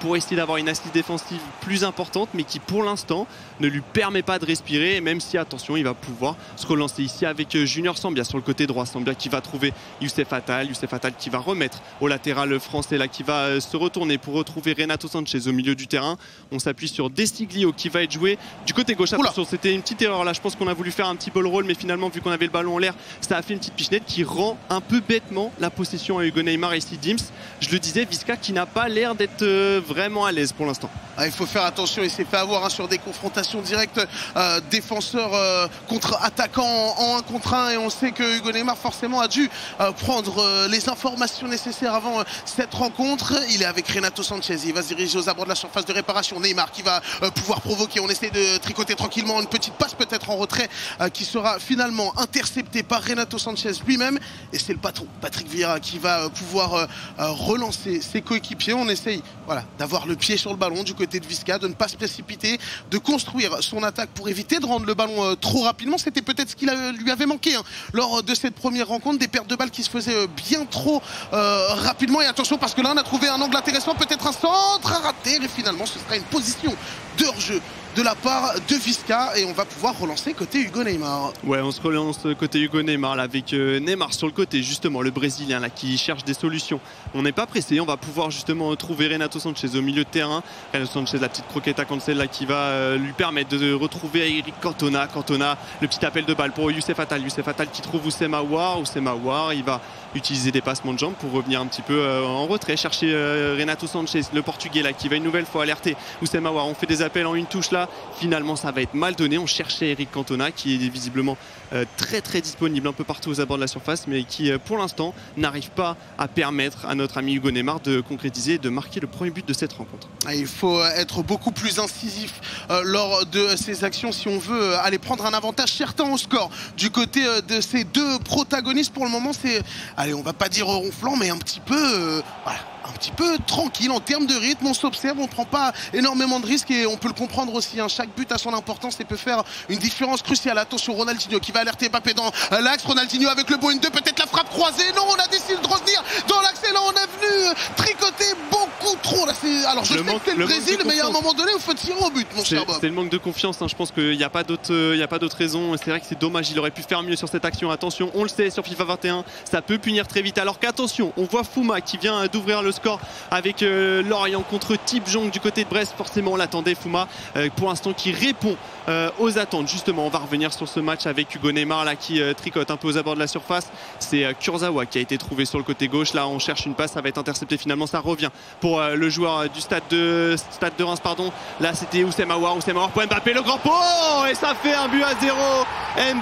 pour essayer d'avoir une assise défensive plus importante, mais qui pour l'instant ne lui permet pas de respirer. Et même si, attention, il va pouvoir se relancer ici avec Junior Sambia sur le côté droit. Sambia qui va trouver Youcef Atal, Youcef Atal qui va remettre au latéral français, là qui va se retourner pour retrouver Renato Sanches au milieu du terrain. On s'appuie sur De Sciglio qui va être joué du côté gauche. Attention, c'était une petite erreur là, je pense qu'on a voulu faire un petit ball roll, mais finalement vu qu'on avait le ballon en l'air, ça a fait une petite pichenette qui rend un peu bêtement la possession à Hugo Neymar. Ici Deamz, je le disais, Visca qui n'a pas l'air d'être vraiment à l'aise pour l'instant. Ah, il faut faire attention, il s'est fait avoir hein, sur des confrontations directes euh, défenseurs euh, contre attaquants en, en un contre un, et on sait que Hugo Neymar forcément a dû euh, prendre euh, les informations nécessaires avant euh, cette rencontre. Il est avec Renato Sanches, il va se diriger aux abords de la surface de réparation. Neymar qui va euh, pouvoir provoquer, on essaie de tricoter tranquillement une petite passe peut-être en retrait euh, qui sera finalement interceptée par Renato Sanches lui-même, et c'est le patron Patrick Vieira qui va euh, pouvoir euh, relancer ses coéquipiers. On essaye voilà, d'avoir le pied sur le ballon du côté de Visca, de ne pas se précipiter, de construire son attaque pour éviter de rendre le ballon euh, trop rapidement. C'était peut-être ce qui lui avait manqué hein, lors de cette première rencontre, des pertes de balles qui se faisaient euh, bien trop euh, rapidement. Et attention parce que là on a trouvé un angle intéressant, peut-être un centre à rater, et finalement ce sera une position de hors-jeu de la part de Visca, et on va pouvoir relancer côté Hugo Neymar. Ouais, on se relance côté Hugo Neymar là, avec Neymar sur le côté, justement le Brésilien là qui cherche des solutions. On n'est pas pressé, on va pouvoir justement trouver Renato Sanches au milieu de terrain. Renato Sanches, la petite croquette à Cancel là qui va lui permettre de retrouver Eric Cantona. Cantona, le petit appel de balle pour Youcef Atal. Youcef Atal qui trouve Ousmane Aouar. Ousmane Aouar, il va utiliser des passements de jambes pour revenir un petit peu euh, en retrait, chercher euh, Renato Sanches, le Portugais là qui va une nouvelle fois alerter Ousmane Aouar. On fait des appels en une touche là. Finalement ça va être mal donné, on cherchait Eric Cantona qui est visiblement euh, très très disponible un peu partout aux abords de la surface, mais qui euh, pour l'instant n'arrive pas à permettre à notre ami Hugo Neymar de concrétiser et de marquer le premier but de cette rencontre. Il faut être beaucoup plus incisif euh, lors de ces actions si on veut aller prendre un avantage certain au score du côté euh, de ces deux protagonistes. Pour le moment c'est, allez on va pas dire ronflant, mais un petit peu euh, voilà, un petit peu tranquille en termes de rythme. On s'observe, on prend pas énormément de risques, et on peut le comprendre aussi. Chaque but a son importance et peut faire une différence cruciale. Attention Ronaldinho qui va alerter Mbappé dans l'axe. Ronaldinho avec le bon un deux, peut-être la frappe croisée. Non, on a décidé de revenir dans l'axe, et là on est venu tricoter beaucoup trop. Là, alors je le sais manque, que c'est le, le Brésil, mais il y a un moment donné où il faut tirer au but, mon cher Bob. C'est le manque de confiance, hein. Je pense qu'il n'y a pas d'autre euh, raison. C'est vrai que c'est dommage, il aurait pu faire mieux sur cette action. Attention, on le sait, sur FIFA vingt et un, ça peut punir très vite. Alors qu'attention, on voit Fuma qui vient d'ouvrir le score avec euh, Lorient contre Thibaut Joncourt du côté de Brest. Forcément, on l'attendait, Fuma. Euh, pour l'instant qui répond euh, aux attentes. Justement, on va revenir sur ce match avec Hugo Neymar là qui euh, tricote un peu aux abords de la surface. C'est euh, Kurzawa qui a été trouvé sur le côté gauche. Là on cherche une passe, ça va être intercepté, finalement ça revient pour euh, le joueur euh, du stade de, stade de Reims pardon. Là c'était Ousmane Aouar, Ousmane Aouar pour Mbappé, le grand pot, oh, et ça fait un but à zéro.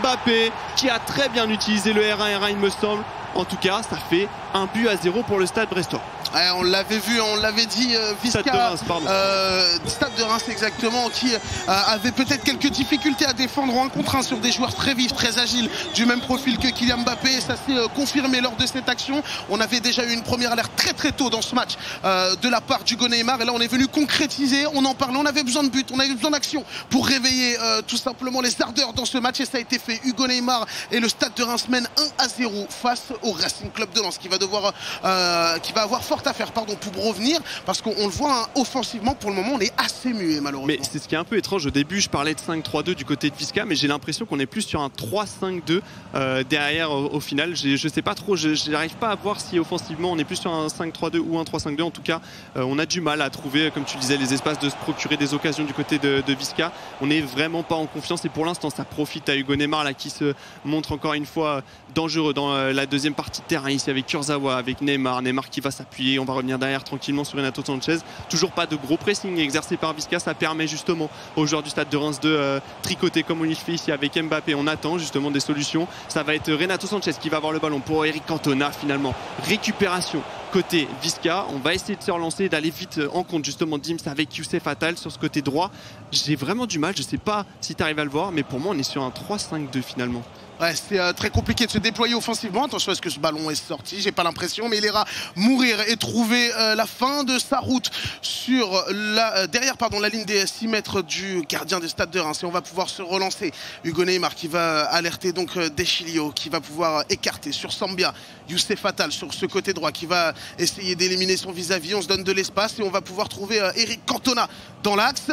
Mbappé qui a très bien utilisé le R un R un il me semble. En tout cas, ça fait un but à zéro pour le Stade Brestois. Ouais, on l'avait vu, on l'avait dit, euh, Visca, Stade de Reims, pardon. Euh, Stade de Reims exactement, qui euh, avait peut-être quelques difficultés à défendre en un contre un sur des joueurs très vifs, très agiles, du même profil que Kylian Mbappé, et ça s'est euh, confirmé lors de cette action. On avait déjà eu une première alerte très très tôt dans ce match euh, de la part d'Hugo Neymar, et là on est venu concrétiser, on en parlait, on avait besoin de buts, on avait besoin d'action pour réveiller euh, tout simplement les ardeurs dans ce match, et ça a été fait. Hugo Neymar et le Stade de Reims mènent un à zéro face au Racing Club de Lens, qui va devoir euh, qui va avoir fort à faire pardon pour revenir, parce qu'on le voit hein, offensivement pour le moment on est assez muet malheureusement. Mais c'est ce qui est un peu étrange, au début je parlais de cinq trois deux du côté de Visca, mais j'ai l'impression qu'on est plus sur un trois cinq deux euh, derrière au, au final. Je sais pas trop, je n'arrive pas à voir si offensivement on est plus sur un cinq trois deux ou un trois cinq deux. En tout cas euh, on a du mal à trouver, comme tu disais, les espaces de se procurer des occasions du côté de, de Visca. On n'est vraiment pas en confiance, et pour l'instant ça profite à Hugo Neymar là qui se montre encore une fois dangereux dans euh, la deuxième partie de terrain ici avec Kurzawa, avec Neymar, Neymar qui va s'appuyer, on va revenir derrière tranquillement sur Renato Sanches. Toujours pas de gros pressing exercé par Visca, ça permet justement aux joueurs du Stade de Reims de euh, tricoter comme on y fait ici avec Mbappé. On attend justement des solutions, ça va être Renato Sanches qui va avoir le ballon pour Eric Cantona, finalement récupération côté Visca. On va essayer de se relancer, d'aller vite en compte justement Deamz avec Youcef Atal sur ce côté droit. J'ai vraiment du mal, je ne sais pas si tu arrives à le voir, mais pour moi on est sur un trois cinq deux finalement. Ouais, c'était euh, très compliqué de se déployer offensivement. Attention à ce que ce ballon est sorti, j'ai pas l'impression, mais il ira mourir et trouver euh, la fin de sa route sur la, euh, derrière pardon, la ligne des six mètres du gardien des Stades de Reims. Et on va pouvoir se relancer. Hugo Neymar qui va alerter donc euh, De Sciglio, qui va pouvoir écarter sur Sambia. Youcef Atal sur ce côté droit qui va essayer d'éliminer son vis-à-vis. On se donne de l'espace et on va pouvoir trouver euh, Eric Cantona dans l'axe.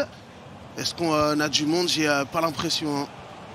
Est-ce qu'on euh, a du monde? J'ai euh, pas l'impression. Hein.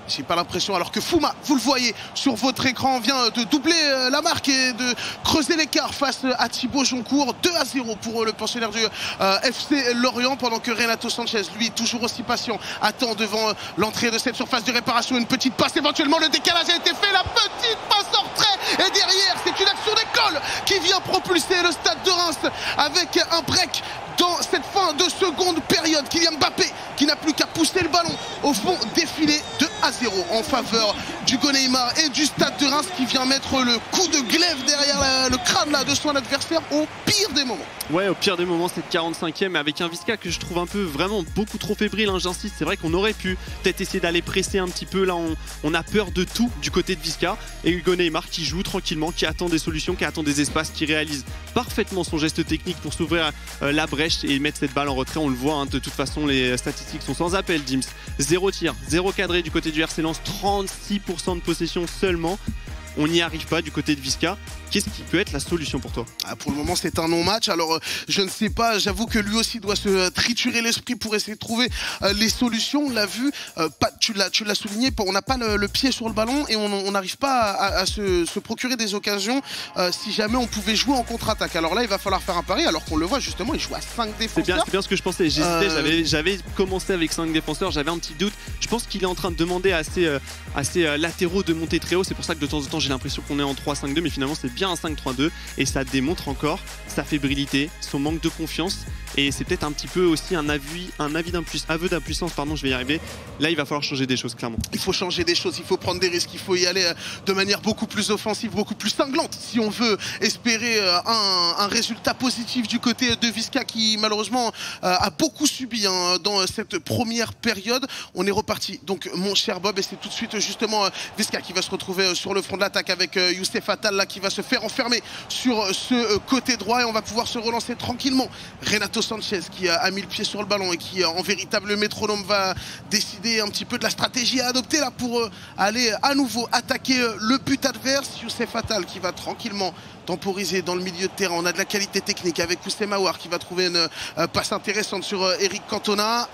J'ai pas l'impression, alors que Fuma, vous le voyez sur votre écran, vient de doubler la marque et de creuser l'écart face à Thibaut Joncourt. deux à zéro pour le pensionnaire du euh, F C Lorient, pendant que Renato Sanches, lui, toujours aussi patient, attend devant l'entrée de cette surface de réparation. Une petite passe, éventuellement le décalage a été fait, la petite passe en retrait, et derrière c'est une action d'école qui vient propulser le Stade de Reims avec un break dans cette fin de seconde période. Kylian Mbappé qui n'a plus qu'à pousser le ballon au fond des filets. Deux à zéro en faveur du Hugo Neymar et du Stade de Reims qui vient mettre le coup de glaive derrière la, le crâne là, de son adversaire au pire des moments. Ouais, au pire des moments, cette quarante-cinquième, avec un Visca que je trouve un peu vraiment beaucoup trop fébrile, hein, j'insiste. C'est vrai qu'on aurait pu peut-être essayer d'aller presser un petit peu. Là, on, on a peur de tout du côté de Visca. Et Hugo Neymar qui joue tranquillement, qui attend des solutions, qui attend des espaces, qui réalise parfaitement son geste technique pour s'ouvrir euh, la brèche et mettre cette balle en retrait. On le voit, hein, de toute façon les statistiques sont sans appel. Deamz, zéro tir, zéro cadré du côté du R C Lens, trente-six pour cent de possession seulement. On n'y arrive pas du côté de Visca. Qu'est-ce qui peut être la solution pour toi? Ah, pour le moment, c'est un non-match. Alors, euh, je ne sais pas, j'avoue que lui aussi doit se euh, triturer l'esprit pour essayer de trouver euh, les solutions. On l'a vu, euh, pas, tu l'as souligné, on n'a pas le, le pied sur le ballon et on n'arrive pas à, à, à se, se procurer des occasions euh, si jamais on pouvait jouer en contre-attaque. Alors là, il va falloir faire un pari, alors qu'on le voit justement, il joue à cinq défenseurs. C'est bien, bien ce que je pensais. J'hésitais, j'avais commencé avec cinq défenseurs, j'avais un petit doute. Je pense qu'il est en train de demander à ses, euh, à ses euh, latéraux de monter très haut. C'est pour ça que de temps en temps, j'ai l'impression qu'on est en trois cinq deux, mais finalement, c'est bien un cinq trois deux, et ça démontre encore sa fébrilité, son manque de confiance, et c'est peut-être un petit peu aussi un avis, un avis aveu d'impuissance, pardon, je vais y arriver. Là, il va falloir changer des choses, clairement. Il faut changer des choses, il faut prendre des risques, il faut y aller de manière beaucoup plus offensive, beaucoup plus cinglante, si on veut espérer un, un résultat positif du côté de Visca, qui malheureusement a beaucoup subi hein, dans cette première période. On est reparti, donc mon cher Bob, et c'est tout de suite justement Visca qui va se retrouver sur le front de l'attaque avec Youcef Atal, là, qui va se faire enfermer sur ce côté droit, et on va pouvoir se relancer tranquillement. Renato Sanches qui a mis le pied sur le ballon et qui en véritable métronome va décider un petit peu de la stratégie à adopter là pour aller à nouveau attaquer le but adverse. Youcef Atal qui va tranquillement temporiser dans le milieu de terrain. On a de la qualité technique avec Ousmane Aouar qui va trouver une passe intéressante sur Eric Cantona.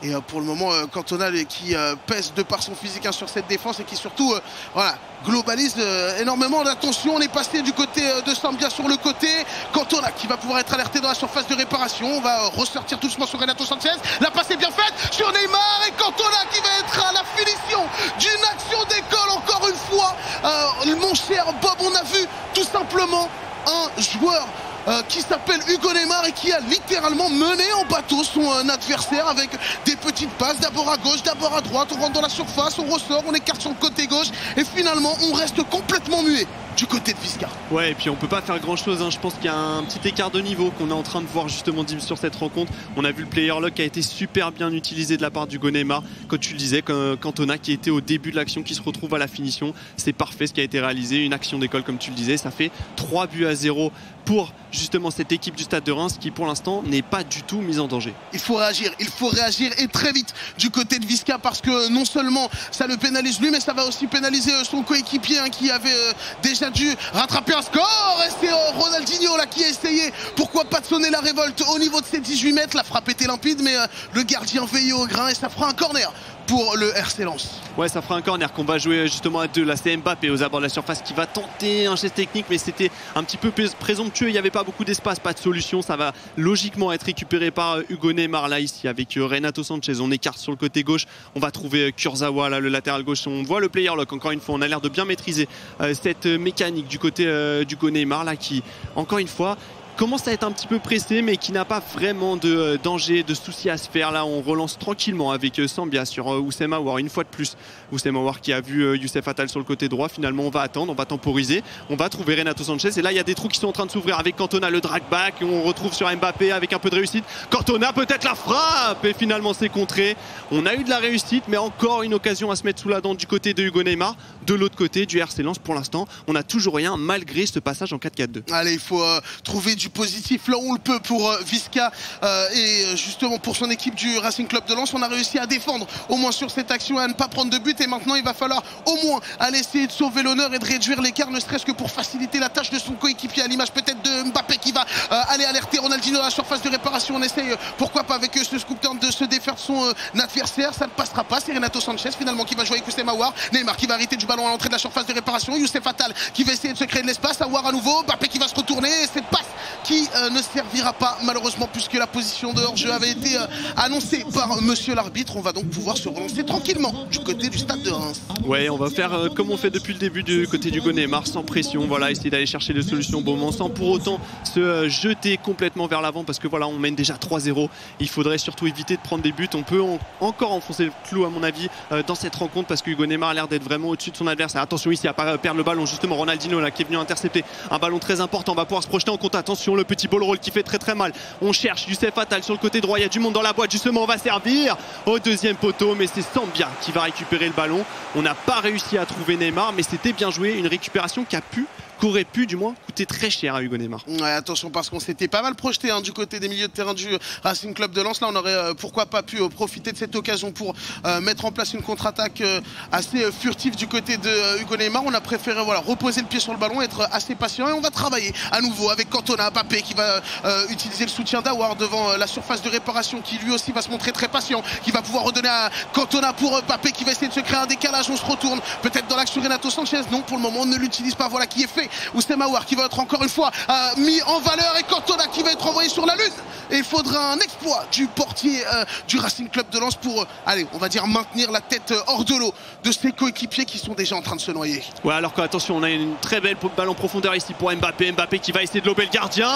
Et pour le moment, Cantona qui pèse de par son physique sur cette défense et qui surtout voilà, globalise énormément d'attention. On est passé du côté de Sambia sur le côté. Cantona qui va pouvoir être alerté dans la surface de réparation. On va ressortir tout doucement sur Renato Sanches. La passe est bien faite sur Neymar et Cantona qui va être à la finition d'une action d'école encore une fois. Euh, mon cher Bob, on a vu tout simplement un joueur Euh, qui s'appelle Hugo Neymar et qui a littéralement mené en bateau son euh, adversaire avec des petites passes, d'abord à gauche, d'abord à droite. On rentre dans la surface, on ressort, on écarte sur le côté gauche et finalement on reste complètement muet du côté de Visca. Ouais, et puis on peut pas faire grand chose, hein. Je pense qu'il y a un petit écart de niveau qu'on est en train de voir justement Deamz sur cette rencontre. On a vu le player lock qui a été super bien utilisé de la part d'Hugo Neymar. Quand tu le disais, Cantona qui était au début de l'action, qui se retrouve à la finition, c'est parfait ce qui a été réalisé, une action d'école comme tu le disais. Ça fait trois buts à zéro pour justement cette équipe du Stade de Reims qui pour l'instant n'est pas du tout mise en danger. Il faut réagir, il faut réagir et très vite du côté de Visca, parce que non seulement ça le pénalise lui, mais ça va aussi pénaliser son coéquipier hein, qui avait euh, déjà dû rattraper un score. Et c'est euh, Ronaldinho là qui a essayé, pourquoi pas, de sonner la révolte au niveau de ses dix-huit mètres. La frappe était limpide, mais euh, le gardien veillait au grain et ça fera un corner pour le R C Lens. Ouais, ça fera un corner qu'on va jouer justement à deux. Là, c'est Mbappé aux abords de la surface qui va tenter un geste technique, mais c'était un petit peu présomptueux. Il n'y avait pas beaucoup d'espace, pas de solution. Ça va logiquement être récupéré par Hugo Neymar là, ici, avec Renato Sanches. On écarte sur le côté gauche. On va trouver Kurzawa, là, le latéral gauche. On voit le player lock. Encore une fois, on a l'air de bien maîtriser euh, cette mécanique du côté euh, du Hugo Neymar là, qui, encore une fois, commence à être un petit peu pressé, mais qui n'a pas vraiment de danger, de souci à se faire. Là, on relance tranquillement avec Sambia sur Oussem Aouar, une fois de plus. Oussem Aouar qui a vu Youcef Atal sur le côté droit. Finalement, on va attendre, on va temporiser, on va trouver Renato Sanches. Et là, il y a des trous qui sont en train de s'ouvrir avec Cantona, le drag back. On retrouve sur Mbappé avec un peu de réussite. Cantona, peut-être la frappe, et finalement, c'est contré. On a eu de la réussite, mais encore une occasion à se mettre sous la dent du côté de Hugo Neymar. De l'autre côté du R C Lens, pour l'instant, on n'a toujours rien malgré ce passage en quatre quatre deux. Allez, il faut euh, trouver du positif là où on le peut pour euh, Visca euh, et justement pour son équipe du Racing Club de Lens. On a réussi à défendre au moins sur cette action, à ne pas prendre de but, et maintenant il va falloir au moins aller essayer de sauver l'honneur et de réduire l'écart, ne serait-ce que pour faciliter la tâche de son coéquipier, à l'image peut-être de Mbappé qui va euh, aller alerter Ronaldinho à la surface de réparation. On essaye, euh, pourquoi pas avec euh, ce scoop turn, de se défaire de son euh, adversaire. Ça ne passera pas, c'est Renato Sanches finalement qui va jouer avec Oussem Aouar. Neymar qui va arrêter du ballon à l'entrée de la surface de réparation, Youcef Atal qui va essayer de se créer de l'espace, Aouar à nouveau, Mbappé qui va se retourner, et cette passe qui euh, ne servira pas malheureusement, puisque la position de hors-jeu avait été euh, annoncée par monsieur l'arbitre. On va donc pouvoir se relancer tranquillement du côté du Stade de Reims. Ouais, on va faire euh, comme on fait depuis le début du côté du Neymar, sans pression, voilà, essayer d'aller chercher des solutions au bon moment, sans pour autant se euh, jeter complètement vers l'avant, parce que voilà, on mène déjà trois zéro, il faudrait surtout éviter de prendre des buts. On peut en, encore enfoncer le clou à mon avis euh, dans cette rencontre, parce que Hugo Neymar a l'air d'être vraiment au-dessus de son adversaire. Attention ici à perdre le ballon, justement Ronaldinho là qui est venu intercepter un ballon très important, on va pouvoir se projeter en compte. Attention, le petit ball roll qui fait très très mal. On cherche Youcef Atal sur le côté droit, il y a du monde dans la boîte, justement on va servir au deuxième poteau, mais c'est Sambia qui va récupérer le ballon. On n'a pas réussi à trouver Neymar, mais c'était bien joué, une récupération qui a pu qu'aurait pu du moins coûter très cher à Hugo Neymar. Ouais, attention, parce qu'on s'était pas mal projeté hein, du côté des milieux de terrain du Racing Club de Lens. Là on aurait euh, pourquoi pas pu euh, profiter de cette occasion pour euh, mettre en place une contre-attaque euh, assez euh, furtive du côté de euh, Hugo Neymar. On a préféré voilà, reposer le pied sur le ballon, être euh, assez patient, et on va travailler à nouveau avec Cantona, Mbappé qui va euh, utiliser le soutien d'Aouar devant euh, la surface de réparation, qui lui aussi va se montrer très patient, qui va pouvoir redonner à Cantona pour euh, Mbappé qui va essayer de se créer un décalage. On se retourne peut-être dans l'action Renato Sanches, non, pour le moment on ne l'utilise pas, voilà qui est fait. Oussem Aouar qui va être encore une fois euh, mis en valeur, et Cantona qui va être envoyé sur la lune. Et il faudra un exploit du portier euh, du Racing Club de Lens pour, euh, allez, on va dire maintenir la tête euh, hors de l'eau de ses coéquipiers qui sont déjà en train de se noyer. Ouais, alors qu'attention, on a une très belle balle en profondeur ici pour Mbappé. Mbappé qui va essayer de lober le gardien.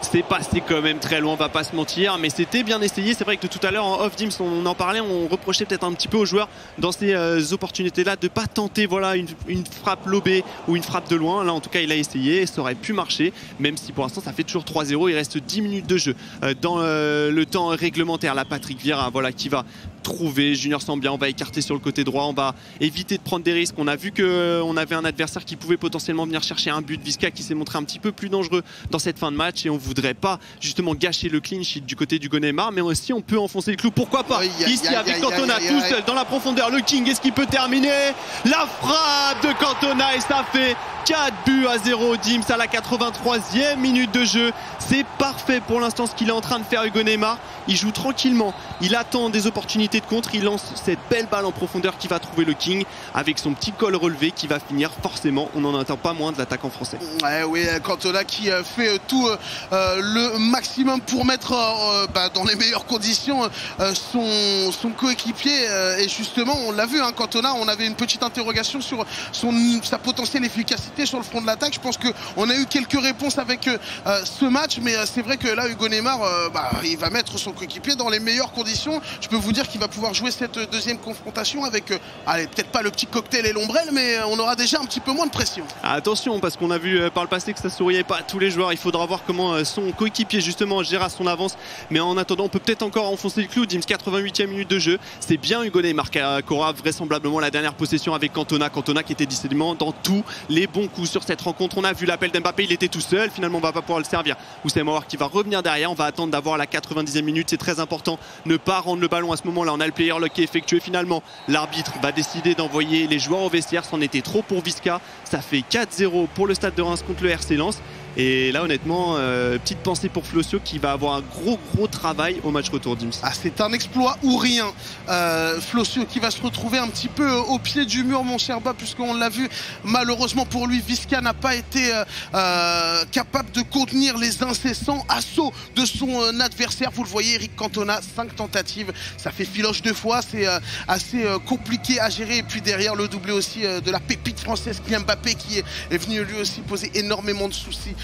C'est passé quand même très loin, on va pas se mentir, mais c'était bien essayé. C'est vrai que tout à l'heure en off Deamz on en parlait, on reprochait peut-être un petit peu aux joueurs dans ces euh, opportunités là de pas tenter voilà une, une frappe lobée ou une frappe de loin. Là en tout cas il a essayé, ça aurait pu marcher, même si pour l'instant ça fait toujours trois zéro. Il reste dix minutes de jeu euh, dans euh, le temps réglementaire. Là Patrick Vieira voilà qui va trouver Junior Sambia, on va écarter sur le côté droit, on va éviter de prendre des risques. On a vu qu'on avait un adversaire qui pouvait potentiellement venir chercher un but, Visca qui s'est montré un petit peu plus dangereux dans cette fin de match, et on voudrait pas justement gâcher le clean sheet du côté du Neymar, mais aussi on peut enfoncer le clou, pourquoi pas oui, a, ici a, avec a, Cantona a, tout seul dans la profondeur. Le King, est-ce qu'il peut terminer? La frappe de Cantona, et ça fait quatre buts à zéro. Deamz à la quatre-vingt-troisième minute de jeu, c'est parfait pour l'instant ce qu'il est en train de faire Hugo Neymar. Il joue tranquillement, il attend des opportunités de contre, il lance cette belle balle en profondeur qui va trouver le King avec son petit col relevé qui va finir forcément, on n'en attend pas moins de l'attaquant français. Ouais, oui, Cantona qui fait tout euh, le maximum pour mettre euh, bah, dans les meilleures conditions euh, son, son coéquipier, euh, et justement on l'a vu hein, Cantona, on avait une petite interrogation sur son, sa potentielle efficacité sur le front de l'attaque. Je pense qu'on a eu quelques réponses avec euh, ce match, mais c'est vrai que là Hugo Neymar euh, bah, il va mettre son coéquipier dans les meilleures conditions. Je peux vous dire qu'il va pouvoir jouer cette deuxième confrontation avec, euh, allez, peut-être pas le petit cocktail et l'ombrelle, mais on aura déjà un petit peu moins de pression. Attention, parce qu'on a vu euh, par le passé que ça souriait pas à tous les joueurs. Il faudra voir comment euh, son coéquipier justement gère son avance, mais en attendant on peut peut-être encore enfoncer le clou. Deamz, quatre-vingt-huitième minute de jeu, c'est bien Hugo Neymar qui aura vraisemblablement la dernière possession avec Cantona. Cantona qui était décidément dans tous les bons coups sur cette rencontre. On a vu l'appel d'Mbappé, il était tout seul, finalement on va pas pouvoir le servir. Oussem Aouar qui va revenir derrière, on va attendre d'avoir la quatre-vingt-dixième minute, c'est très important, ne pas rendre le ballon à ce moment là. On a le player lock qui est effectué, finalement l'arbitre va décider d'envoyer les joueurs au vestiaire, c'en était trop pour Visca. Ça fait quatre zéro pour le Stade de Reims contre le R C Lens. Et là honnêtement, euh, petite pensée pour Flossio qui va avoir un gros gros travail au match retour. Deamz, ah, c'est un exploit ou rien. euh, Flossio qui va se retrouver un petit peu au pied du mur, mon cher Bas, puisqu'on l'a vu malheureusement pour lui, Visca n'a pas été euh, capable de contenir les incessants assauts de son euh, adversaire. Vous le voyez, Eric Cantona, cinq tentatives, ça fait filoche deux fois, c'est euh, assez euh, compliqué à gérer. Et puis derrière le doublé aussi euh, de la pépite française Kylian Mbappé qui est, est venu lui aussi poser énormément de soucis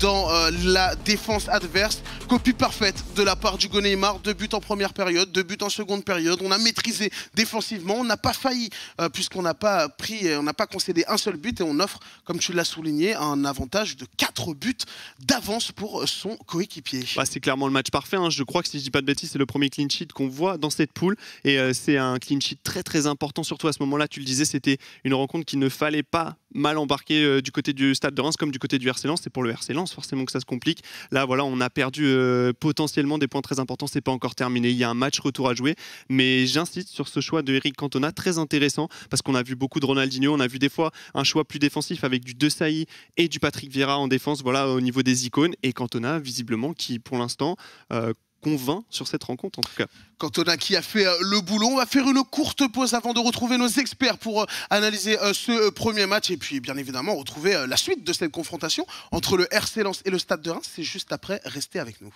dans la défense adverse. Copie parfaite de la part d'Hugo Neymar, deux buts en première période, deux buts en seconde période. On a maîtrisé défensivement, on n'a pas failli puisqu'on n'a pas pris, on n'a pas concédé un seul but et on offre, comme tu l'as souligné, un avantage de quatre buts d'avance pour son coéquipier. Bah, c'est clairement le match parfait, hein. Je crois que si je dis pas de bêtises, c'est le premier clean sheet qu'on voit dans cette poule et euh, c'est un clean sheet très très important, surtout à ce moment-là. Tu le disais, c'était une rencontre qu'il ne fallait pas mal embarqué euh, du côté du Stade de Reims comme du côté du R C Lens. C'est pour le R C Lens forcément que ça se complique. Là voilà, on a perdu euh, potentiellement des points très importants, c'est pas encore terminé, il y a un match retour à jouer, mais j'insiste sur ce choix de Eric Cantona, très intéressant, parce qu'on a vu beaucoup de Ronaldinho, on a vu des fois un choix plus défensif avec du De Sciglio et du Patrick Vieira en défense, voilà, au niveau des icônes, et Cantona visiblement qui pour l'instant euh, convainc sur cette rencontre en tout cas. Cantona qui a fait le boulot. On va faire une courte pause avant de retrouver nos experts pour analyser ce premier match et puis bien évidemment retrouver la suite de cette confrontation entre le R C Lens et le Stade de Reims. C'est juste après, restez avec nous.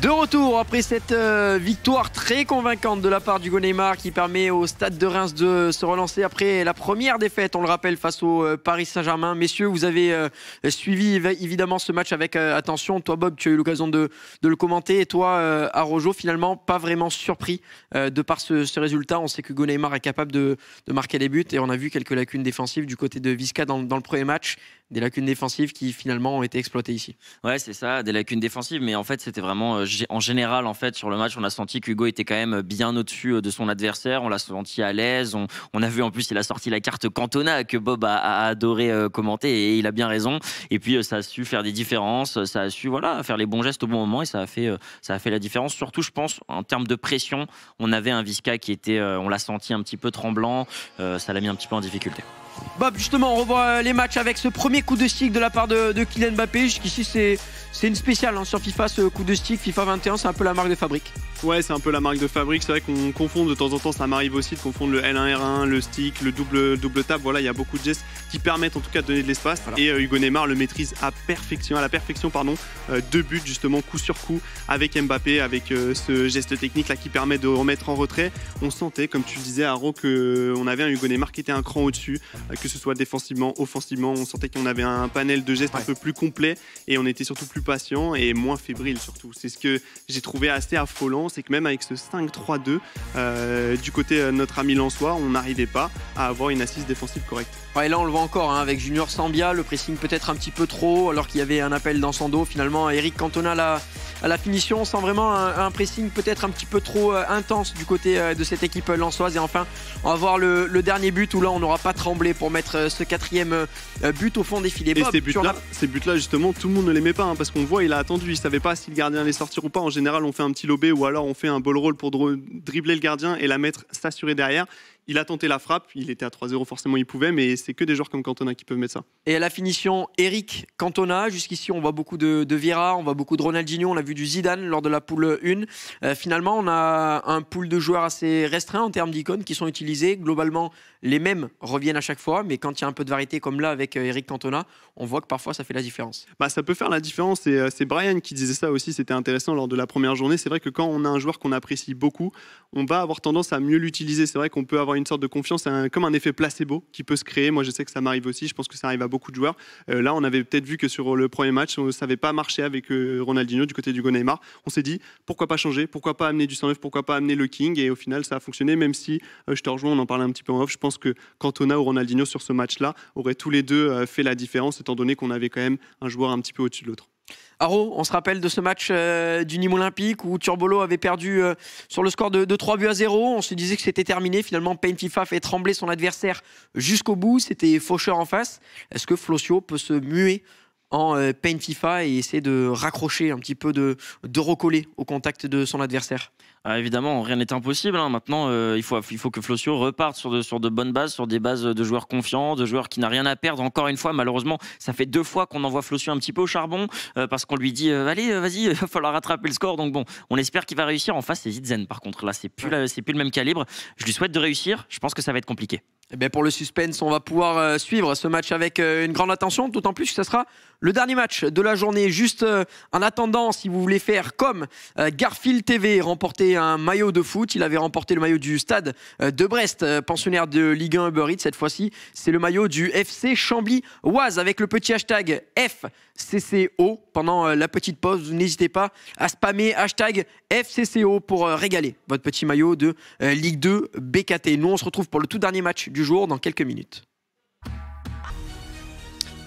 De retour après cette euh, victoire très convaincante de la part d'Hugo Neymar qui permet au Stade de Reims de se relancer après la première défaite, on le rappelle, face au euh, Paris Saint-Germain. Messieurs, vous avez euh, suivi évidemment ce match avec euh, attention. Toi Bob, tu as eu l'occasion de, de le commenter et toi euh, Araujo, finalement pas vraiment surpris euh, de par ce, ce résultat. On sait que Hugo Neymar est capable de, de marquer les buts et on a vu quelques lacunes défensives du côté de Visca dans, dans le premier match. Des lacunes défensives qui finalement ont été exploitées ici. Ouais, c'est ça, des lacunes défensives, mais en fait c'était vraiment en général, en fait, sur le match, on a senti qu'Hugo était quand même bien au-dessus de son adversaire. On l'a senti à l'aise. On, on a vu en plus, il a sorti la carte Cantona que Bob a, a adoré commenter et il a bien raison. Et puis, ça a su faire des différences. Ça a su, voilà, faire les bons gestes au bon moment et ça a fait, ça a fait la différence. Surtout, je pense, en termes de pression, on avait un Visca qui était, on l'a senti un petit peu tremblant. Ça l'a mis un petit peu en difficulté. Bob, justement, on revoit les matchs avec ce premier coup de stick de la part de, de Kylian Mbappé. Jusqu'ici, c'est une spéciale hein, sur FIFA, ce coup de stick. FIFA vingt et un, c'est un peu la marque de fabrique. Ouais, c'est un peu la marque de fabrique. C'est vrai qu'on confond de temps en temps, ça m'arrive aussi de confondre le L un R un, le stick, le double, double tap. Voilà, il y a beaucoup de gestes qui permettent en tout cas de donner de l'espace. Voilà. Et euh, Hugo Neymar le maîtrise à, perfection, à la perfection. Pardon, euh, deux buts, justement, coup sur coup avec Mbappé, avec euh, ce geste technique-là qui permet de remettre en retrait. On sentait, comme tu le disais, Aro, qu'on avait un Hugo Neymar qui était un cran au-dessus, que ce soit défensivement, offensivement, on sentait qu'on avait un panel de gestes ouais. un peu plus complet et on était surtout plus patient et moins fébrile surtout. C'est ce que j'ai trouvé assez affolant, c'est que même avec ce cinq trois deux, euh, du côté de notre ami Lensois, on n'arrivait pas à avoir une assise défensive correcte. Ouais, et là on le voit encore hein, avec Junior Sambia, le pressing peut-être un petit peu trop alors qu'il y avait un appel dans son dos. Finalement Eric Cantona là, à la finition, on sent vraiment un, un pressing peut-être un petit peu trop euh, intense du côté euh, de cette équipe lensoise. Et enfin on va voir le, le dernier but où là on n'aura pas tremblé pour mettre ce quatrième but au fond des filets. Et Bob, ces buts-là, la... buts justement, tout le monde ne les met pas hein, parce qu'on voit, il a attendu, il savait pas si le gardien allait sortir ou pas. En général, on fait un petit lobé ou alors on fait un ball roll pour dribbler le gardien et la mettre s'assurer derrière. Il a tenté la frappe, il était à trois zéro, forcément il pouvait, mais c'est que des joueurs comme Cantona qui peuvent mettre ça. Et à la finition, Eric Cantona. Jusqu'ici, on voit beaucoup de, de Vieira, on voit beaucoup de Ronaldinho, on a vu du Zidane lors de la poule un. Euh, finalement, on a un pool de joueurs assez restreint en termes d'icônes qui sont utilisés. Globalement, les mêmes reviennent à chaque fois, mais quand il y a un peu de variété comme là avec Eric Cantona, on voit que parfois ça fait la différence. Bah, ça peut faire la différence, et c'est Brian qui disait ça aussi, c'était intéressant lors de la première journée. C'est vrai que quand on a un joueur qu'on apprécie beaucoup, on va avoir tendance à mieux l'utiliser. C'est vrai qu'on peut avoir une sorte de confiance, un, comme un effet placebo qui peut se créer. Moi je sais que ça m'arrive aussi, je pense que ça arrive à beaucoup de joueurs. Euh, là on avait peut-être vu que sur le premier match on ne savait pas marcher avec euh, Ronaldinho du côté d'Hugo Neymar. On s'est dit pourquoi pas changer, pourquoi pas amener du cent neuf, pourquoi pas amener le King, et au final ça a fonctionné, même si euh, je te rejoins, on en parlait un petit peu en off, je pense que Cantona ou Ronaldinho sur ce match là auraient tous les deux euh, fait la différence, étant donné qu'on avait quand même un joueur un petit peu au-dessus de l'autre. Aro, on se rappelle de ce match euh, du Nîmes Olympique où Turbolo avait perdu euh, sur le score de, de trois buts à zéro. On se disait que c'était terminé. Finalement, Pain FIFA fait trembler son adversaire jusqu'au bout. C'était Faucheur en face. Est-ce que Flossio peut se muer en euh, Pain FIFA et essayer de raccrocher un petit peu, de, de recoller au contact de son adversaire? Alors évidemment, rien n'est impossible. Hein. Maintenant, euh, il, faut, il faut que Flossio reparte sur de, sur de bonnes bases, sur des bases de joueurs confiants, de joueurs qui n'ont rien à perdre. Encore une fois, malheureusement, ça fait deux fois qu'on envoie Flossio un petit peu au charbon euh, parce qu'on lui dit euh, « Allez, vas-y, il va falloir rattraper le score ». Donc bon, on espère qu'il va réussir. En face, c'est Zidzen par contre. Là, c'est plus, plus le même calibre. Je lui souhaite de réussir. Je pense que ça va être compliqué. Eh bien, pour le suspense, on va pouvoir euh, suivre ce match avec euh, une grande attention, d'autant plus que ce sera le dernier match de la journée. Juste euh, en attendant, si vous voulez faire comme euh, Garfield T V, remporter remporté un maillot de foot. Il avait remporté le maillot du Stade de Brest, pensionnaire de Ligue un Uber Eats. Cette fois-ci, c'est le maillot du F C Chambly-Oise avec le petit hashtag F C C O. Pendant la petite pause, n'hésitez pas à spammer hashtag F C C O pour régaler votre petit maillot de Ligue deux B K T. Nous, on se retrouve pour le tout dernier match du jour dans quelques minutes.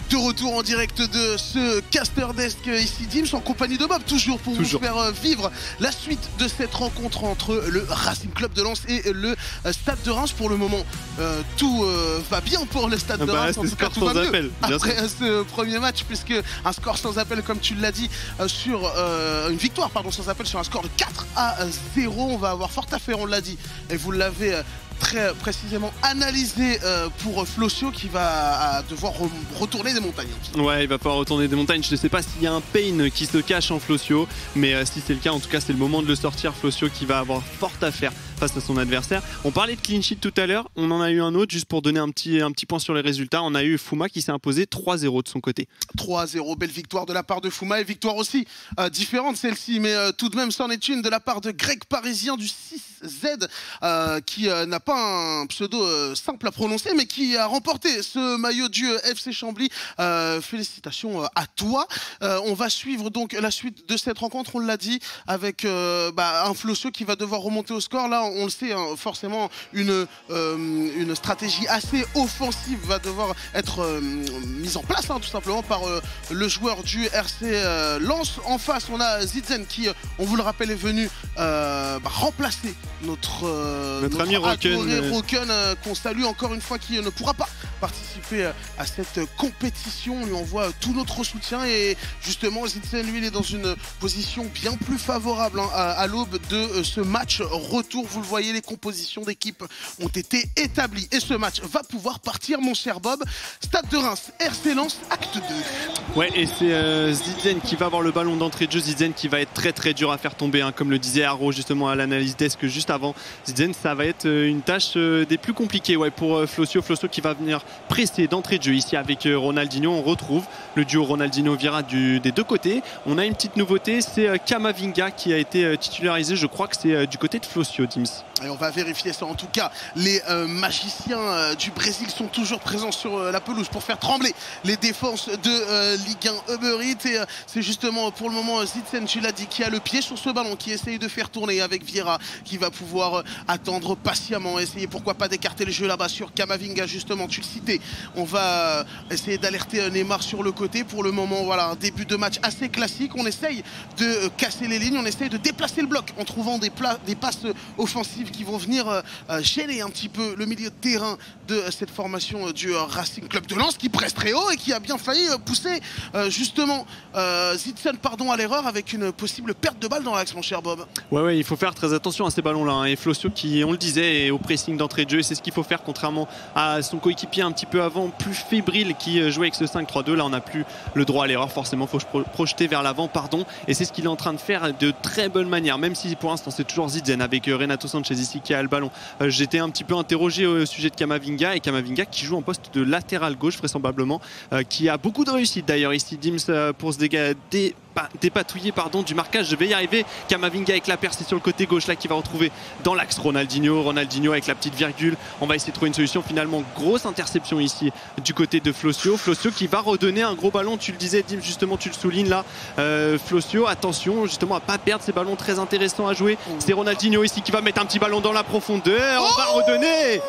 De retour en direct de ce Caster Desk ici Deamz en compagnie de Bob, toujours pour toujours. vous faire vivre la suite de cette rencontre entre le Racing Club de Lens et le Stade de Reims. Pour le moment, euh, tout euh, va bien pour le Stade ah bah, de Reims, en tout cas tout va mieux appel, après sûr. ce premier match, puisque un score sans appel, comme tu l'as dit, euh, sur euh, une victoire pardon, sans appel sur un score de quatre à zéro. On va avoir fort à faire, on l'a dit, et vous l'avez euh, très précisément analysé pour Flossio, qui va devoir re retourner des montagnes. Ouais, il va pouvoir retourner des montagnes. Je ne sais pas s'il y a un pain qui se cache en Flossio, mais si c'est le cas, en tout cas c'est le moment de le sortir. Flossio qui va avoir fort à faire face à son adversaire. On parlait de clean sheet tout à l'heure, on en a eu un autre, juste pour donner un petit, un petit point sur les résultats. On a eu Fuma qui s'est imposé trois zéro de son côté. trois zéro, belle victoire de la part de Fuma, et victoire aussi euh, différente celle-ci, mais euh, tout de même c'en est une de la part de Greg Parisien du six Z, euh, qui euh, n'a pas un pseudo euh, simple à prononcer, mais qui a remporté ce maillot du euh, F C Chambly. Euh, félicitations euh, à toi. Euh, on va suivre donc la suite de cette rencontre, on l'a dit, avec euh, bah, un Flossio qui va devoir remonter au score. Là, on le sait, hein, forcément, une, euh, une stratégie assez offensive va devoir être euh, mise en place, hein, tout simplement, par euh, le joueur du R C euh, Lens. En face, on a Zidzen qui, on vous le rappelle, est venu euh, bah, remplacer notre, euh, notre, notre ami Rocken, Rocken euh, qu'on salue encore une fois, qui ne pourra pas participer à cette compétition. On lui envoie tout notre soutien, et justement, Zidzen, lui, il est dans une position bien plus favorable, hein, à, à l'aube de ce match retour. Vous le voyez, les compositions d'équipe ont été établies, et ce match va pouvoir partir, mon cher Bob. Stade de Reims, R C Lens, acte deux. Ouais, et c'est euh, Zidzen qui va avoir le ballon d'entrée de jeu. Zidzen qui va être très très dur à faire tomber, hein, comme le disait Araujo justement à l'analyse desk juste avant. Zidzen, ça va être une tâche euh, des plus compliquées, ouais, pour euh, Flossio. Flossio qui va venir presser d'entrée de jeu ici avec euh, Ronaldinho. On retrouve le duo Ronaldinho-Vieira du, des deux côtés. On a une petite nouveauté, c'est euh, Camavinga qui a été euh, titularisé. Je crois que c'est euh, du côté de Flossio, Deamz. Et on va vérifier ça. En tout cas, les euh, magiciens euh, du Brésil sont toujours présents sur euh, la pelouse pour faire trembler les défenses de euh, Ligue un Uber Eats. Et euh, c'est justement pour le moment Zidzen, tu l'as dit, qui a le pied sur ce ballon, qui essaye de faire tourner avec Vieira, qui va pouvoir euh, attendre patiemment, essayer pourquoi pas d'écarter le jeu là-bas sur Camavinga. Justement, tu le citais, on va euh, essayer d'alerter euh, Neymar sur le côté. Pour le moment, voilà, un début de match assez classique. On essaye de euh, casser les lignes, on essaye de déplacer le bloc en trouvant des, des passes euh, offensives qui vont venir euh, gêner un petit peu le milieu de terrain de euh, cette formation euh, du euh, Racing Club de Lens, qui presse très haut et qui a bien failli euh, pousser euh, justement euh, Zidzen pardon, à l'erreur, avec une possible perte de balle dans l'axe, mon cher Bob. Ouais, ouais, il faut faire très attention à ces ballons-là, hein. Et Flossio, qui, on le disait, est au pressing d'entrée de jeu, et c'est ce qu'il faut faire, contrairement à son coéquipier un petit peu avant, plus fébrile, qui jouait avec ce cinq trois deux. Là, on n'a plus le droit à l'erreur, forcément, faut se pro projeter vers l'avant, pardon, et c'est ce qu'il est en train de faire de très bonne manière, même si pour l'instant c'est toujours Zidzen avec euh, Renato Sanches ici qui a le ballon. Euh, J'étais un petit peu interrogé au sujet de Camavinga, et Camavinga qui joue en poste de latéral gauche vraisemblablement, euh, qui a beaucoup de réussite d'ailleurs ici, Deamz, euh, pour se dégager des... Bah, dépatouillé pardon, du marquage. Je vais y arriver. Camavinga avec la percée sur le côté gauche, là, qui va retrouver dans l'axe Ronaldinho. Ronaldinho avec la petite virgule. On va essayer de trouver une solution. Finalement, grosse interception ici du côté de Flossio. Flossio qui va redonner un gros ballon. Tu le disais, Deamz, justement, tu le soulignes là. Euh, Flossio, attention justement à pas perdre ces ballons très intéressants à jouer. C'est Ronaldinho ici qui va mettre un petit ballon dans la profondeur. On va redonner.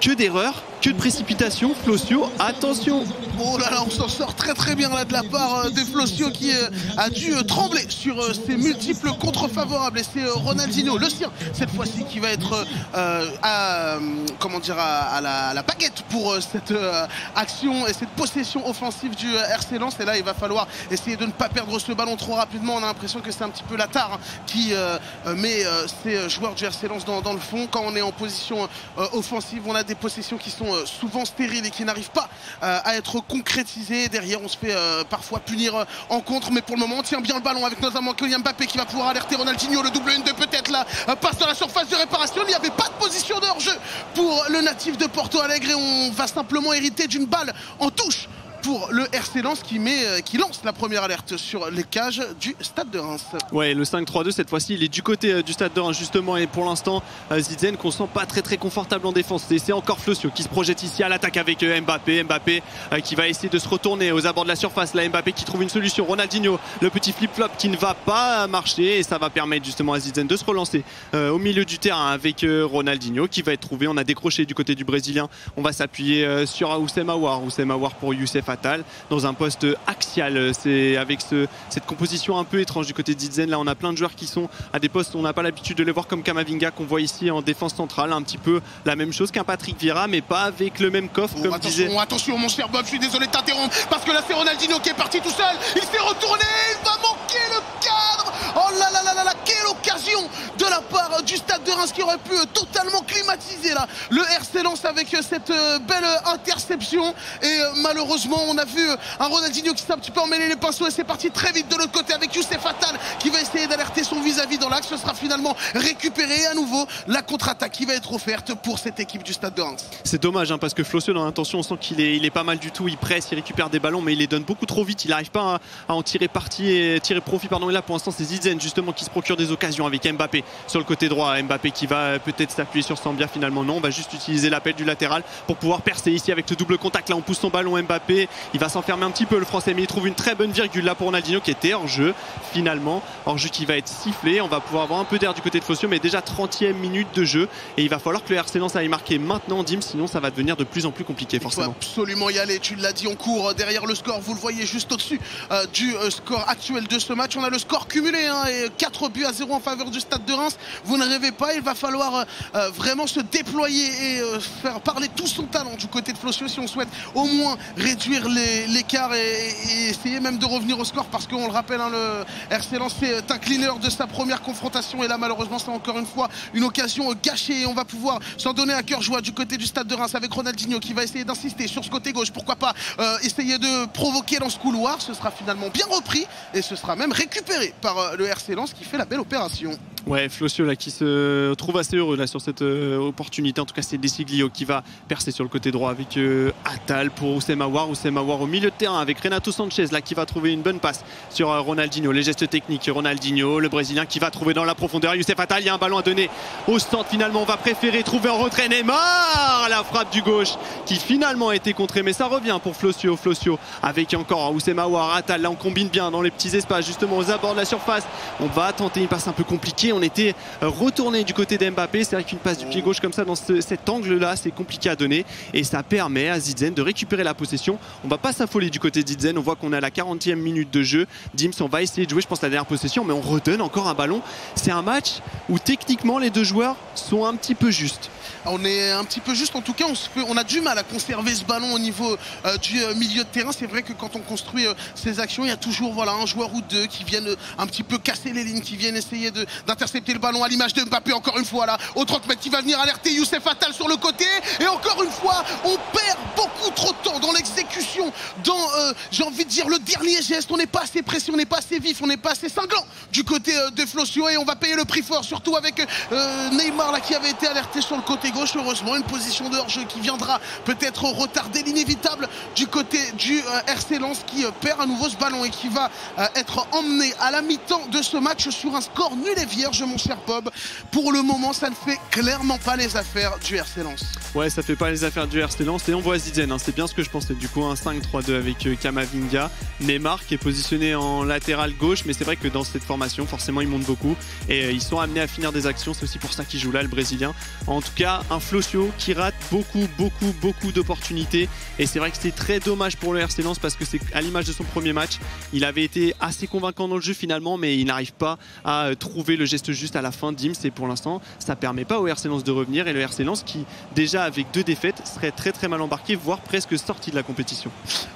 Que d'erreurs, que de précipitations, Flossio, attention. Oh là là, on s'en sort très très bien là de la part euh, de Flossio, qui euh, a dû euh, trembler sur euh, ses multiples contre-favorables. Et c'est euh, Ronaldinho, le sien, cette fois-ci, qui va être euh, à, comment dire, à, à, la, à la baguette pour euh, cette euh, action et cette possession offensive du euh, R C Lens. Et là, il va falloir essayer de ne pas perdre ce ballon trop rapidement. On a l'impression que c'est un petit peu la tare, hein, qui euh, met euh, ces joueurs du R C Lens dans, dans le fond. Quand on est en position euh, offensive, on a des Des possessions qui sont souvent stériles et qui n'arrivent pas euh, à être concrétisées. Derrière, on se fait euh, parfois punir euh, en contre, mais pour le moment on tient bien le ballon, avec notamment Kylian Mbappé qui va pouvoir alerter Ronaldinho. Le double une deux peut-être là, euh, passe dans la surface de réparation. Il n'y avait pas de position de hors-jeu pour le natif de Porto Alegre, et on va simplement hériter d'une balle en touche pour le R C Lens qui, met, qui lance la première alerte sur les cages du Stade de Reims. Ouais, le cinq trois deux cette fois-ci, il est du côté du Stade de Reims justement, et pour l'instant Zidzen qu'on sent pas très très confortable en défense. Et c'est encore Flossio qui se projette ici à l'attaque avec Mbappé, Mbappé qui va essayer de se retourner aux abords de la surface. Là Mbappé qui trouve une solution, Ronaldinho, le petit flip-flop qui ne va pas marcher, et ça va permettre justement à Zidzen de se relancer au milieu du terrain avec Ronaldinho qui va être trouvé. On a décroché du côté du Brésilien, on va s'appuyer sur Ousmane Aouar, Ousmane Aouar pour Youcef Atal dans un poste axial. C'est avec ce, cette composition un peu étrange du côté de Zidzen. Là on a plein de joueurs qui sont à des postes où on n'a pas l'habitude de les voir, comme Camavinga qu'on voit ici en défense centrale, un petit peu la même chose qu'un Patrick Vieira mais pas avec le même coffre. Oh, comme attention, disait... attention mon cher Bob, je suis désolé de t'interrompre parce que là c'est Ronaldinho qui est parti tout seul, il s'est retourné, il va manquer le cadre. Oh là là là là là, quelle occasion de la part du Stade de Reims qui aurait pu totalement climatiser là le R C Lens avec cette belle interception. Et malheureusement on a vu un Ronaldinho qui s'est un petit peu emmêlé les pinceaux et c'est parti très vite de l'autre côté avec Youcef Atal qui va essayer d'alerter son vis-à-vis dans l'axe. Ce sera finalement récupéré à nouveau, la contre-attaque qui va être offerte pour cette équipe du Stade de Reims. C'est dommage hein, parce que Flossio dans l'intention on sent qu'il est, il est pas mal du tout, il presse, il récupère des ballons mais il les donne beaucoup trop vite, il n'arrive pas à, à en tirer parti et tirer profit pardon. Et là pour l'instant c'est Zidzen justement qui se procure des occasions avec Mbappé sur le côté droit, Mbappé qui va peut-être s'appuyer sur Sambia, finalement non, on va juste utiliser l'appel du latéral pour pouvoir percer ici avec le double contact. Là on pousse son ballon, Mbappé il va s'enfermer un petit peu le français mais il trouve une très bonne virgule là pour Ronaldinho qui était hors jeu finalement, hors jeu qui va être sifflé. On va pouvoir avoir un peu d'air du côté de Flossio mais déjà trentième minute de jeu et il va falloir que le R C Lens aille marquer maintenant, Deamz, sinon ça va devenir de plus en plus compliqué forcément. Il faut absolument y aller, tu l'as dit, on court derrière le score, vous le voyez juste au-dessus euh, du euh, score actuel de ce match. On a le score cumulé hein, et quatre buts à zéro en faveur du Stade de Reims. Vous ne rêvez pas, il va falloir euh, vraiment se déployer et euh, faire parler tout son talent du côté de Flossio si on souhaite au moins réduire l'écart et, et essayer même de revenir au score, parce qu'on le rappelle hein, le R C Lens est incliné lors de sa première confrontation et là malheureusement c'est encore une fois une occasion gâchée. Et on va pouvoir s'en donner à cœur joie du côté du Stade de Reims avec Ronaldinho qui va essayer d'insister sur ce côté gauche, pourquoi pas euh, essayer de provoquer dans ce couloir. Ce sera finalement bien repris et ce sera même récupéré par euh, le R C Lens qui fait la belle opération. Ouais, Flossio là qui se trouve assez heureux là sur cette euh, opportunité. En tout cas c'est De Sciglio qui va percer sur le côté droit avec euh, Atal pour Ousmane Aouar, Ousmane Aouar au milieu de terrain avec Renato Sanches là qui va trouver une bonne passe sur euh, Ronaldinho. Les gestes techniques, Ronaldinho le Brésilien qui va trouver dans la profondeur Youcef Atal, il y a un ballon à donner au centre, finalement on va préférer trouver en retrait Neymar, la frappe du gauche qui finalement a été contrée mais ça revient pour Flossio. Flossio avec encore Ousmane Aouar, Atal, là on combine bien dans les petits espaces justement aux abords de la surface, on va tenter une passe un peu compliquée. On était retourné du côté d'Mbappé. C'est vrai qu'une passe du pied gauche comme ça dans ce, cet angle-là, c'est compliqué à donner. Et ça permet à Zidzen de récupérer la possession. On va pas s'affoler du côté de Zidzen. On voit qu'on est à la quarantième minute de jeu. Deamz, on va essayer de jouer, je pense, la dernière possession, mais on redonne encore un ballon. C'est un match où techniquement les deux joueurs sont un petit peu justes. On est un petit peu juste, en tout cas on, se fait, on a du mal à conserver ce ballon au niveau euh, du euh, milieu de terrain. C'est vrai que quand on construit euh, ces actions, il y a toujours voilà, un joueur ou deux qui viennent euh, un petit peu casser les lignes, qui viennent essayer d'intercepter le ballon, à l'image de Mbappé encore une fois là au trente mètres qui va venir alerter Youcef Atal sur le côté. Et encore une fois on perd beaucoup trop de temps dans l'exécution, dans euh, j'ai envie de dire le dernier geste. On n'est pas assez précis, on n'est pas assez vif, on n'est pas assez cinglant du côté euh, de Flossio et on va payer le prix fort, surtout avec euh, Neymar là qui avait été alerté sur le côté gauche. Heureusement une position de hors-jeu qui viendra peut-être retarder l'inévitable du côté du euh, R C Lens qui euh, perd à nouveau ce ballon et qui va euh, être emmené à la mi-temps de ce match sur un score nul et vierge, mon cher Bob. Pour le moment ça ne fait clairement pas les affaires du R C Lens. Ouais, ça fait pas les affaires du R C Lens et on voit Zidzen, hein, c'est bien ce que je pensais. Du coup un cinq trois deux avec euh, Camavinga, Neymar qui est positionné en latéral gauche, mais c'est vrai que dans cette formation forcément ils montent beaucoup et euh, ils sont amenés à finir des actions, c'est aussi pour ça qu'ils jouent là le Brésilien. En tout cas un Flossio qui rate beaucoup beaucoup beaucoup d'opportunités et c'est vrai que c'est très dommage pour le R C Lens parce que c'est à l'image de son premier match, il avait été assez convaincant dans le jeu finalement mais il n'arrive pas à trouver le geste juste à la fin. Deamz, et pour l'instant ça permet pas au R C Lens de revenir et le R C Lens qui déjà avec deux défaites serait très très mal embarqué, voire presque sorti de la compétition.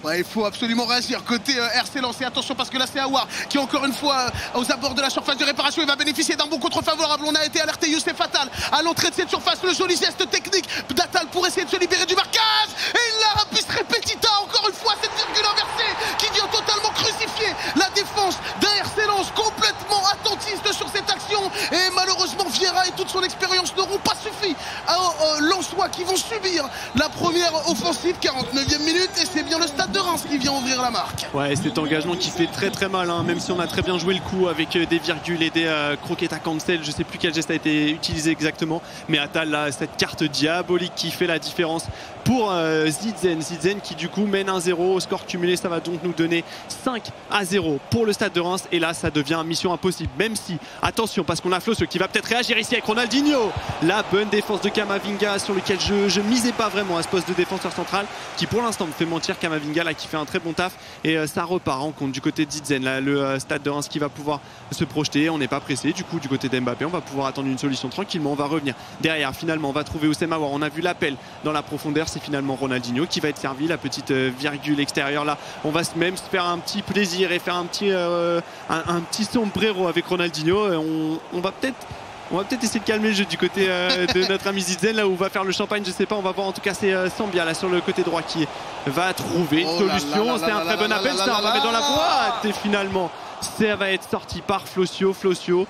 Ouais, il faut absolument réagir côté euh, R C Lens et attention parce que là c'est Aouar qui encore une fois euh, aux abords de la surface de réparation, il va bénéficier d'un bon contre favorable. On a été alerté Youcef Atal à l'entrée de cette surface, le joli geste technique d'Atal pour essayer de se libérer du marquage et il la rapiste repetita. Encore une fois cette virgule inversée qui vient totalement crucifier la défense d'un R C Lens complètement attentiste sur cette action et malheureusement Vieira et toute son expérience n'auront pas suffi à euh, Lensois qui vont subir la première offensive. Quarante-neuvième minute et c'est bien le Stade de Reims Sanches, il vient ouvrir la marque. Ouais, cet engagement qui fait très très mal, hein, même si on a très bien joué le coup avec des virgules et des euh, croquettes à cancel, je sais plus quel geste a été utilisé exactement, mais Atal a cette carte diabolique qui fait la différence pour euh, Zidzen, Zidzen qui du coup mène un zéro au score cumulé, ça va donc nous donner cinq à zéro pour le Stade de Reims, et là ça devient mission impossible, même si, attention, parce qu'on a Flossio qui va peut-être réagir ici avec Ronaldinho, la bonne défense de Camavinga sur lequel je, je misais pas vraiment à ce poste de défenseur central, qui pour l'instant me fait mentir. Camavinga là qui fait un très bon taf, et euh, ça repart en compte du côté de Zidzen, là, le euh, Stade de Reims qui va pouvoir se projeter, on n'est pas pressé, du coup du côté d'Mbappé on va pouvoir attendre une solution tranquillement, on va revenir derrière, finalement on va trouver Ousmane Aouar, on a vu l'appel dans la profondeur, c'est finalement Ronaldinho qui va être servi, la petite euh, virgule extérieure là, on va même se faire un petit plaisir et faire un petit, euh, un, un petit sombrero avec Ronaldinho, on, on va peut-être On va peut-être essayer de calmer le jeu du côté euh, de notre ami Zidzen, là où on va faire le champagne, je sais pas, on va voir en tout cas c'est euh, Sambia là sur le côté droit qui va trouver une oh solution, c'est un très bon appel, ça on va mettre dans la boîte et finalement ça va être sorti par Flossio, Flossio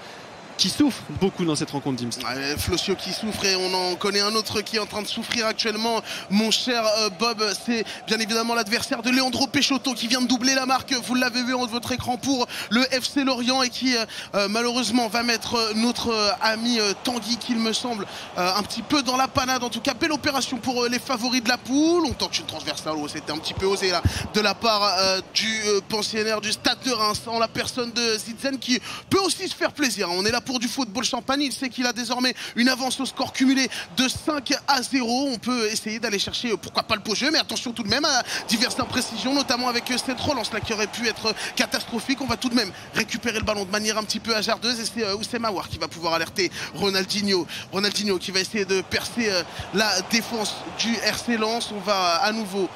qui souffre beaucoup dans cette rencontre, Deamz. Ouais, Flossio qui souffre, et on en connaît un autre qui est en train de souffrir actuellement, mon cher Bob, c'est bien évidemment l'adversaire de Leandro Pechoteau qui vient de doubler la marque, vous l'avez vu entre votre écran pour le F C Lorient, et qui euh, malheureusement va mettre notre ami euh, Tanguik, il me semble, euh, un petit peu dans la panade. En tout cas, belle opération pour euh, les favoris de la poule, on tente une transversale, oh, c'était un petit peu osé là de la part euh, du euh, pensionnaire du Stade de Reims, en la personne de Zidzen qui peut aussi se faire plaisir, on est là pour du football champagne, il sait qu'il a désormais une avance au score cumulé de cinq à zéro, on peut essayer d'aller chercher pourquoi pas le pot jeu, mais attention tout de même à diverses imprécisions, notamment avec cette relance là qui aurait pu être catastrophique, on va tout de même récupérer le ballon de manière un petit peu hasardeuse, et c'est Youcef Atal qui va pouvoir alerter Ronaldinho, Ronaldinho qui va essayer de percer la défense du R C Lens, on va à nouveau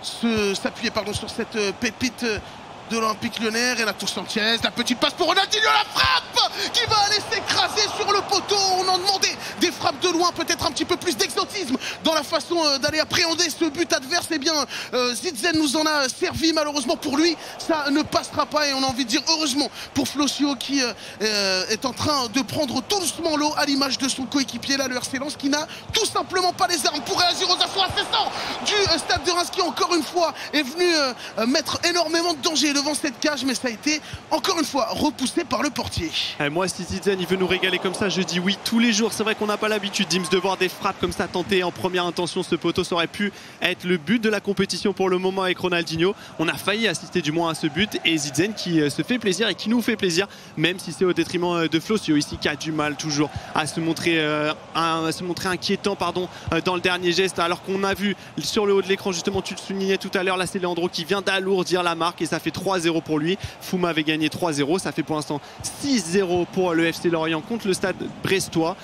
s'appuyer pardon sur cette pépite de l'Olympique Lyonnais, Renato Sanches, la petite passe pour Ronaldinho, la frappe qui va aller s'écraser sur le poteau. On en demandait des frappes de loin, peut-être un petit peu plus d'exotisme dans la façon d'aller appréhender ce but adverse. Et eh bien euh, Zidzen nous en a servi, malheureusement pour lui ça ne passera pas, et on a envie de dire heureusement pour Flossio qui euh, est en train de prendre tout doucement l'eau, à l'image de son coéquipier là, le R C Lens, qui n'a tout simplement pas les armes pour réagir aux assauts incessants du euh, Stade de Reims, qui encore une fois est venu euh, mettre énormément de danger devant cette cage, mais ça a été encore une fois repoussé par le portier. Et moi, si Zidzen il veut nous régaler comme ça, je dis oui tous les jours. C'est vrai qu'on n'a pas l'habitude, Deamz, de voir des frappes comme ça tentées en première intention. Ce poteau, ça aurait pu être le but de la compétition pour le moment avec Ronaldinho. On a failli assister du moins à ce but, et Zidzen qui se fait plaisir et qui nous fait plaisir, même si c'est au détriment de Flossio ici, qui a du mal toujours à se montrer, euh, à se montrer inquiétant pardon, dans le dernier geste, alors qu'on a vu sur le haut de l'écran, justement tu le soulignais tout à l'heure, là c'est Leandro qui vient d'alourdir la marque, et ça fait trois zéro pour lui. Fuma avait gagné trois zéro, ça fait pour l'instant six zéro pour le F C Lorient contre le Stade Brestois,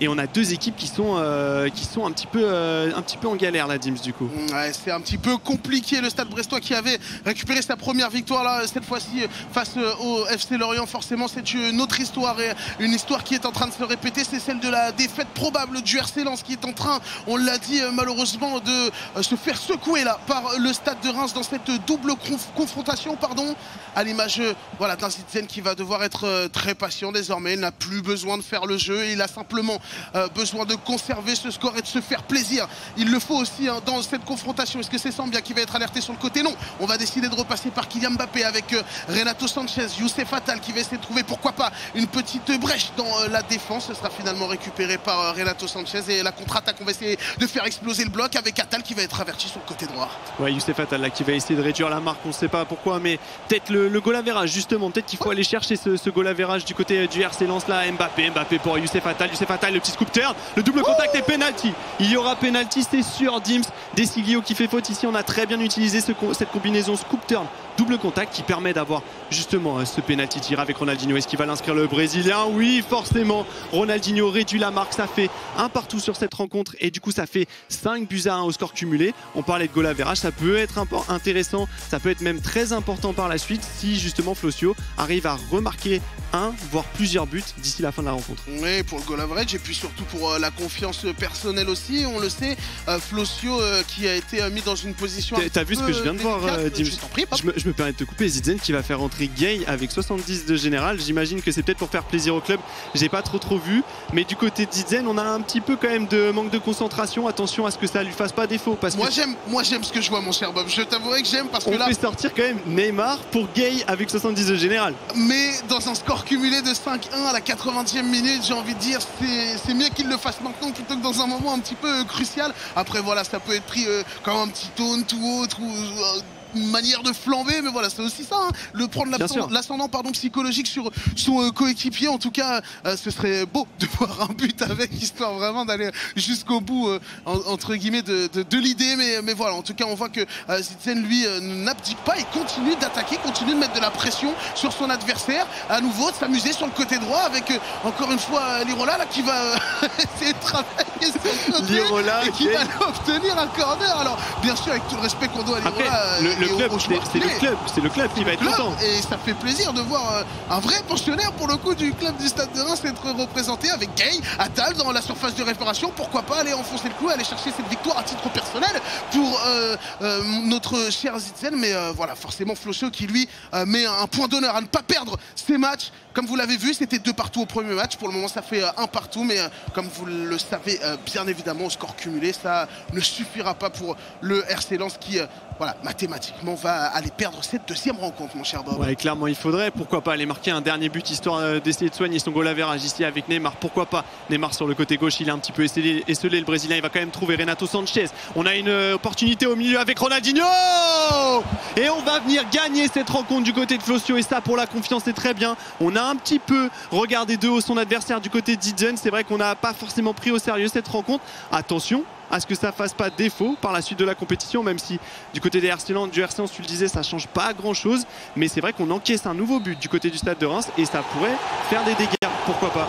et on a deux équipes qui sont, euh, qui sont un, petit peu, euh, un petit peu en galère là, Deamz, du coup. Ouais, c'est un petit peu compliqué, le Stade Brestois qui avait récupéré sa première victoire là, cette fois-ci face au F C Lorient, forcément c'est une autre histoire, et une histoire qui est en train de se répéter, c'est celle de la défaite probable du R C Lens, qui est en train, on l'a dit malheureusement, de se faire secouer là par le Stade de Reims dans cette double conf confrontation pardon, à l'image voilà, d'un Zidzen qui va devoir être très patient désormais, il n'a plus besoin de faire le jeu, il a simplement Euh, besoin de conserver ce score et de se faire plaisir. Il le faut aussi hein, dans cette confrontation. Est-ce que c'est Sambia qui va être alerté sur le côté? Non, on va décider de repasser par Kylian Mbappé avec euh, Renato Sanches, Youcef Atal qui va essayer de trouver pourquoi pas une petite brèche dans euh, la défense. Ce sera finalement récupéré par euh, Renato Sanches, et la contre-attaque, on va essayer de faire exploser le bloc avec Atal qui va être averti sur le côté droit. Ouais, Youcef Atal là qui va essayer de réduire la marque, on ne sait pas pourquoi, mais peut-être le, le goal average justement, peut-être qu'il faut aller chercher ce, ce goal average du côté euh, du R C Lens là. Mbappé, Mbappé pour Youcef Atal, Youcef Atal, le petit scoop turn, le double contact et penalty. Il y aura penalty, c'est sûr, Deamz. De Sciglio qui fait faute ici. On a très bien utilisé ce, cette combinaison scoop turn, double contact, qui permet d'avoir justement ce penalty tiré avec Ronaldinho. Est-ce qu'il va l'inscrire, le Brésilien? Oui, forcément. Ronaldinho réduit la marque. Ça fait un partout sur cette rencontre, et du coup ça fait cinq buts à un au score cumulé. On parlait de goal average, ça peut être intéressant, ça peut être même très important par la suite si justement Flossio arrive à remarquer un, voire plusieurs buts d'ici la fin de la rencontre. Oui, pour le goal average et puis surtout pour euh, la confiance personnelle aussi. On le sait, euh, Flossio euh, qui a été euh, mis dans une position. T'as vu ce que je viens de voir, euh, Dim. Je, prie, je, me, je me permets de te couper. Zidzen qui va faire entrer Gay avec soixante-dix de général. J'imagine que c'est peut-être pour faire plaisir au club. J'ai pas trop trop vu. Mais du côté de Zidzen, on a un petit peu quand même de manque de concentration. Attention à ce que ça lui fasse pas défaut. Parce moi j'aime, moi j'aime ce que je vois, mon cher Bob. Je t'avouerai que j'aime parce on que là. On fait sortir quand même Neymar pour Gay avec soixante-dix de général. Mais dans un score cumulé de cinq un à la quatre-vingtième minute, j'ai envie de dire c'est mieux qu'il le fasse maintenant plutôt que dans un moment un petit peu euh, crucial. Après voilà, ça peut être pris euh, comme un petit taunt ou autre ou euh, une manière de flamber, mais voilà, c'est aussi ça hein, le prendre l'ascendant pardon psychologique sur son euh, coéquipier. En tout cas euh, ce serait beau de voir un but avec, histoire vraiment d'aller jusqu'au bout euh, en, entre guillemets de, de, de l'idée, mais, mais voilà, en tout cas on voit que euh, Zidzen lui euh, n'abdique pas et continue d'attaquer, continue de mettre de la pression sur son adversaire, à nouveau de s'amuser sur le côté droit avec euh, encore une fois euh, Lirola là, qui va euh, essayer de travailler sur son Lirola et qui okay. va obtenir un corner. Alors bien sûr, avec tout le respect qu'on doit à Lirola, euh, le club, c'est le club, c'est le club qui va être content. Et ça fait plaisir de voir un vrai pensionnaire pour le coup du club du Stade de Reims être représenté avec Gay, Atal dans la surface de réparation. Pourquoi pas aller enfoncer le clou, aller chercher cette victoire à titre personnel pour euh, euh, notre cher Zidzen. Mais euh, voilà, forcément Flossio qui lui euh, met un point d'honneur à ne pas perdre ses matchs. Comme vous l'avez vu, c'était deux partout au premier match. Pour le moment, ça fait un partout. Mais euh, comme vous le savez, euh, bien évidemment, au score cumulé, ça ne suffira pas pour le R C Lens qui, euh, voilà, mathématiquement, va aller perdre cette deuxième rencontre, mon cher Bob. Ouais, clairement, il faudrait. Pourquoi pas aller marquer un dernier but, histoire euh, d'essayer de soigner son goal average ici avec Neymar. Pourquoi pas Neymar sur le côté gauche, il est un petit peu esselé, esselé le Brésilien. Il va quand même trouver Renato Sanches. On a une euh, opportunité au milieu avec Ronaldinho. Et on va venir gagner cette rencontre du côté de Flossio. Et ça, pour la confiance, c'est très bien. On a un petit peu regardé de haut son adversaire du côté de Zidzen. C'est vrai qu'on n'a pas forcément pris au sérieux cette rencontre. Attention à ce que ça ne fasse pas défaut par la suite de la compétition, même si du côté des R C Lens, du R C Lens, tu le disais, ça ne change pas grand-chose. Mais c'est vrai qu'on encaisse un nouveau but du côté du Stade de Reims et ça pourrait faire des dégâts, pourquoi pas.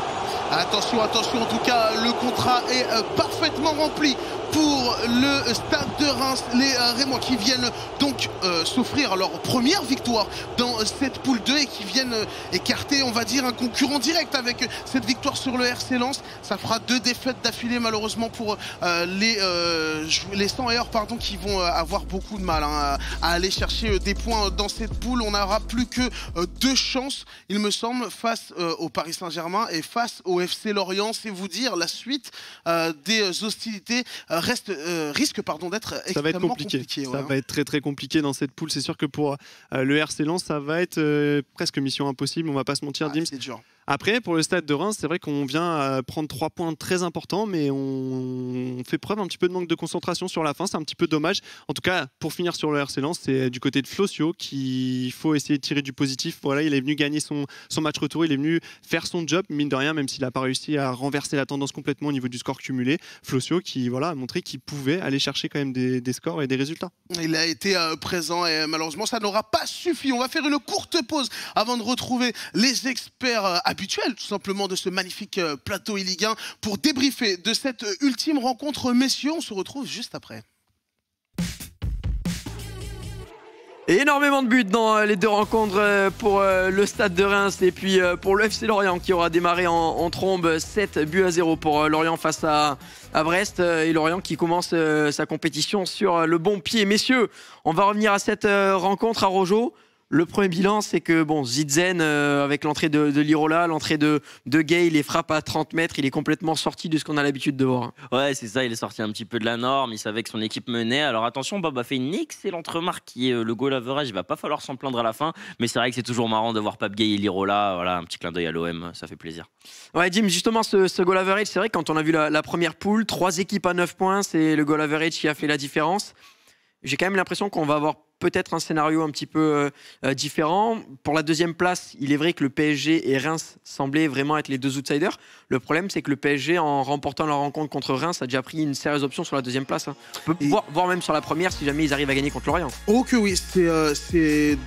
Attention, attention, en tout cas, le contrat est parfaitement rempli pour le Stade de Reims. Les Rémois qui viennent donc euh, s'offrir leur première victoire dans cette poule deux et qui viennent euh, écarter, on va dire, un concurrent direct avec cette victoire sur le R C Lens. Ça fera deux défaites d'affilée malheureusement pour euh, les, euh, les cent et or pardon, qui vont euh, avoir beaucoup de mal hein, à aller chercher euh, des points dans cette poule. On n'aura plus que euh, deux chances, il me semble, face euh, au Paris Saint-Germain et face au F C Lorient. C'est vous dire, la suite euh, des hostilités euh, Reste, euh, risque pardon d'être extrêmement va être compliqué, compliqué ouais. Ça va être très très compliqué dans cette poule. C'est sûr que pour euh, le R C Lens, ça va être euh, presque mission impossible, on va pas se mentir, ah, Deamz. Après, pour le Stade de Reims, c'est vrai qu'on vient euh, prendre trois points très importants, mais on... on fait preuve un petit peu de manque de concentration sur la fin. C'est un petit peu dommage. En tout cas, pour finir sur le R C Lens, c'est du côté de Flossio qu'il faut essayer de tirer du positif. Voilà, il est venu gagner son, son match retour, il est venu faire son job, mine de rien, même s'il n'a pas réussi à renverser la tendance complètement au niveau du score cumulé. Flossio qui voilà, a montré qu'il pouvait aller chercher quand même des, des scores et des résultats. Il a été euh, présent et malheureusement, ça n'aura pas suffi. On va faire une courte pause avant de retrouver les experts euh, habituel tout simplement de ce magnifique plateau I Ligue un pour débriefer de cette ultime rencontre. Messieurs, on se retrouve juste après. Énormément de buts dans les deux rencontres pour le Stade de Reims et puis pour le F C Lorient qui aura démarré en, en trombe, sept buts à zéro pour Lorient face à, à Brest, et Lorient qui commence sa compétition sur le bon pied. Messieurs, on va revenir à cette rencontre à Araujo. Le premier bilan, c'est que bon, Zidzen, euh, avec l'entrée de, de Lirola, l'entrée de, de Gay, les frappes à trente mètres, il est complètement sorti de ce qu'on a l'habitude de voir. Ouais, c'est ça, il est sorti un petit peu de la norme, il savait que son équipe menait. Alors attention, Bob a fait une excellente remarque qui est euh, le goal average, il va pas falloir s'en plaindre à la fin, mais c'est vrai que c'est toujours marrant de voir Pape Gay et Lirola, voilà, un petit clin d'œil à l'O M, ça fait plaisir. Ouais, Dim, justement, ce, ce goal average, c'est vrai, quand on a vu la, la première poule, trois équipes à neuf points, c'est le goal average qui a fait la différence. J'ai quand même l'impression qu'on va avoir peut-être un scénario un petit peu euh, différent. Pour la deuxième place, il est vrai que le P S G et Reims semblaient vraiment être les deux outsiders. Le problème, c'est que le P S G, en remportant leur rencontre contre Reims, a déjà pris une sérieuse option sur la deuxième place. Hein. On peut voir, voir même sur la première si jamais ils arrivent à gagner contre Lorient. Oh que oui, c'est euh,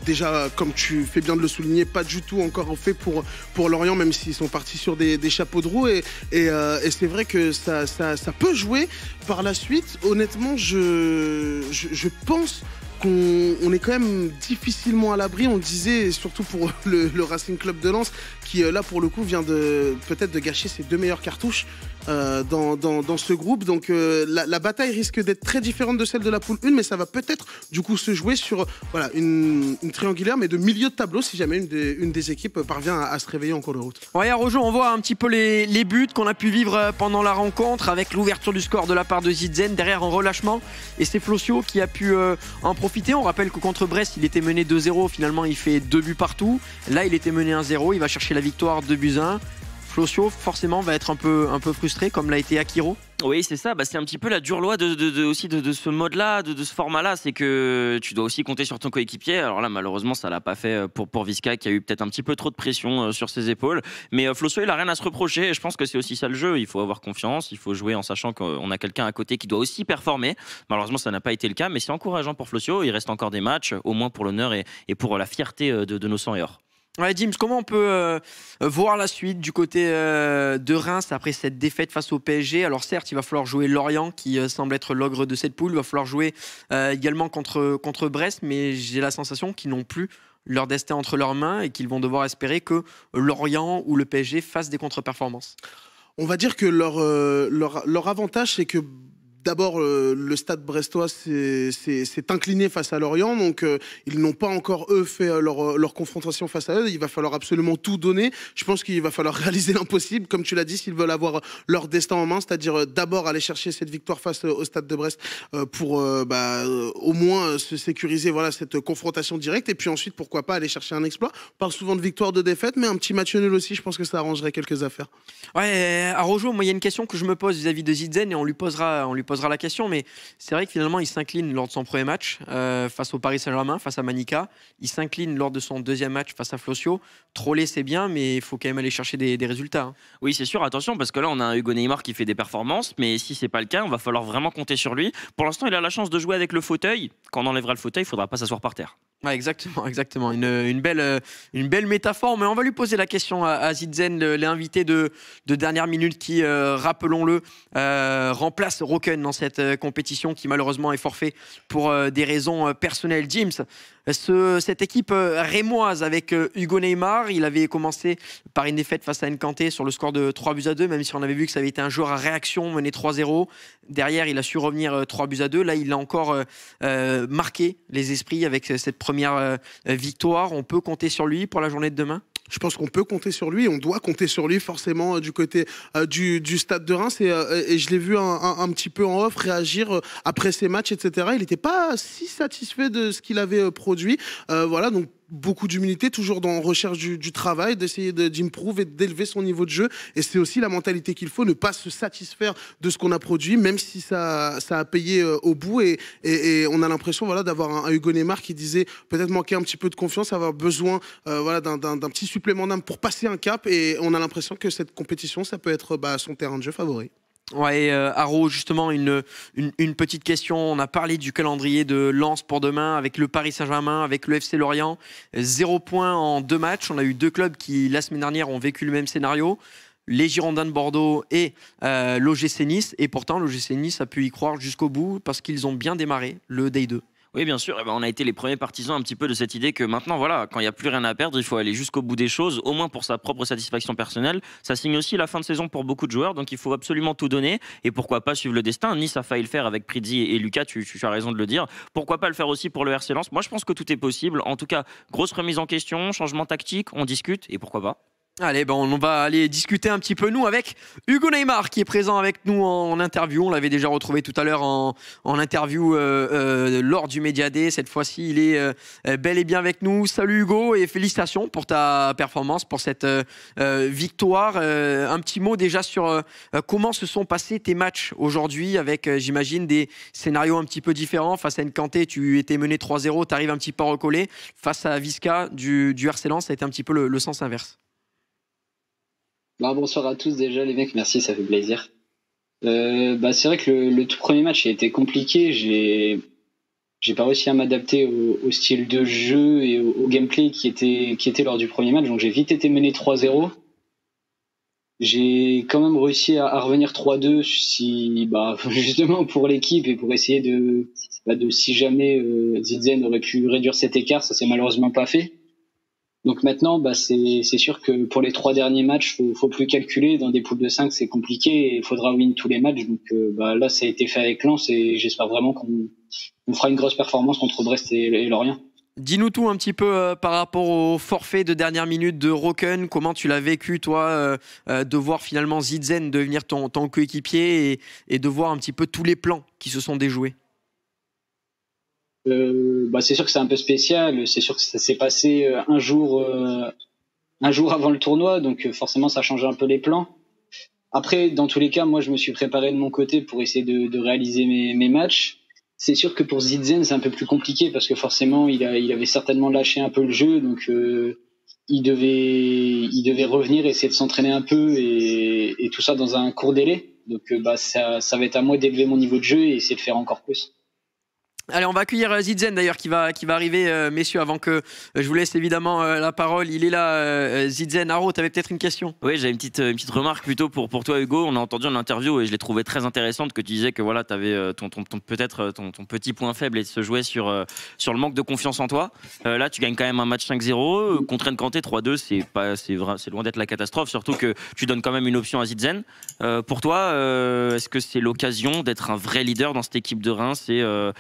déjà, comme tu fais bien de le souligner, pas du tout encore fait pour, pour Lorient, même s'ils sont partis sur des, des chapeaux de roue. Et, et, euh, et c'est vrai que ça, ça, ça peut jouer par la suite. Honnêtement, je, je, je pense qu'on on est quand même difficilement à l'abri. On le disait, surtout pour le, le Racing Club de Lens, qui là pour le coup vient de peut-être de gâcher ses deux meilleures cartouches euh, dans, dans, dans ce groupe. Donc euh, la, la bataille risque d'être très différente de celle de la poule un, mais ça va peut-être du coup se jouer sur voilà, une, une triangulaire, mais de milieu de tableau si jamais une des, une des équipes parvient à, à se réveiller en cours de route. Ouais, Araujo, on voit un petit peu les, les buts qu'on a pu vivre pendant la rencontre, avec l'ouverture du score de la part de Zidzen, derrière en relâchement, et c'est Flossio qui a pu euh, en profiter. On rappelle que contre Brest il était mené deux zéro, finalement il fait deux buts partout. Là il était mené un zéro, il va chercher la victoire deux buts à un. Flossio forcément va être un peu, un peu frustré, comme l'a été Akiro. Oui, c'est ça, bah, c'est un petit peu la dure loi de, de, de, aussi de, de ce mode-là, de, de ce format-là, c'est que tu dois aussi compter sur ton coéquipier. Alors là, malheureusement, ça ne l'a pas fait pour, pour Visca, qui a eu peut-être un petit peu trop de pression euh, sur ses épaules. Mais euh, Flossio, il n'a rien à se reprocher, et je pense que c'est aussi ça le jeu. Il faut avoir confiance, il faut jouer en sachant qu'on a quelqu'un à côté qui doit aussi performer. Malheureusement, ça n'a pas été le cas, mais c'est encourageant pour Flossio. Il reste encore des matchs, au moins pour l'honneur et, et pour la fierté de, de nos sang et or. Ouais, Deamz, comment on peut euh, voir la suite du côté euh, de Reims après cette défaite face au P S G? Alors certes, il va falloir jouer Lorient, qui euh, semble être l'ogre de cette poule. Il va falloir jouer euh, également contre, contre Brest, mais j'ai la sensation qu'ils n'ont plus leur destin entre leurs mains et qu'ils vont devoir espérer que Lorient ou le P S G fassent des contre-performances. On va dire que leur, euh, leur, leur avantage, c'est que d'abord, euh, le Stade Brestois s'est incliné face à Lorient, donc euh, ils n'ont pas encore, eux, fait euh, leur, leur confrontation face à eux. Il va falloir absolument tout donner. Je pense qu'il va falloir réaliser l'impossible, comme tu l'as dit, s'ils veulent avoir leur destin en main, c'est-à-dire euh, d'abord aller chercher cette victoire face euh, au Stade de Brest euh, pour euh, bah, euh, au moins euh, se sécuriser voilà, cette confrontation directe, et puis ensuite, pourquoi pas, aller chercher un exploit. On parle souvent de victoire, de défaite, mais un petit match nul aussi, je pense que ça arrangerait quelques affaires. Ouais, Araujo, moi, il y a une question que je me pose vis-à-vis de Zidzen, et on lui posera... On lui posera posera la question, mais c'est vrai que finalement il s'incline lors de son premier match euh, face au Paris Saint-Germain, face à Manica. Il s'incline lors de son deuxième match face à Flossio. Troller c'est bien, mais il faut quand même aller chercher des, des résultats. Hein. Oui, c'est sûr, attention, parce que là on a un Hugo Neymar qui fait des performances, mais si c'est pas le cas, on va falloir vraiment compter sur lui. Pour l'instant, il a la chance de jouer avec le fauteuil. Quand on enlèvera le fauteuil, il faudra pas s'asseoir par terre. Ouais, exactement, exactement. Une, une, belle, une belle métaphore, mais on va lui poser la question à, à Zidzen, l'invité de, de dernière minute qui, euh, rappelons-le, euh, remplace Rocken dans cette euh, compétition, qui malheureusement est forfait pour euh, des raisons euh, personnelles. Deamz, ce, cette équipe euh, rémoise avec euh, Hugo Neymar, il avait commencé par une défaite face à N'Kanté sur le score de trois buts à deux, même si on avait vu que ça avait été un joueur à réaction, mené trois zéro. Derrière, il a su revenir euh, trois buts à deux. Là, il a encore euh, euh, marqué les esprits avec euh, cette première Première euh, victoire. On peut compter sur lui pour la journée de demain? Je pense qu'on peut compter sur lui, on doit compter sur lui forcément du côté euh, du, du Stade de Reims, et, euh, et je l'ai vu un, un, un petit peu en off réagir euh, après ses matchs, et cetera. Il n'était pas si satisfait de ce qu'il avait euh, produit. Euh, voilà, donc beaucoup d'humilité, toujours en recherche du, du travail, d'essayer d'improver, de, et d'élever son niveau de jeu. Et c'est aussi la mentalité qu'il faut, ne pas se satisfaire de ce qu'on a produit, même si ça, ça a payé euh, au bout. Et, et, et on a l'impression voilà, d'avoir un, un Hugo Neymar qui disait peut-être manquer un petit peu de confiance, avoir besoin euh, voilà, d'un petit supplément d'âme pour passer un cap. Et on a l'impression que cette compétition, ça peut être bah, son terrain de jeu favori. Ouais, euh, Haro, justement, une, une, une petite question. On a parlé du calendrier de Lens pour demain, avec le Paris Saint-Germain, avec le F C Lorient. Zéro point en deux matchs. On a eu deux clubs qui, la semaine dernière, ont vécu le même scénario. Les Girondins de Bordeaux et euh, l'O G C Nice. Et pourtant, l'O G C Nice a pu y croire jusqu'au bout parce qu'ils ont bien démarré le Day deux. Oui, bien sûr. Eh ben, on a été les premiers partisans un petit peu de cette idée que maintenant, voilà, quand il n'y a plus rien à perdre, il faut aller jusqu'au bout des choses, au moins pour sa propre satisfaction personnelle. Ça signe aussi la fin de saison pour beaucoup de joueurs, donc il faut absolument tout donner. Et pourquoi pas suivre le destin? Nice a failli le faire avec Pridi et Lucas, tu, tu as raison de le dire. Pourquoi pas le faire aussi pour le R C Lens? Moi, je pense que tout est possible. En tout cas, grosse remise en question, changement tactique, on discute, et pourquoi pas? Allez, ben on va aller discuter un petit peu, nous, avec Hugo Neymar, qui est présent avec nous en interview. On l'avait déjà retrouvé tout à l'heure en, en interview euh, euh, lors du Media Day. Cette fois-ci, il est euh, bel et bien avec nous. Salut Hugo, et félicitations pour ta performance, pour cette euh, victoire. Euh, un petit mot déjà sur euh, comment se sont passés tes matchs aujourd'hui, avec, euh, j'imagine, des scénarios un petit peu différents. Face à N'Kanté, tu étais mené trois zéro, tu arrives un petit peu à recoller. Face à Visca du, du R C Lens, ça a été un petit peu le, le sens inverse. Bah, bonsoir à tous déjà les mecs, merci, ça fait plaisir. Euh, bah, c'est vrai que le, le tout premier match a été compliqué, j'ai j'ai pas réussi à m'adapter au, au style de jeu et au, au gameplay qui était, qui était lors du premier match, donc j'ai vite été mené trois zéro. j'ai quand même réussi à, à revenir trois deux, si, bah, justement pour l'équipe et pour essayer de, bah, de si jamais euh, Zidzen aurait pu réduire cet écart, ça s'est malheureusement pas fait. Donc maintenant, bah, c'est, c'est sûr que pour les trois derniers matchs, faut, faut plus calculer. Dans des poules de cinq, c'est compliqué et il faudra win tous les matchs. Donc euh, bah, là, ça a été fait avec Lens et j'espère vraiment qu'on on fera une grosse performance contre Brest et, et Lorient. Dis-nous tout un petit peu euh, par rapport au forfait de dernière minute de Rocken. Comment tu l'as vécu, toi, euh, euh, de voir finalement Zidzen devenir ton, ton coéquipier et, et de voir un petit peu tous les plans qui se sont déjoués? Euh, bah c'est sûr que c'est un peu spécial, c'est sûr que ça s'est passé un jour, euh, un jour avant le tournoi, donc forcément ça change un peu les plans. Après, dans tous les cas, moi je me suis préparé de mon côté pour essayer de, de réaliser mes, mes matchs. C'est sûr que pour Zidzen c'est un peu plus compliqué parce que forcément il, a, il avait certainement lâché un peu le jeu, donc euh, il, devait, il devait revenir, essayer de s'entraîner un peu et, et tout ça dans un court délai. Donc euh, bah, ça, ça va être à moi d'élever mon niveau de jeu et essayer de faire encore plus. Allez, on va accueillir Zidzen d'ailleurs qui va, qui va arriver, euh, messieurs, avant que euh, je vous laisse évidemment euh, la parole. Il est là, euh, Zidzen. Haro, tu avais peut-être une question? Oui, j'avais une petite, une petite remarque plutôt pour, pour toi, Hugo. On a entendu en interview et je l'ai trouvé très intéressante que tu disais que voilà, tu avais ton, ton, ton, peut-être ton, ton petit point faible et de se jouer sur, euh, sur le manque de confiance en toi. Euh, là, tu gagnes quand même un match cinq zéro. Contre N'Kanté, trois deux, c'est, pas, c'est, c'est loin d'être la catastrophe, surtout que tu donnes quand même une option à Zidzen. Euh, pour toi, euh, est-ce que c'est l'occasion d'être un vrai leader dans cette équipe de Reims et, euh,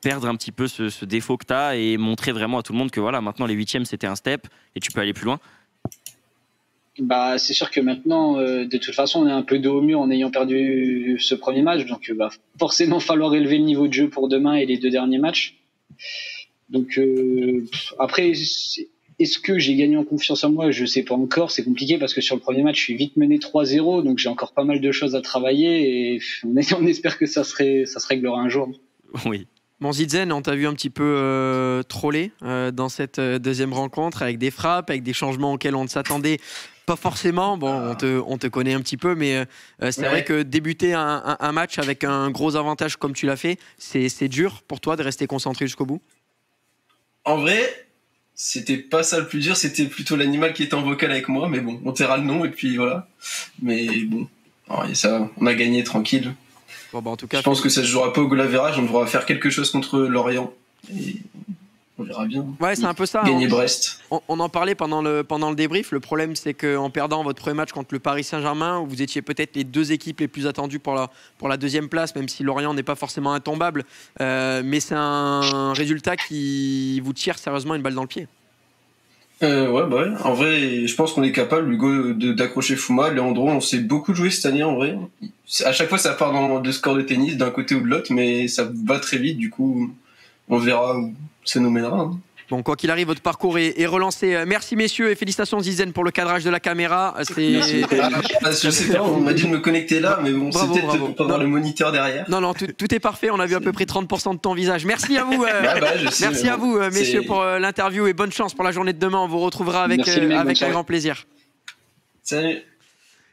perdre un petit peu ce, ce défaut que tu as et montrer vraiment à tout le monde que voilà, maintenant les huitièmes c'était un step et tu peux aller plus loin? Bah, c'est sûr que maintenant, euh, de toute façon, on est un peu dos au mur en ayant perdu ce premier match, donc bah, forcément falloir élever le niveau de jeu pour demain et les deux derniers matchs. Donc euh, après, est-ce que j'ai gagné en confiance en moi? Je sais pas encore, c'est compliqué parce que sur le premier match, je suis vite mené trois zéro, donc j'ai encore pas mal de choses à travailler et on espère que ça, serait, ça se réglera un jour. Oui. Bon, Zidzen, on t'a vu un petit peu euh, troller euh, dans cette euh, deuxième rencontre avec des frappes, avec des changements auxquels on ne s'attendait pas forcément. Bon, ah. on, te, on te connaît un petit peu, mais euh, c'est ouais. vrai que débuter un, un, un match avec un gros avantage comme tu l'as fait, c'est, c'est dur pour toi de rester concentré jusqu'au bout? En vrai, c'était pas ça le plus dur, c'était plutôt l'animal qui était en vocal avec moi, mais bon, on taira le nom et puis voilà. Mais bon, oh, et ça, on a gagné tranquille. Bon, bah en tout cas, je pense que ça ne se jouera pas au goal average, on devra faire quelque chose contre Lorient. Et on verra bien. Ouais, c'est un peu ça. Gagner on, Brest. On, on en parlait pendant le, pendant le débrief. Le problème, c'est qu'en perdant votre premier match contre le Paris Saint-Germain, où vous étiez peut-être les deux équipes les plus attendues pour la, pour la deuxième place, même si Lorient n'est pas forcément intombable. Euh, mais c'est un résultat qui vous tire sérieusement une balle dans le pied. Euh, ouais, bah ouais. En vrai, je pense qu'on est capable, Hugo, de, d'accrocher Fuma. Leandro, on s'est beaucoup joué cette année, en vrai. À chaque fois, ça part dans le score de tennis, d'un côté ou de l'autre, mais ça va très vite. Du coup, on verra où ça nous mènera. Hein. Bon, quoi qu'il arrive, votre parcours est, est relancé. Merci, messieurs, et félicitations, Zidzen, pour le cadrage de la caméra. C'est... Merci. Ah, je sais pas, on m'a dit de me connecter là, mais bon, bravo, c'est peut-être pour pas voir le moniteur derrière. Non, non, tout, tout est parfait. On a vu à peu près trente pour cent de ton visage. Merci à vous, euh, ah bah, je sais, merci mais... à vous euh, messieurs, c'est... pour euh, l'interview et bonne chance pour la journée de demain. On vous retrouvera avec, merci, euh, avec un grand plaisir. Salut.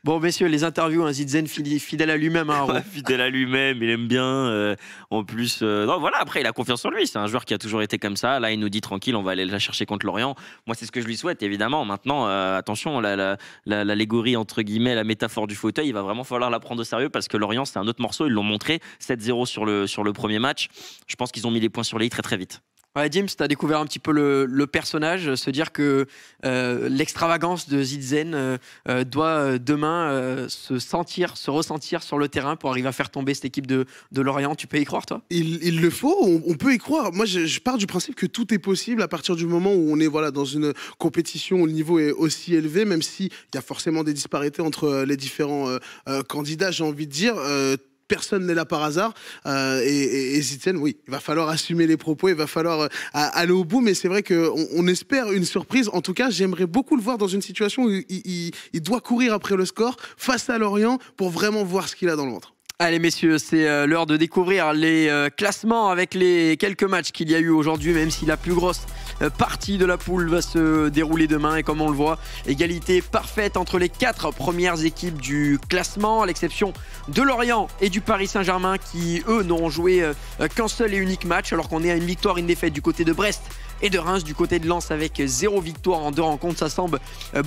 Bon, messieurs, les interviews, hein, Zidzen fidèle à lui-même. Hein, ouais, fidèle à lui-même, il aime bien. Euh, en plus, euh, non, voilà, après, il a confiance en lui. C'est un joueur qui a toujours été comme ça. Là, il nous dit tranquille, on va aller la chercher contre Lorient. Moi, c'est ce que je lui souhaite, évidemment. Maintenant, euh, attention, la, la, la, l'allégorie, entre guillemets, la métaphore du fauteuil, il va vraiment falloir la prendre au sérieux parce que Lorient, c'est un autre morceau. Ils l'ont montré, sept zéro sur le, sur le premier match. Je pense qu'ils ont mis les points sur les i très, très vite. Ouais, Deamz, tu as découvert un petit peu le, le personnage, se dire que euh, l'extravagance de Zidzen euh, doit euh, demain euh, se sentir, se ressentir sur le terrain pour arriver à faire tomber cette équipe de, de Lorient. Tu peux y croire, toi? il, il le faut, on, on peut y croire. Moi, je, je pars du principe que tout est possible à partir du moment où on est voilà, dans une compétition où le niveau est aussi élevé, même s'il y a forcément des disparités entre les différents euh, euh, candidats, j'ai envie de dire. Euh, Personne n'est là par hasard. Euh, et, et, et Zidzen, oui, il va falloir assumer les propos, il va falloir euh, aller au bout. Mais c'est vrai qu'on on espère une surprise. En tout cas, j'aimerais beaucoup le voir dans une situation où il, il, il doit courir après le score face à Lorient pour vraiment voir ce qu'il a dans le ventre. Allez, messieurs, c'est l'heure de découvrir les classements avec les quelques matchs qu'il y a eu aujourd'hui, même si la plus grosse partie de la poule va se dérouler demain. Et comme on le voit, égalité parfaite entre les quatre premières équipes du classement, à l'exception de Lorient et du Paris Saint-Germain qui, eux, n'auront joué qu'un seul et unique match, alors qu'on est à une victoire, une défaite du côté de Brest et de Reims du côté de Lens avec zéro victoire en deux rencontres. Ça semble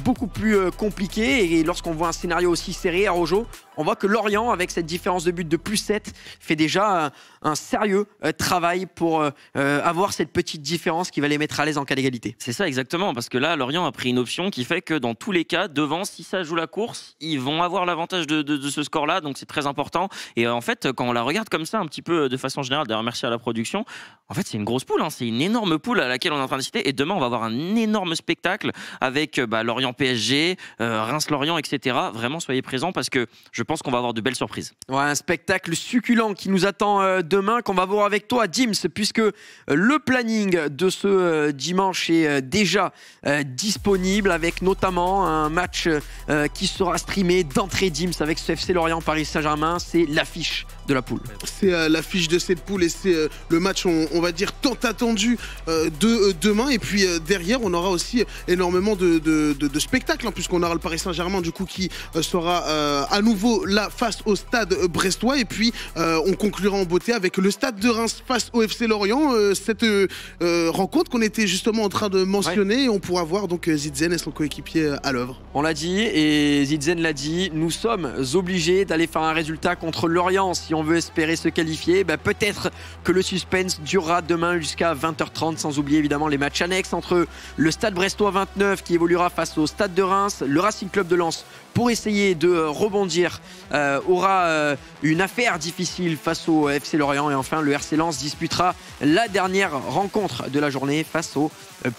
beaucoup plus compliqué, et lorsqu'on voit un scénario aussi serré, Araujo, on voit que Lorient, avec cette différence de but de plus sept, fait déjà un sérieux travail pour avoir cette petite différence qui va les mettre à l'aise en cas d'égalité. C'est ça exactement, parce que là, Lorient a pris une option qui fait que dans tous les cas, devant, si ça joue la course, ils vont avoir l'avantage de, de, de ce score-là, donc c'est très important. Et en fait, quand on la regarde comme ça, un petit peu de façon générale, d'ailleurs merci à la production, en fait c'est une grosse poule, hein, c'est une énorme poule à laquelle on est en train de citer, et demain on va avoir un énorme spectacle avec bah, Lorient P S G, euh, Reims-Lorient, et cetera. Vraiment, soyez présents, parce que je pense qu'on va avoir de belles surprises. Ouais, un spectacle succulent qui nous attend euh, demain, qu'on va voir avec toi, Deamz, puisque euh, le planning de ce euh, dimanche est euh, déjà euh, disponible, avec notamment un match euh, qui sera streamé d'entrée, Deamz, avec ce F C Lorient Paris Saint-Germain. C'est l'affiche de la poule. C'est euh, l'affiche de cette poule, et c'est euh, le match, on, on va dire, tant attendu euh, de euh, demain. Et puis euh, derrière, on aura aussi énormément de, de, de, de spectacles, hein, puisqu'on aura le Paris Saint-Germain du coup qui euh, sera euh, à nouveau là face au Stade Brestois. Et puis euh, on conclura en beauté avec le Stade de Reims face au F C Lorient. Euh, cette euh, euh, rencontre qu'on était justement en train de mentionner, ouais. Et on pourra voir donc Zidzen et son coéquipier à l'œuvre. On l'a dit, et Zidzen l'a dit, nous sommes obligés d'aller faire un résultat contre Lorient si on on veut espérer se qualifier. Bah, peut-être que le suspense durera demain jusqu'à vingt heures trente, sans oublier évidemment les matchs annexes entre le Stade Brestois vingt-neuf qui évoluera face au Stade de Reims, le Racing Club de Lens pour essayer de rebondir euh, aura euh, une affaire difficile face au F C Lorient, et enfin le R C Lens disputera la dernière rencontre de la journée face au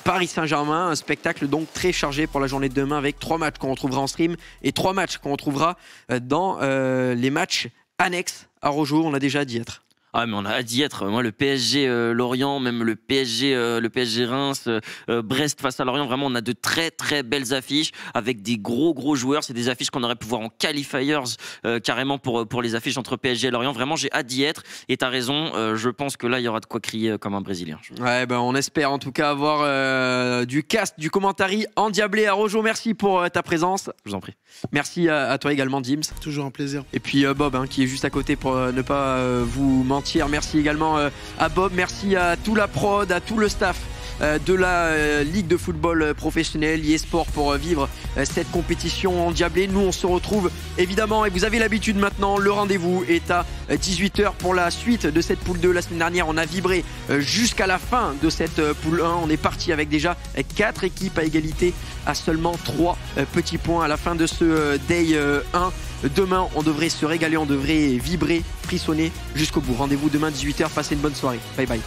Paris Saint-Germain. Un spectacle donc très chargé pour la journée de demain, avec trois matchs qu'on retrouvera en stream et trois matchs qu'on retrouvera dans euh, les matchs annexes. Araujo, on a déjà à d'y être. Ah mais on a hâte d'y être. Moi, le P S G euh, Lorient, même le P S G euh, le P S G Reims, euh, Brest face à Lorient, vraiment on a de très très belles affiches avec des gros gros joueurs. C'est des affiches qu'on aurait pu voir en qualifiers euh, carrément pour pour les affiches entre P S G et Lorient. Vraiment, j'ai hâte d'y être. Et t'as raison, euh, je pense que là il y aura de quoi crier comme un Brésilien. Ouais, ben on espère en tout cas avoir euh, du cast, du commentary endiablé. Araujo, merci pour euh, ta présence. Je vous en prie. Merci à, à toi également, Deamz. Toujours un plaisir. Et puis euh, Bob, hein, qui est juste à côté pour euh, ne pas euh, vous mentir. Merci également à Bob, merci à tout la prod, à tout le staff de la Ligue de football professionnelle, eSport, pour vivre cette compétition endiablée. Nous, on se retrouve évidemment, et vous avez l'habitude maintenant, le rendez-vous est à dix-huit heures pour la suite de cette poule deux. La semaine dernière, on a vibré jusqu'à la fin de cette poule un. On est parti avec déjà quatre équipes à égalité à seulement trois petits points à la fin de ce Day un. Demain, on devrait se régaler, on devrait vibrer, frissonner jusqu'au bout. Rendez-vous demain dix-huit heures, passez une bonne soirée. Bye bye.